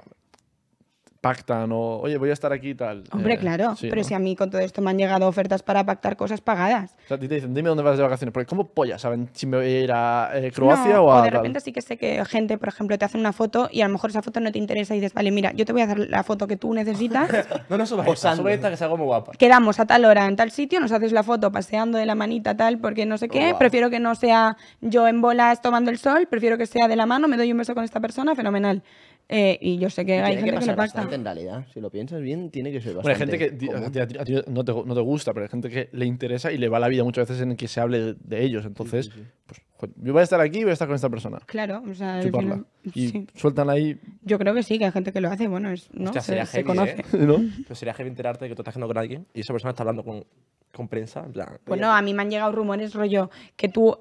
pactan o, oye, voy a estar aquí y tal. Hombre, eh, claro. Sí, pero ¿no? Si a mí con todo esto me han llegado ofertas para pactar cosas pagadas. O sea, te dicen, dime dónde vas de vacaciones. Porque ¿cómo pollas saben si me voy a ir a eh, Croacia no, o a...? O de repente tal. Sí que sé que gente, por ejemplo, te hace una foto y a lo mejor esa foto no te interesa y dices, vale, mira, yo te voy a hacer la foto que tú necesitas. no, no subas esta, sube esta que se hago muy guapa. Quedamos a tal hora en tal sitio, nos haces la foto paseando de la manita tal porque no sé qué. Oh, wow. Prefiero que no sea yo en bolas tomando el sol, prefiero que sea de la mano, me doy un beso con esta persona, fenomenal. Eh, y yo sé que hay gente que, que le pasa. En realidad, si lo piensas bien, tiene que ser bastante. Bueno, hay gente que a ti, a ti, a ti no, te, no te gusta, pero hay gente que le interesa y le va la vida muchas veces en que se hable de, de ellos. Entonces, sí, sí, sí. Pues yo voy a estar aquí y voy a estar con esta persona. Claro, o sea... Chuparla. Al final, y sí. Sueltan ahí... Yo creo que sí, que hay gente que lo hace, bueno, es, ¿no? Hostia, se, se heavy, conoce. ¿Eh? ¿No? Pero sería heavy enterarte de que tú estás hablando con alguien y esa persona está hablando con, con prensa, en plan... Bueno, a mí me han llegado rumores, rollo, que tú...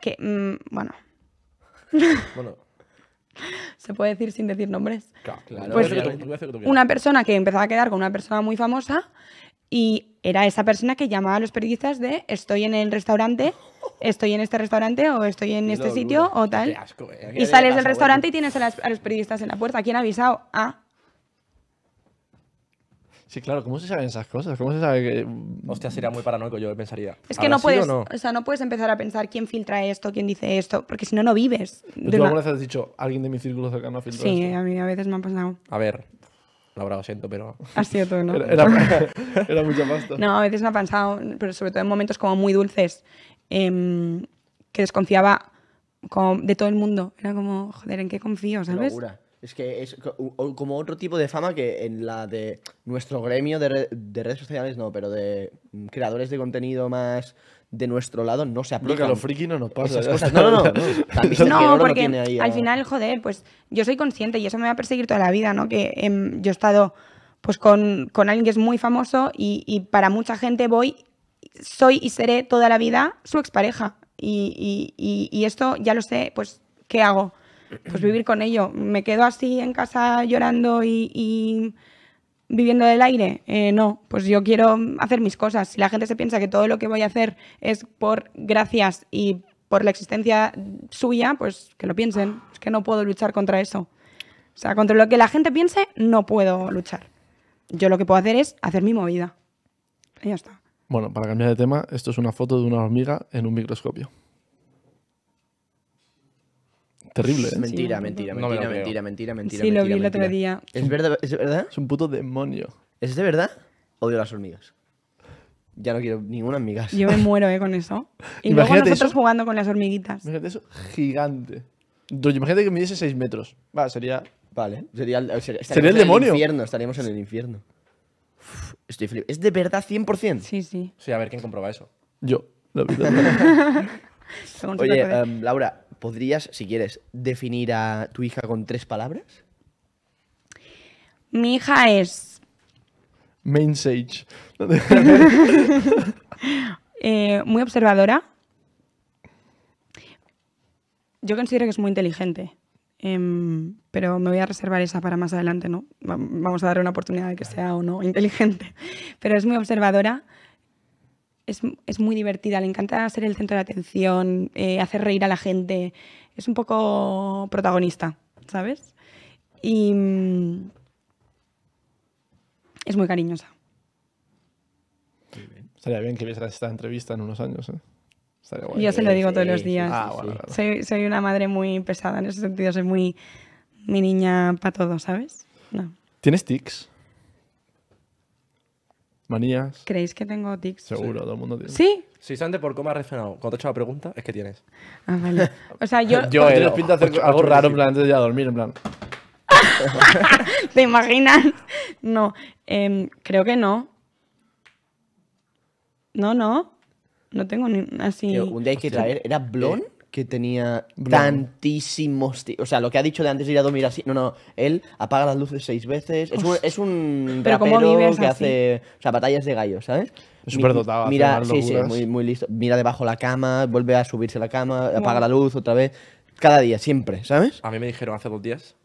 que... Mmm, bueno... bueno... Se puede decir sin decir nombres. Claro, claro. Pues, una persona que empezaba a quedar con una persona muy famosa y era esa persona que llamaba a los periodistas de estoy en el restaurante, estoy en este restaurante o estoy en este sitio o tal. Qué asco, eh. Y sales del restaurante y tienes a, las, a los periodistas en la puerta. ¿Quién ha avisado? Ah. Sí, claro, ¿cómo se saben esas cosas? ¿Cómo se sabe que...? Hostia, sería muy paranoico, yo pensaría. Es que no puedes, ¿sí o no? O sea, no puedes empezar a pensar quién filtra esto, quién dice esto, porque si no, no vives. ¿Tú alguna vez has dicho, alguien de mi círculo cercano ha filtrado esto? Sí, a mí a veces me ha pasado. A ver, Laura, lo siento, pero... Ha sido todo, ¿no? Era, era, era mucha pasta. No, a veces me ha pasado, pero sobre todo en momentos como muy dulces, eh, que desconfiaba como de todo el mundo. Era como, joder, ¿en qué confío, sabes? Es que es como otro tipo de fama que en la de nuestro gremio de, re de redes sociales no, pero de creadores de contenido más de nuestro lado no se aplica. A los friki no nos pasa. Cosas. No, no, no. No, no porque tiene ahí, al final, joder, pues yo soy consciente y eso me va a perseguir toda la vida, ¿no? Que eh, yo he estado pues con, con alguien que es muy famoso y, y para mucha gente voy, soy y seré toda la vida su expareja. Y, y, y, y esto ya lo sé, pues ¿qué hago? Pues vivir con ello. ¿Me quedo así en casa llorando y, y viviendo del aire? Eh, no, pues yo quiero hacer mis cosas. Si la gente se piensa que todo lo que voy a hacer es por gracias y por la existencia suya, pues que lo piensen. Es que no puedo luchar contra eso. O sea, contra lo que la gente piense, no puedo luchar. Yo lo que puedo hacer es hacer mi movida. Y ya está. Bueno, para cambiar de tema, esto es una foto de una hormiga en un microscopio. Terrible, ¿eh? Mentira, sí, mentira, mentira, no mentira, mentira, mentira, mentira. Sí, mentira, lo vi el otro día. ¿Es verdad? ¿Es verdad? Es un puto demonio. ¿Es de verdad? Odio las hormigas. Ya no quiero ninguna hormigas. Yo me muero, ¿eh? Con eso. Y luego nosotros eso, jugando con las hormiguitas. Imagínate eso, gigante. Imagínate que midiese seis metros. Va, sería... Vale. Sería, sería, sería el demonio. En el infierno, estaríamos en el infierno. Uf, estoy flip. ¿Es de verdad cien por cien? Sí, sí. Sí, a ver, ¿quién comprueba eso? Yo. La verdad. Oye, um, Laura... ¿Podrías, si quieres, definir a tu hija con tres palabras? Mi hija es... Main Sage. eh, muy observadora. Yo considero que es muy inteligente. Eh, pero me voy a reservar esa para más adelante, ¿no? Vamos a darle una oportunidad de que sea o no inteligente. Pero es muy observadora. Es, es muy divertida, le encanta ser el centro de atención, eh, hacer reír a la gente. Es un poco protagonista, ¿sabes? Y mm, es muy cariñosa. Muy bien. Estaría bien que vieras esta entrevista en unos años, ¿eh? Estaría guay. Yo se lo digo todos los días. Ah, bueno, sí. Claro. Soy, soy una madre muy pesada en ese sentido, soy muy mi niña para todo, ¿sabes? No. ¿Tienes tics? Manías. ¿Creéis que tengo tics? Seguro, sí. Todo el mundo tiene. ¿Sí? Sí, Sante, por cómo has reaccionado. Cuando te he hecho la pregunta, es que tienes. Ah, vale. O sea, yo... yo tienes pinta de hacer algo raro, en plan, antes de ir a dormir, en plan... ¿Te imaginas? No. Eh, creo que no. No, no. No tengo ni... así... Yo, un día hay que traer... ¿Era Blon? ¿Eh? Que tenía tantísimos... O sea, lo que ha dicho de antes de ir a dormir así... No, no, él apaga las luces seis veces. Es un, es un rapero que hace... O sea, batallas de gallos, ¿sabes? Es súper dotado. Mira, sí, sí, muy, muy listo. Mira debajo la cama, vuelve a subirse la cama, bueno. Apaga la luz otra vez. Cada día, siempre, ¿sabes? A mí me dijeron hace dos días,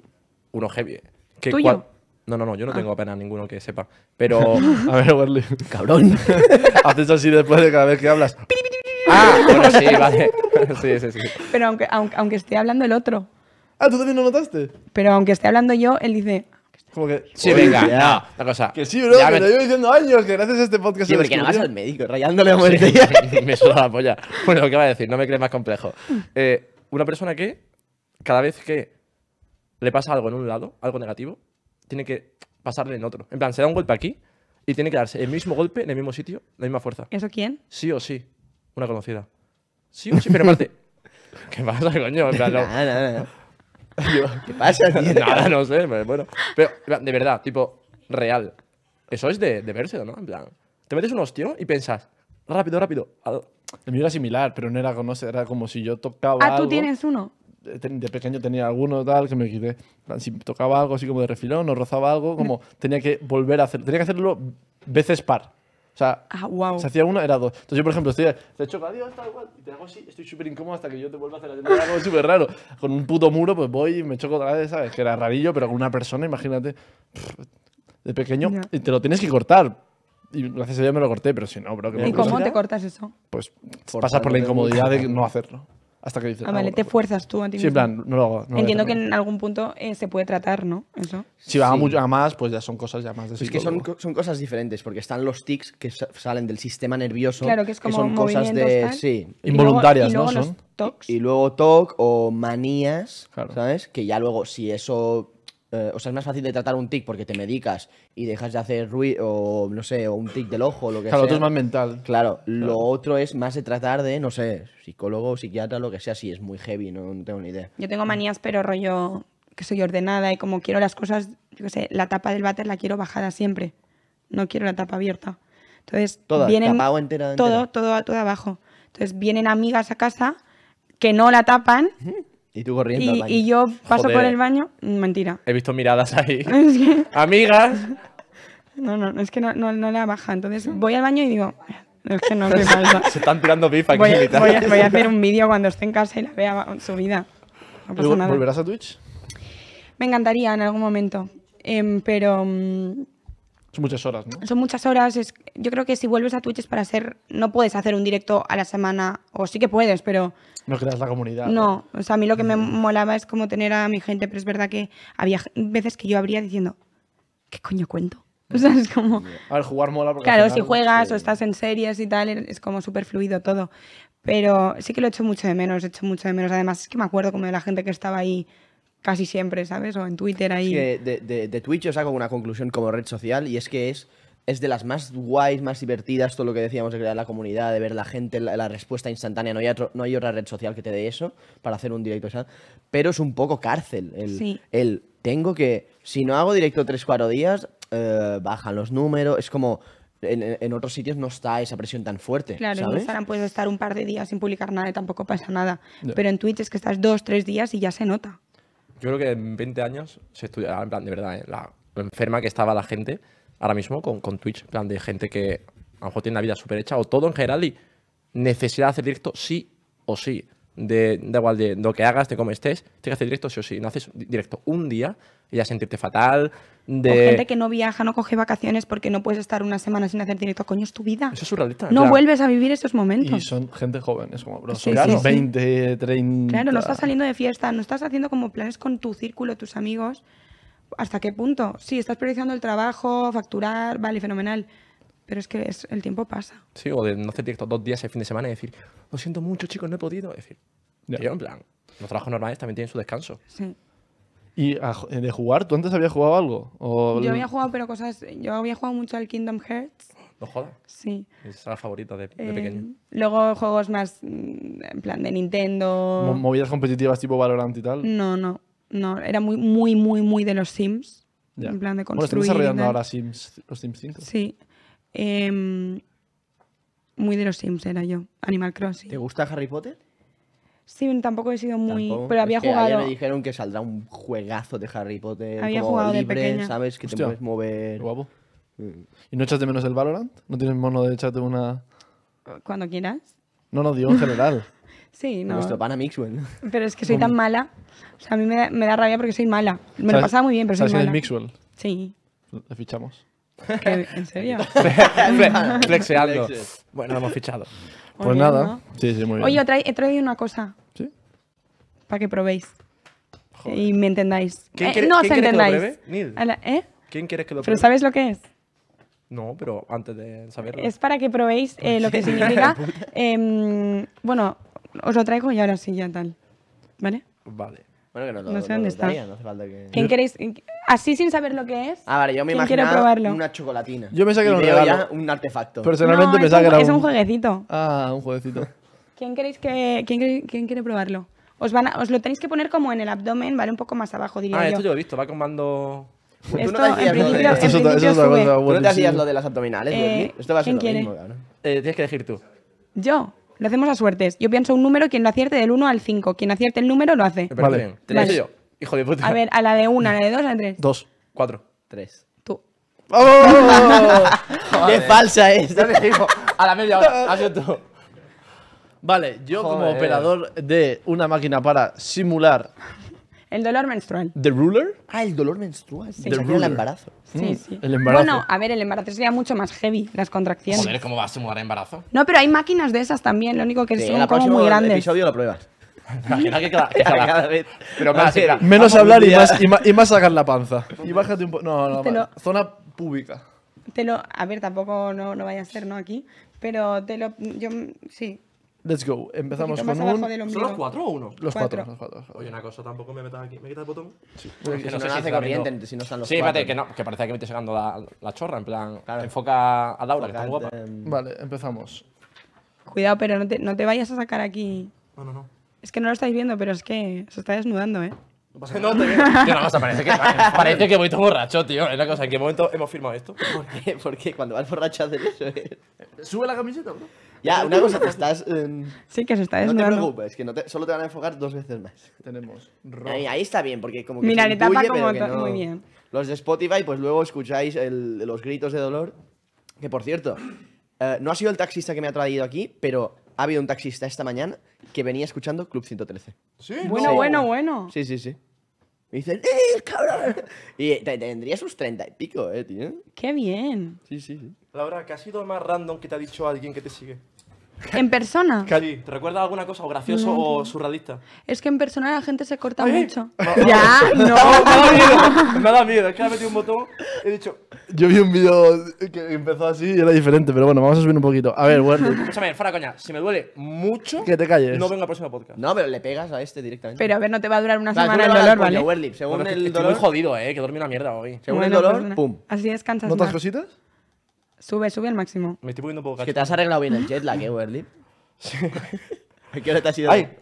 uno heavy. Que ¿Tuyo? No, no, no, yo no ah. tengo apenas ninguno que sepa. Pero... a ver, Werlyb. Cabrón. Haces así después de cada vez que hablas. Ah, bueno, sí, vale. Sí, sí, sí. Pero aunque, aunque, aunque esté hablando el otro. Ah, ¿tú también lo notaste? Pero aunque esté hablando yo, él dice... Como que... Sí, oye, venga, no, una cosa. Que sí, bro, ya que me... lo llevo diciendo años, que gracias a este podcast... Sí, porque no vas al médico, rayándole a muerte. Sí, sí, me suda la polla. Bueno, ¿qué va a decir? No me crees más complejo. Eh, una persona que, cada vez que le pasa algo en un lado, algo negativo, tiene que pasarle en otro. En plan, se da un golpe aquí y tiene que darse el mismo golpe en el mismo sitio, la misma fuerza. ¿Eso quién? Sí o sí. Una conocida. Sí, sí, pero aparte... ¿Qué pasa, coño? En plan, no. Nada, nada, nada. ¿Qué pasa, tío? Nada, no sé, bueno. Pero, de verdad, tipo, real. Eso es de, de verse, ¿no? En plan, te metes un hostión y piensas, rápido, rápido, al, El mío era similar, pero no era, no sé, era como si yo tocaba Ah, algo. ¿Tú tienes uno? De pequeño tenía alguno tal que me quité. Si tocaba algo así como de refilón o rozaba algo, como tenía que volver a hacerlo. Tenía que hacerlo veces par. O sea, ah, wow. se hacía uno, era dos. Entonces yo, por ejemplo, estoy, te choco, adiós, tal cual, y te hago así, estoy súper incómodo hasta que yo te vuelva a hacer algo súper raro. Con un puto muro, pues voy y me choco otra vez, ¿sabes? Que era rarillo, pero con una persona, imagínate, de pequeño, yeah. y te lo tienes que cortar. Y gracias a Dios me lo corté, pero si no, bro. ¿Y cómo te cortas eso? Pues Forza, pasas por la incomodidad de no hacerlo. Hasta que dices. Ah, vale, ah, bueno, te fuerzas tú a ti mismo. Sí, en plan, no lo hago. No Entiendo que en algún punto eh, se puede tratar, ¿no? Eso. Si va sí. a, mucho, a más, pues ya son cosas ya más de Es que son, son cosas diferentes, porque están los tics que salen del sistema nervioso. Claro, que es como que son cosas de. Tal. Sí. Involuntarias, y luego, y luego, ¿no? Son. Y luego T O C o manías, claro. ¿sabes? Que ya luego, si eso. Eh, o sea, es más fácil de tratar un tic porque te medicas y dejas de hacer ruido o, no sé, o un tic del ojo o lo que claro, sea. Claro, lo otro es más mental. Claro, claro, lo otro es más de tratar de, no sé, psicólogo, psiquiatra, lo que sea, si es muy heavy, no, no tengo ni idea. Yo tengo manías, pero rollo que soy ordenada y como quiero las cosas, yo qué sé, la tapa del váter la quiero bajada siempre. No quiero la tapa abierta. Entonces, toda, vienen... ¿Tapa o entera, entera? Todo, todo, todo abajo. Entonces, vienen amigas a casa que no la tapan... Y tú corriendo y, al baño. Y yo paso Joder. por el baño... Mentira. He visto miradas ahí. Es que... Amigas. No, no, es que no, no, no la baja. Entonces voy al baño y digo... Es que no me falta. Se están tirando bif aquí. Voy, voy, a, voy a hacer un vídeo cuando esté en casa y la vea subida. No pasa nada. ¿Volverás a Twitch? Me encantaría en algún momento. Eh, pero... Son muchas horas, ¿no? Son muchas horas. Es, yo creo que si vuelves a Twitch es para ser... No puedes hacer un directo a la semana. O sí que puedes, pero... No creas la comunidad. No, o sea, a mí lo que me molaba es como tener a mi gente, pero es verdad que había veces que yo abría diciendo, ¿qué coño cuento? O sea, es como... A ver, jugar mola porque... Claro, si juegas o estás en series y tal, es como súper fluido todo. Pero sí que lo he hecho mucho de menos, he hecho mucho de menos. Además, es que me acuerdo como de la gente que estaba ahí casi siempre, ¿sabes? O en Twitter ahí. Es que de, de, de Twitch os hago una conclusión como red social y es que es... Es de las más guays, más divertidas, todo lo que decíamos de crear la comunidad, de ver la gente, la, la respuesta instantánea. No hay, otro, no hay otra red social que te dé eso para hacer un directo. ¿sabes? Pero es un poco cárcel. El, sí. el tengo que... Si no hago directo tres cuatro días, eh, bajan los números. Es como... En, en otros sitios no está esa presión tan fuerte. Claro, ¿sabes? En Instagram puedes estar un par de días sin publicar nada y tampoco pasa nada. Yeah. Pero en Twitch es que estás dos, tres días y ya se nota. Yo creo que en veinte años se estudiará, en plan, de verdad, ¿eh? la, lo enferma que estaba la gente... Ahora mismo con, con Twitch, en plan de gente que a lo mejor tiene la vida súper hecha o todo en general y necesidad de hacer directo sí o sí. De, da igual de lo que hagas, de cómo estés, tienes que hacer directo sí o sí. No haces directo un día y ya sentirte fatal. De... O gente que no viaja, no coge vacaciones porque no puedes estar una semana sin hacer directo. Coño, es tu vida. Eso es surrealista. No claro. vuelves a vivir esos momentos. Y son gente joven, es como, bro, sí, son sí, veinte, treinta... Claro, no estás saliendo de fiesta, no estás haciendo como planes con tu círculo, tus amigos... ¿Hasta qué punto? Sí, estás priorizando el trabajo, facturar, vale, fenomenal. Pero es que es, el tiempo pasa. Sí, o de no hacer directo dos días el fin de semana y decir, lo siento mucho, chicos, no he podido. Es decir, yeah. tío, en plan, los trabajos normales también tienen su descanso. Sí. ¿Y a, de jugar? ¿Tú antes habías jugado algo? ¿O... Yo había jugado, pero cosas... Yo había jugado mucho al Kingdom Hearts. ¿No jodas? Sí. Es la favorita de, de eh, pequeño. Luego juegos más, en plan, de Nintendo. ¿Mo- movidas competitivas tipo Valorant y tal? No, no. No, era muy, muy, muy, muy de los Sims. Yeah. En plan de construir. Bueno, están desarrollando ahora Sims, los Sims cinco. Sí. Eh, muy de los Sims era yo. Animal Crossing. ¿Te gusta Harry Potter? Sí, tampoco he sido muy... ¿Tampoco? Pero había es que jugado... Me dijeron que saldrá un juegazo de Harry Potter. Había como jugado libre, de pequeña. ¿Sabes? Que Hostia, te puedes mover. Guapo. ¿Y no echas de menos el Valorant? ¿No tienes mono de echarte una...? Cuando quieras. No, no, digo en general. Sí, no. Nuestro pana Mixwell. Pero es que soy tan mala. O sea, a mí me da, me da rabia porque soy mala. Me lo pasaba muy bien, pero soy mala. ¿Sabes el Mixwell? Sí. Le fichamos. ¿Qué? ¿En serio? Flexeando. Bueno, lo hemos fichado. Pues Oye, nada. ¿no? Sí, sí, muy bien. Oye, he, tra he traído una cosa. ¿Sí? Para que probéis. Joder. Y me entendáis. ¿Quién eh, quiere, no ¿quién os entendáis. Que lo la, ¿Eh? ¿Quién quieres que lo pruebe? ¿Pero sabes lo que es? No, pero antes de saberlo. Es para que probéis eh, lo que significa. eh, bueno, os lo traigo y ahora sí, ya tal. ¿Vale? Vale. Bueno, que no, no, no sé dónde está. Daría, no hace falta que... ¿Quién queréis? Así sin saber lo que es. Ah, vale, yo me imaginaba una chocolatina. Yo pensaba que era un regalo. Un artefacto. Personalmente no, pensaba que era un... es un jueguecito. Ah, un jueguecito. ¿Quién queréis que... ¿Quién, quién quiere probarlo? Os, van a... Os lo tenéis que poner como en el abdomen, ¿vale? Un poco más abajo, diría ah, yo. Ah, esto yo lo he visto. Va comando... Pues esto, no en principio, de... en eso principio eso sube. Cosa, ¿Tú no te hacías lo de las abdominales? Eh, ¿Esto va a ser lo mismo, claro? Eh, tienes que elegir tú. ¿Yo? Lo hacemos a suertes. Yo pienso un número, quien lo acierte del uno al cinco. Quien acierte el número lo hace. Vale. tres. Hijo de puta. A ver, a la de una, a la de dos, a la de tres. dos, cuatro, tres. Tú. ¡Oh! ¡Qué falsa es! A la media hora. Ha sido tú. Vale, yo Joder. como operador de una máquina para simular... El dolor menstrual. ¿The ruler? Ah, el dolor menstrual. Sí. The ruler. El embarazo. Sí, sí. El embarazo. Bueno, a ver, el embarazo sería mucho más heavy, las contracciones. Joder, ¿cómo vas a simular embarazo? No, pero hay máquinas de esas también, lo único que sí, son como próxima, muy grandes. En el episodio lo pruebas. Imagina que cada, que cada, cada vez. Pero más era. Menos hablar y más, y, más, y más sacar la panza. Y bájate un poco. No, no, no. Lo... Zona pública. Te lo... A ver, tampoco no, no vaya a ser, ¿no? Aquí. Pero te lo... Yo... Sí. Let's go. Empezamos con un... ¿Son los cuatro o uno? Los cuatro. Los cuatro. Oye, una cosa, tampoco me metas aquí. ¿Me quitas el botón? Sí. Porque sí, que no se hace corriente si no están los cuatro. Sí, espérate, que no, que parece que me estoy sacando la, la chorra, en plan... Claro. Enfoca a Laura, que está guapa. Vale, empezamos. Cuidado, pero no te, no te vayas a sacar aquí. No, no, no. Es que no lo estáis viendo, pero es que se está desnudando, ¿eh? No pasa nada. No, te... Yo, no, o sea, parece, que, parece que voy todo borracho, tío. Es la cosa, ¿en qué momento hemos firmado esto? ¿Por qué? Porque cuando vas borracho haces eso, ¿eh? Sube la camiseta, bro. Ya, una cosa, te estás... Eh, sí, que se está desnudando. No te preocupes, que no te, solo te van a enfocar dos veces más. Tenemos... Ahí, ahí está bien, porque como que mira, le tapa como no. Muy bien. Los de Spotify, pues luego escucháis el, los gritos de dolor. Que, por cierto, eh, no ha sido el taxista que me ha traído aquí, pero ha habido un taxista esta mañana que venía escuchando Club ciento trece. ¿Sí? Bueno, sí. bueno, bueno. Sí, sí, sí. Y dicen, ¡eh, cabrón! Y te tendría sus treinta y pico, eh, tío. ¡Qué bien! Sí, sí, sí. Laura, ¿qué ha sido más random que te ha dicho alguien que te sigue? ¿En persona? Sí, ¿te recuerda alguna cosa o gracioso no. o surrealista? Es que en persona la gente se corta ¿Ay? mucho. No. Ya, no. no. Me da miedo, me da miedo. Es que le he metido un botón y he dicho... Yo vi un vídeo que empezó así y era diferente, pero bueno, vamos a subir un poquito. A ver, bueno. Escúchame, fuera coña, si me duele mucho... Que te calles. No vengo al próximo podcast. No, pero le pegas a este directamente. Pero a ver, no te va a durar una claro, semana el dolor, ¿vale? Werlyb, según bueno, el estoy, dolor... Estoy muy jodido, eh, que dormí una mierda hoy. Según bueno, el dolor, persona. pum. Así descansas. ¿Notas más cositas? Sube, sube al máximo. Me estoy poniendo un poco cacho. Es que te has arreglado bien el jet lag, ¿eh, Werlyb? Sí. ¿A qué hora te has ido? Ay,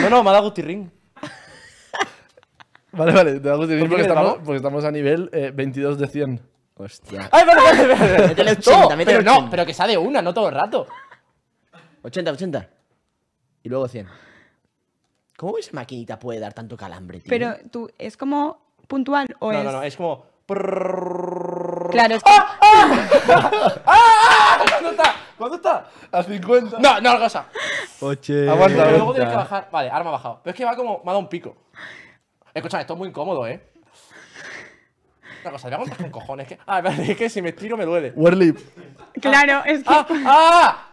no, no, me ha dado gustirrín. Vale, vale, te da gustirrín porque, porque estamos a nivel eh, veintidós de cien. Hostia. ¡Ay, vale, vale, vale! Métele ochenta, métele ochenta. Pero no, pero que sea de una, no todo el rato. ochenta, ochenta. Y luego cien. ¿Cómo esa maquinita puede dar tanto calambre, tío? Pero tú, ¿es como puntual o no, es...? No, no, no, es como... Claro, es que... ¡Ah! ¡Ah! ¡Ah! ¿Cuánto está? ¿Cuánto está? A cincuenta. No, no, cosa. Oche. Aguanta, pero luego tienes que bajar. Vale, ahora me ha bajado. Pero es que va como... Me ha dado un pico. Escucha, esto es muy incómodo, ¿eh? Una cosa, le voy a montar con cojones. Que... Ah, es que si me estiro me duele. Werlyb. Claro, es que... ¡Ah! ¡Ah!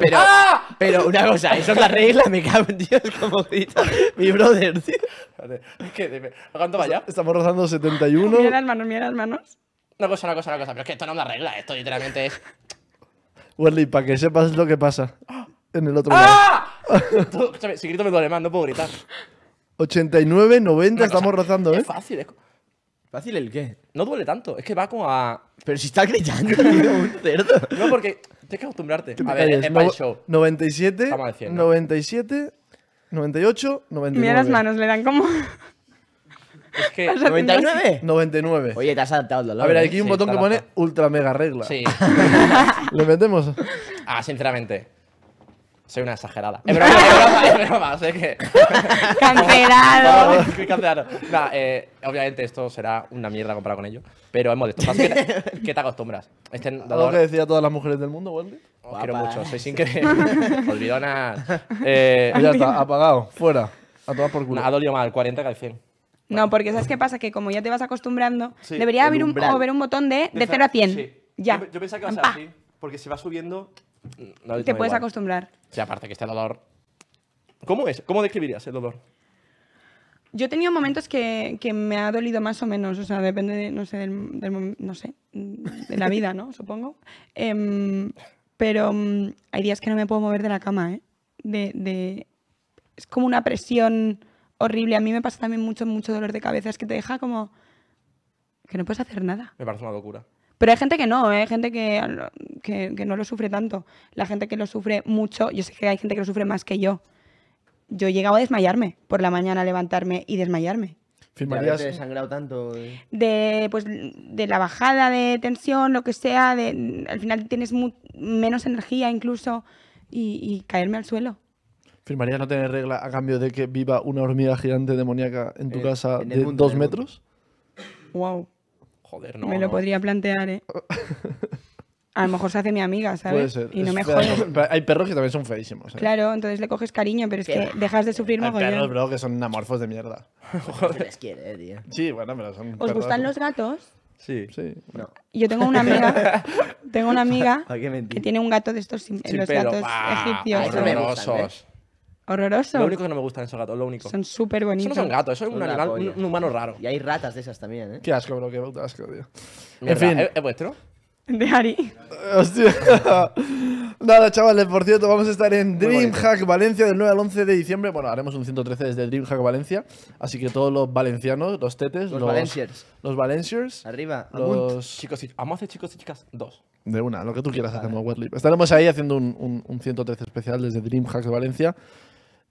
Pero, ¡ah! Pero una cosa, eso es la regla, me cago en Dios, como grita mi brother, tío. Es que, ¿cuánto va ya? Estamos rozando setenta y uno. Mira las manos, mira las manos. Una cosa, una cosa, una cosa, pero es que esto no es una regla, esto literalmente es... Werlyb, para que sepas lo que pasa en el otro ¡ah! lado. Tú, escúchame, si grito me duele más, no puedo gritar. ochenta y nueve, noventa, una estamos cosa, rozando, ¿eh? Es fácil, es... ¿Fácil el qué? No duele tanto, es que va como a... Pero si está gritando, tío, un cerdo. No, porque tienes que acostumbrarte. A ver, es para el show. noventa y siete, noventa y siete, noventa y ocho, noventa y nueve. Mira las manos, le dan como... Es que... ¿noventa y nueve? noventa y nueve. Oye, te has adaptado al dolor. A ver, aquí hay un sí, botón que pone adaptado. Ultra mega regla. Sí. ¿Le metemos? Ah, sinceramente. Soy una exagerada. Es broma, es broma, es broma, sé que... ¡Cancelado! Cancelado. Nah, eh, obviamente esto será una mierda comparado con ello, pero es modesto. Más que, te, que te acostumbras. Este dolor... ¿Algo que decía todas las mujeres del mundo, Werlyb? Os Guapa. quiero mucho, soy sin querer. Olvidonas. Eh, ya está, apagado, fuera. A todas por culo. Nah, ha dolido más el cuarenta que el cien. No, porque ¿sabes qué pasa? Que como ya te vas acostumbrando, sí, debería haber un, haber un botón de, de cero a cien. Sí. Ya. Yo, yo pensaba que iba a ser así, porque si va subiendo... No, te no puedes igual. acostumbrar. Sí, aparte que este dolor... ¿Cómo es? ¿Cómo describirías el dolor? Yo he tenido momentos que, que me ha dolido más o menos. O sea, depende, de, no sé, del, del, no sé, de la vida, ¿no? Supongo. Eh, pero um, hay días que no me puedo mover de la cama, ¿eh? De, de... Es como una presión horrible. A mí me pasa también mucho, mucho dolor de cabeza. Es que te deja como... Que no puedes hacer nada. Me parece una locura. Pero hay gente que no, ¿eh? Hay gente que, que, que no lo sufre tanto. La gente que lo sufre mucho, yo sé que hay gente que lo sufre más que yo. Yo llegaba a desmayarme por la mañana, levantarme y desmayarme. ¿Firmarías? ¿Te has sangrado tanto? Eh? De, pues, de la bajada de tensión, lo que sea. De, al final tienes mu menos energía incluso. y, y caerme al suelo. ¿Firmarías no tener regla a cambio de que viva una hormiga gigante demoníaca en tu eh, casa en de dos metros? Wow. Joder, no. Me lo no. podría plantear, ¿eh? A lo mejor se hace mi amiga, ¿sabes? Puede ser. Y no es me jodas. Hay perros que también son feísimos, ¿eh? Claro, entonces le coges cariño, pero es que dejas de sufrir mogollón. Hay perros, bro, que son amorfos de mierda. Joder. ¿Qué les quiere, tío? Sí, bueno, pero son... ¿Os perros, gustan ¿no? los gatos? Sí. Sí. No. Yo tengo una amiga, tengo una amiga que tiene un gato de estos, sí, los pero, gatos bah, egipcios. Horrorosos. Horroroso. Lo único que no me gustan esos gatos, lo único. Son súper bonitos. Eso no son gatos, eso es un, animal, un, un humano raro. Y hay ratas de esas también, ¿eh? Qué asco, bro, qué asco, tío. En, en fin. ¿Es, ¿Es vuestro? De Ari. Hostia. Nada, chavales, por cierto, vamos a estar en Dreamhack Valencia del nueve al once de diciembre. Bueno, haremos un ciento trece desde Dreamhack Valencia. Así que todos los valencianos, los tetes, los, los valenciers. Los valenciers. Arriba, los chicos y vamos a hacer chicos y chicas dos. De una, lo que tú quieras, vale. Hacemos Werlyb. Estaremos ahí haciendo un, un, un ciento trece especial desde Dreamhack Valencia.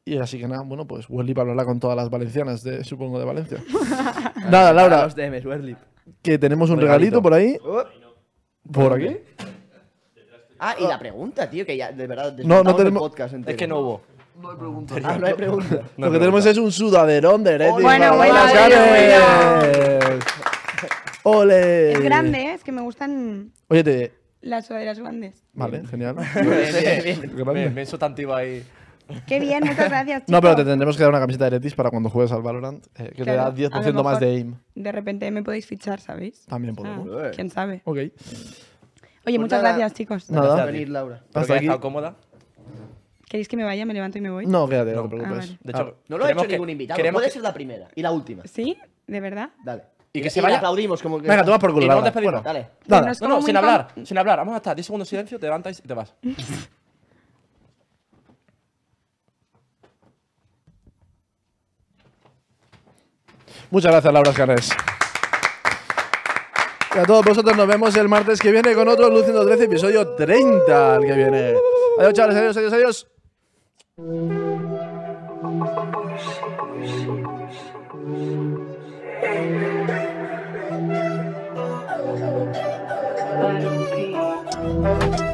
Y así que nada, bueno, pues Werlyb hablará con todas las valencianas, de, supongo, de Valencia. Nada, Laura, los D Ms, Werlyb. Que tenemos un regalito, regalito por ahí. Uh, ¿Por aquí? Ah, y la pregunta, tío, que ya, de verdad, no, no tenemos... el podcast entero. Es que no hubo. No hay pregunta. Ah, no hay pregunta. Lo que tenemos es un sudaderón de Ereti. Bueno, buenas tardes. Ole. Es grande, ¿eh? Es que me gustan... Oye, te... las sudaderas grandes. Vale, genial. Bien, bien sustantiva ahí. Qué bien, muchas gracias, chicos. No, pero te tendremos que dar una camiseta de Eretis para cuando juegues al Valorant, eh, que claro, te da diez por ciento más de aim. De repente me podéis fichar, ¿sabéis? También podemos. Ah, quién sabe. Ok. Oye, pues muchas nada, gracias, chicos. Nada. Gracias a venir, Laura. ¿Hasta aquí? ¿Estás cómoda? ¿Queréis que me vaya? ¿Me levanto y me voy? No, quédate, no, no te preocupes. Ah, vale. De hecho, ah, no lo ha hecho ningún invitado. Puede que... ser la primera y la última. ¿Sí? ¿De verdad? Dale. Y que y se vaya. Aplaudimos como que... Venga, toma por culo, Laura. Bueno, dale. No, no, sin hablar. Sin hablar. Vamos a estar diez segundos de silencio, te levantas y te vas. Muchas gracias, Laura Escanes. Y a todos vosotros nos vemos el martes que viene con otro Club ciento trece, episodio treinta, el que viene. Adiós, chavales, adiós, adiós, adiós. Bye.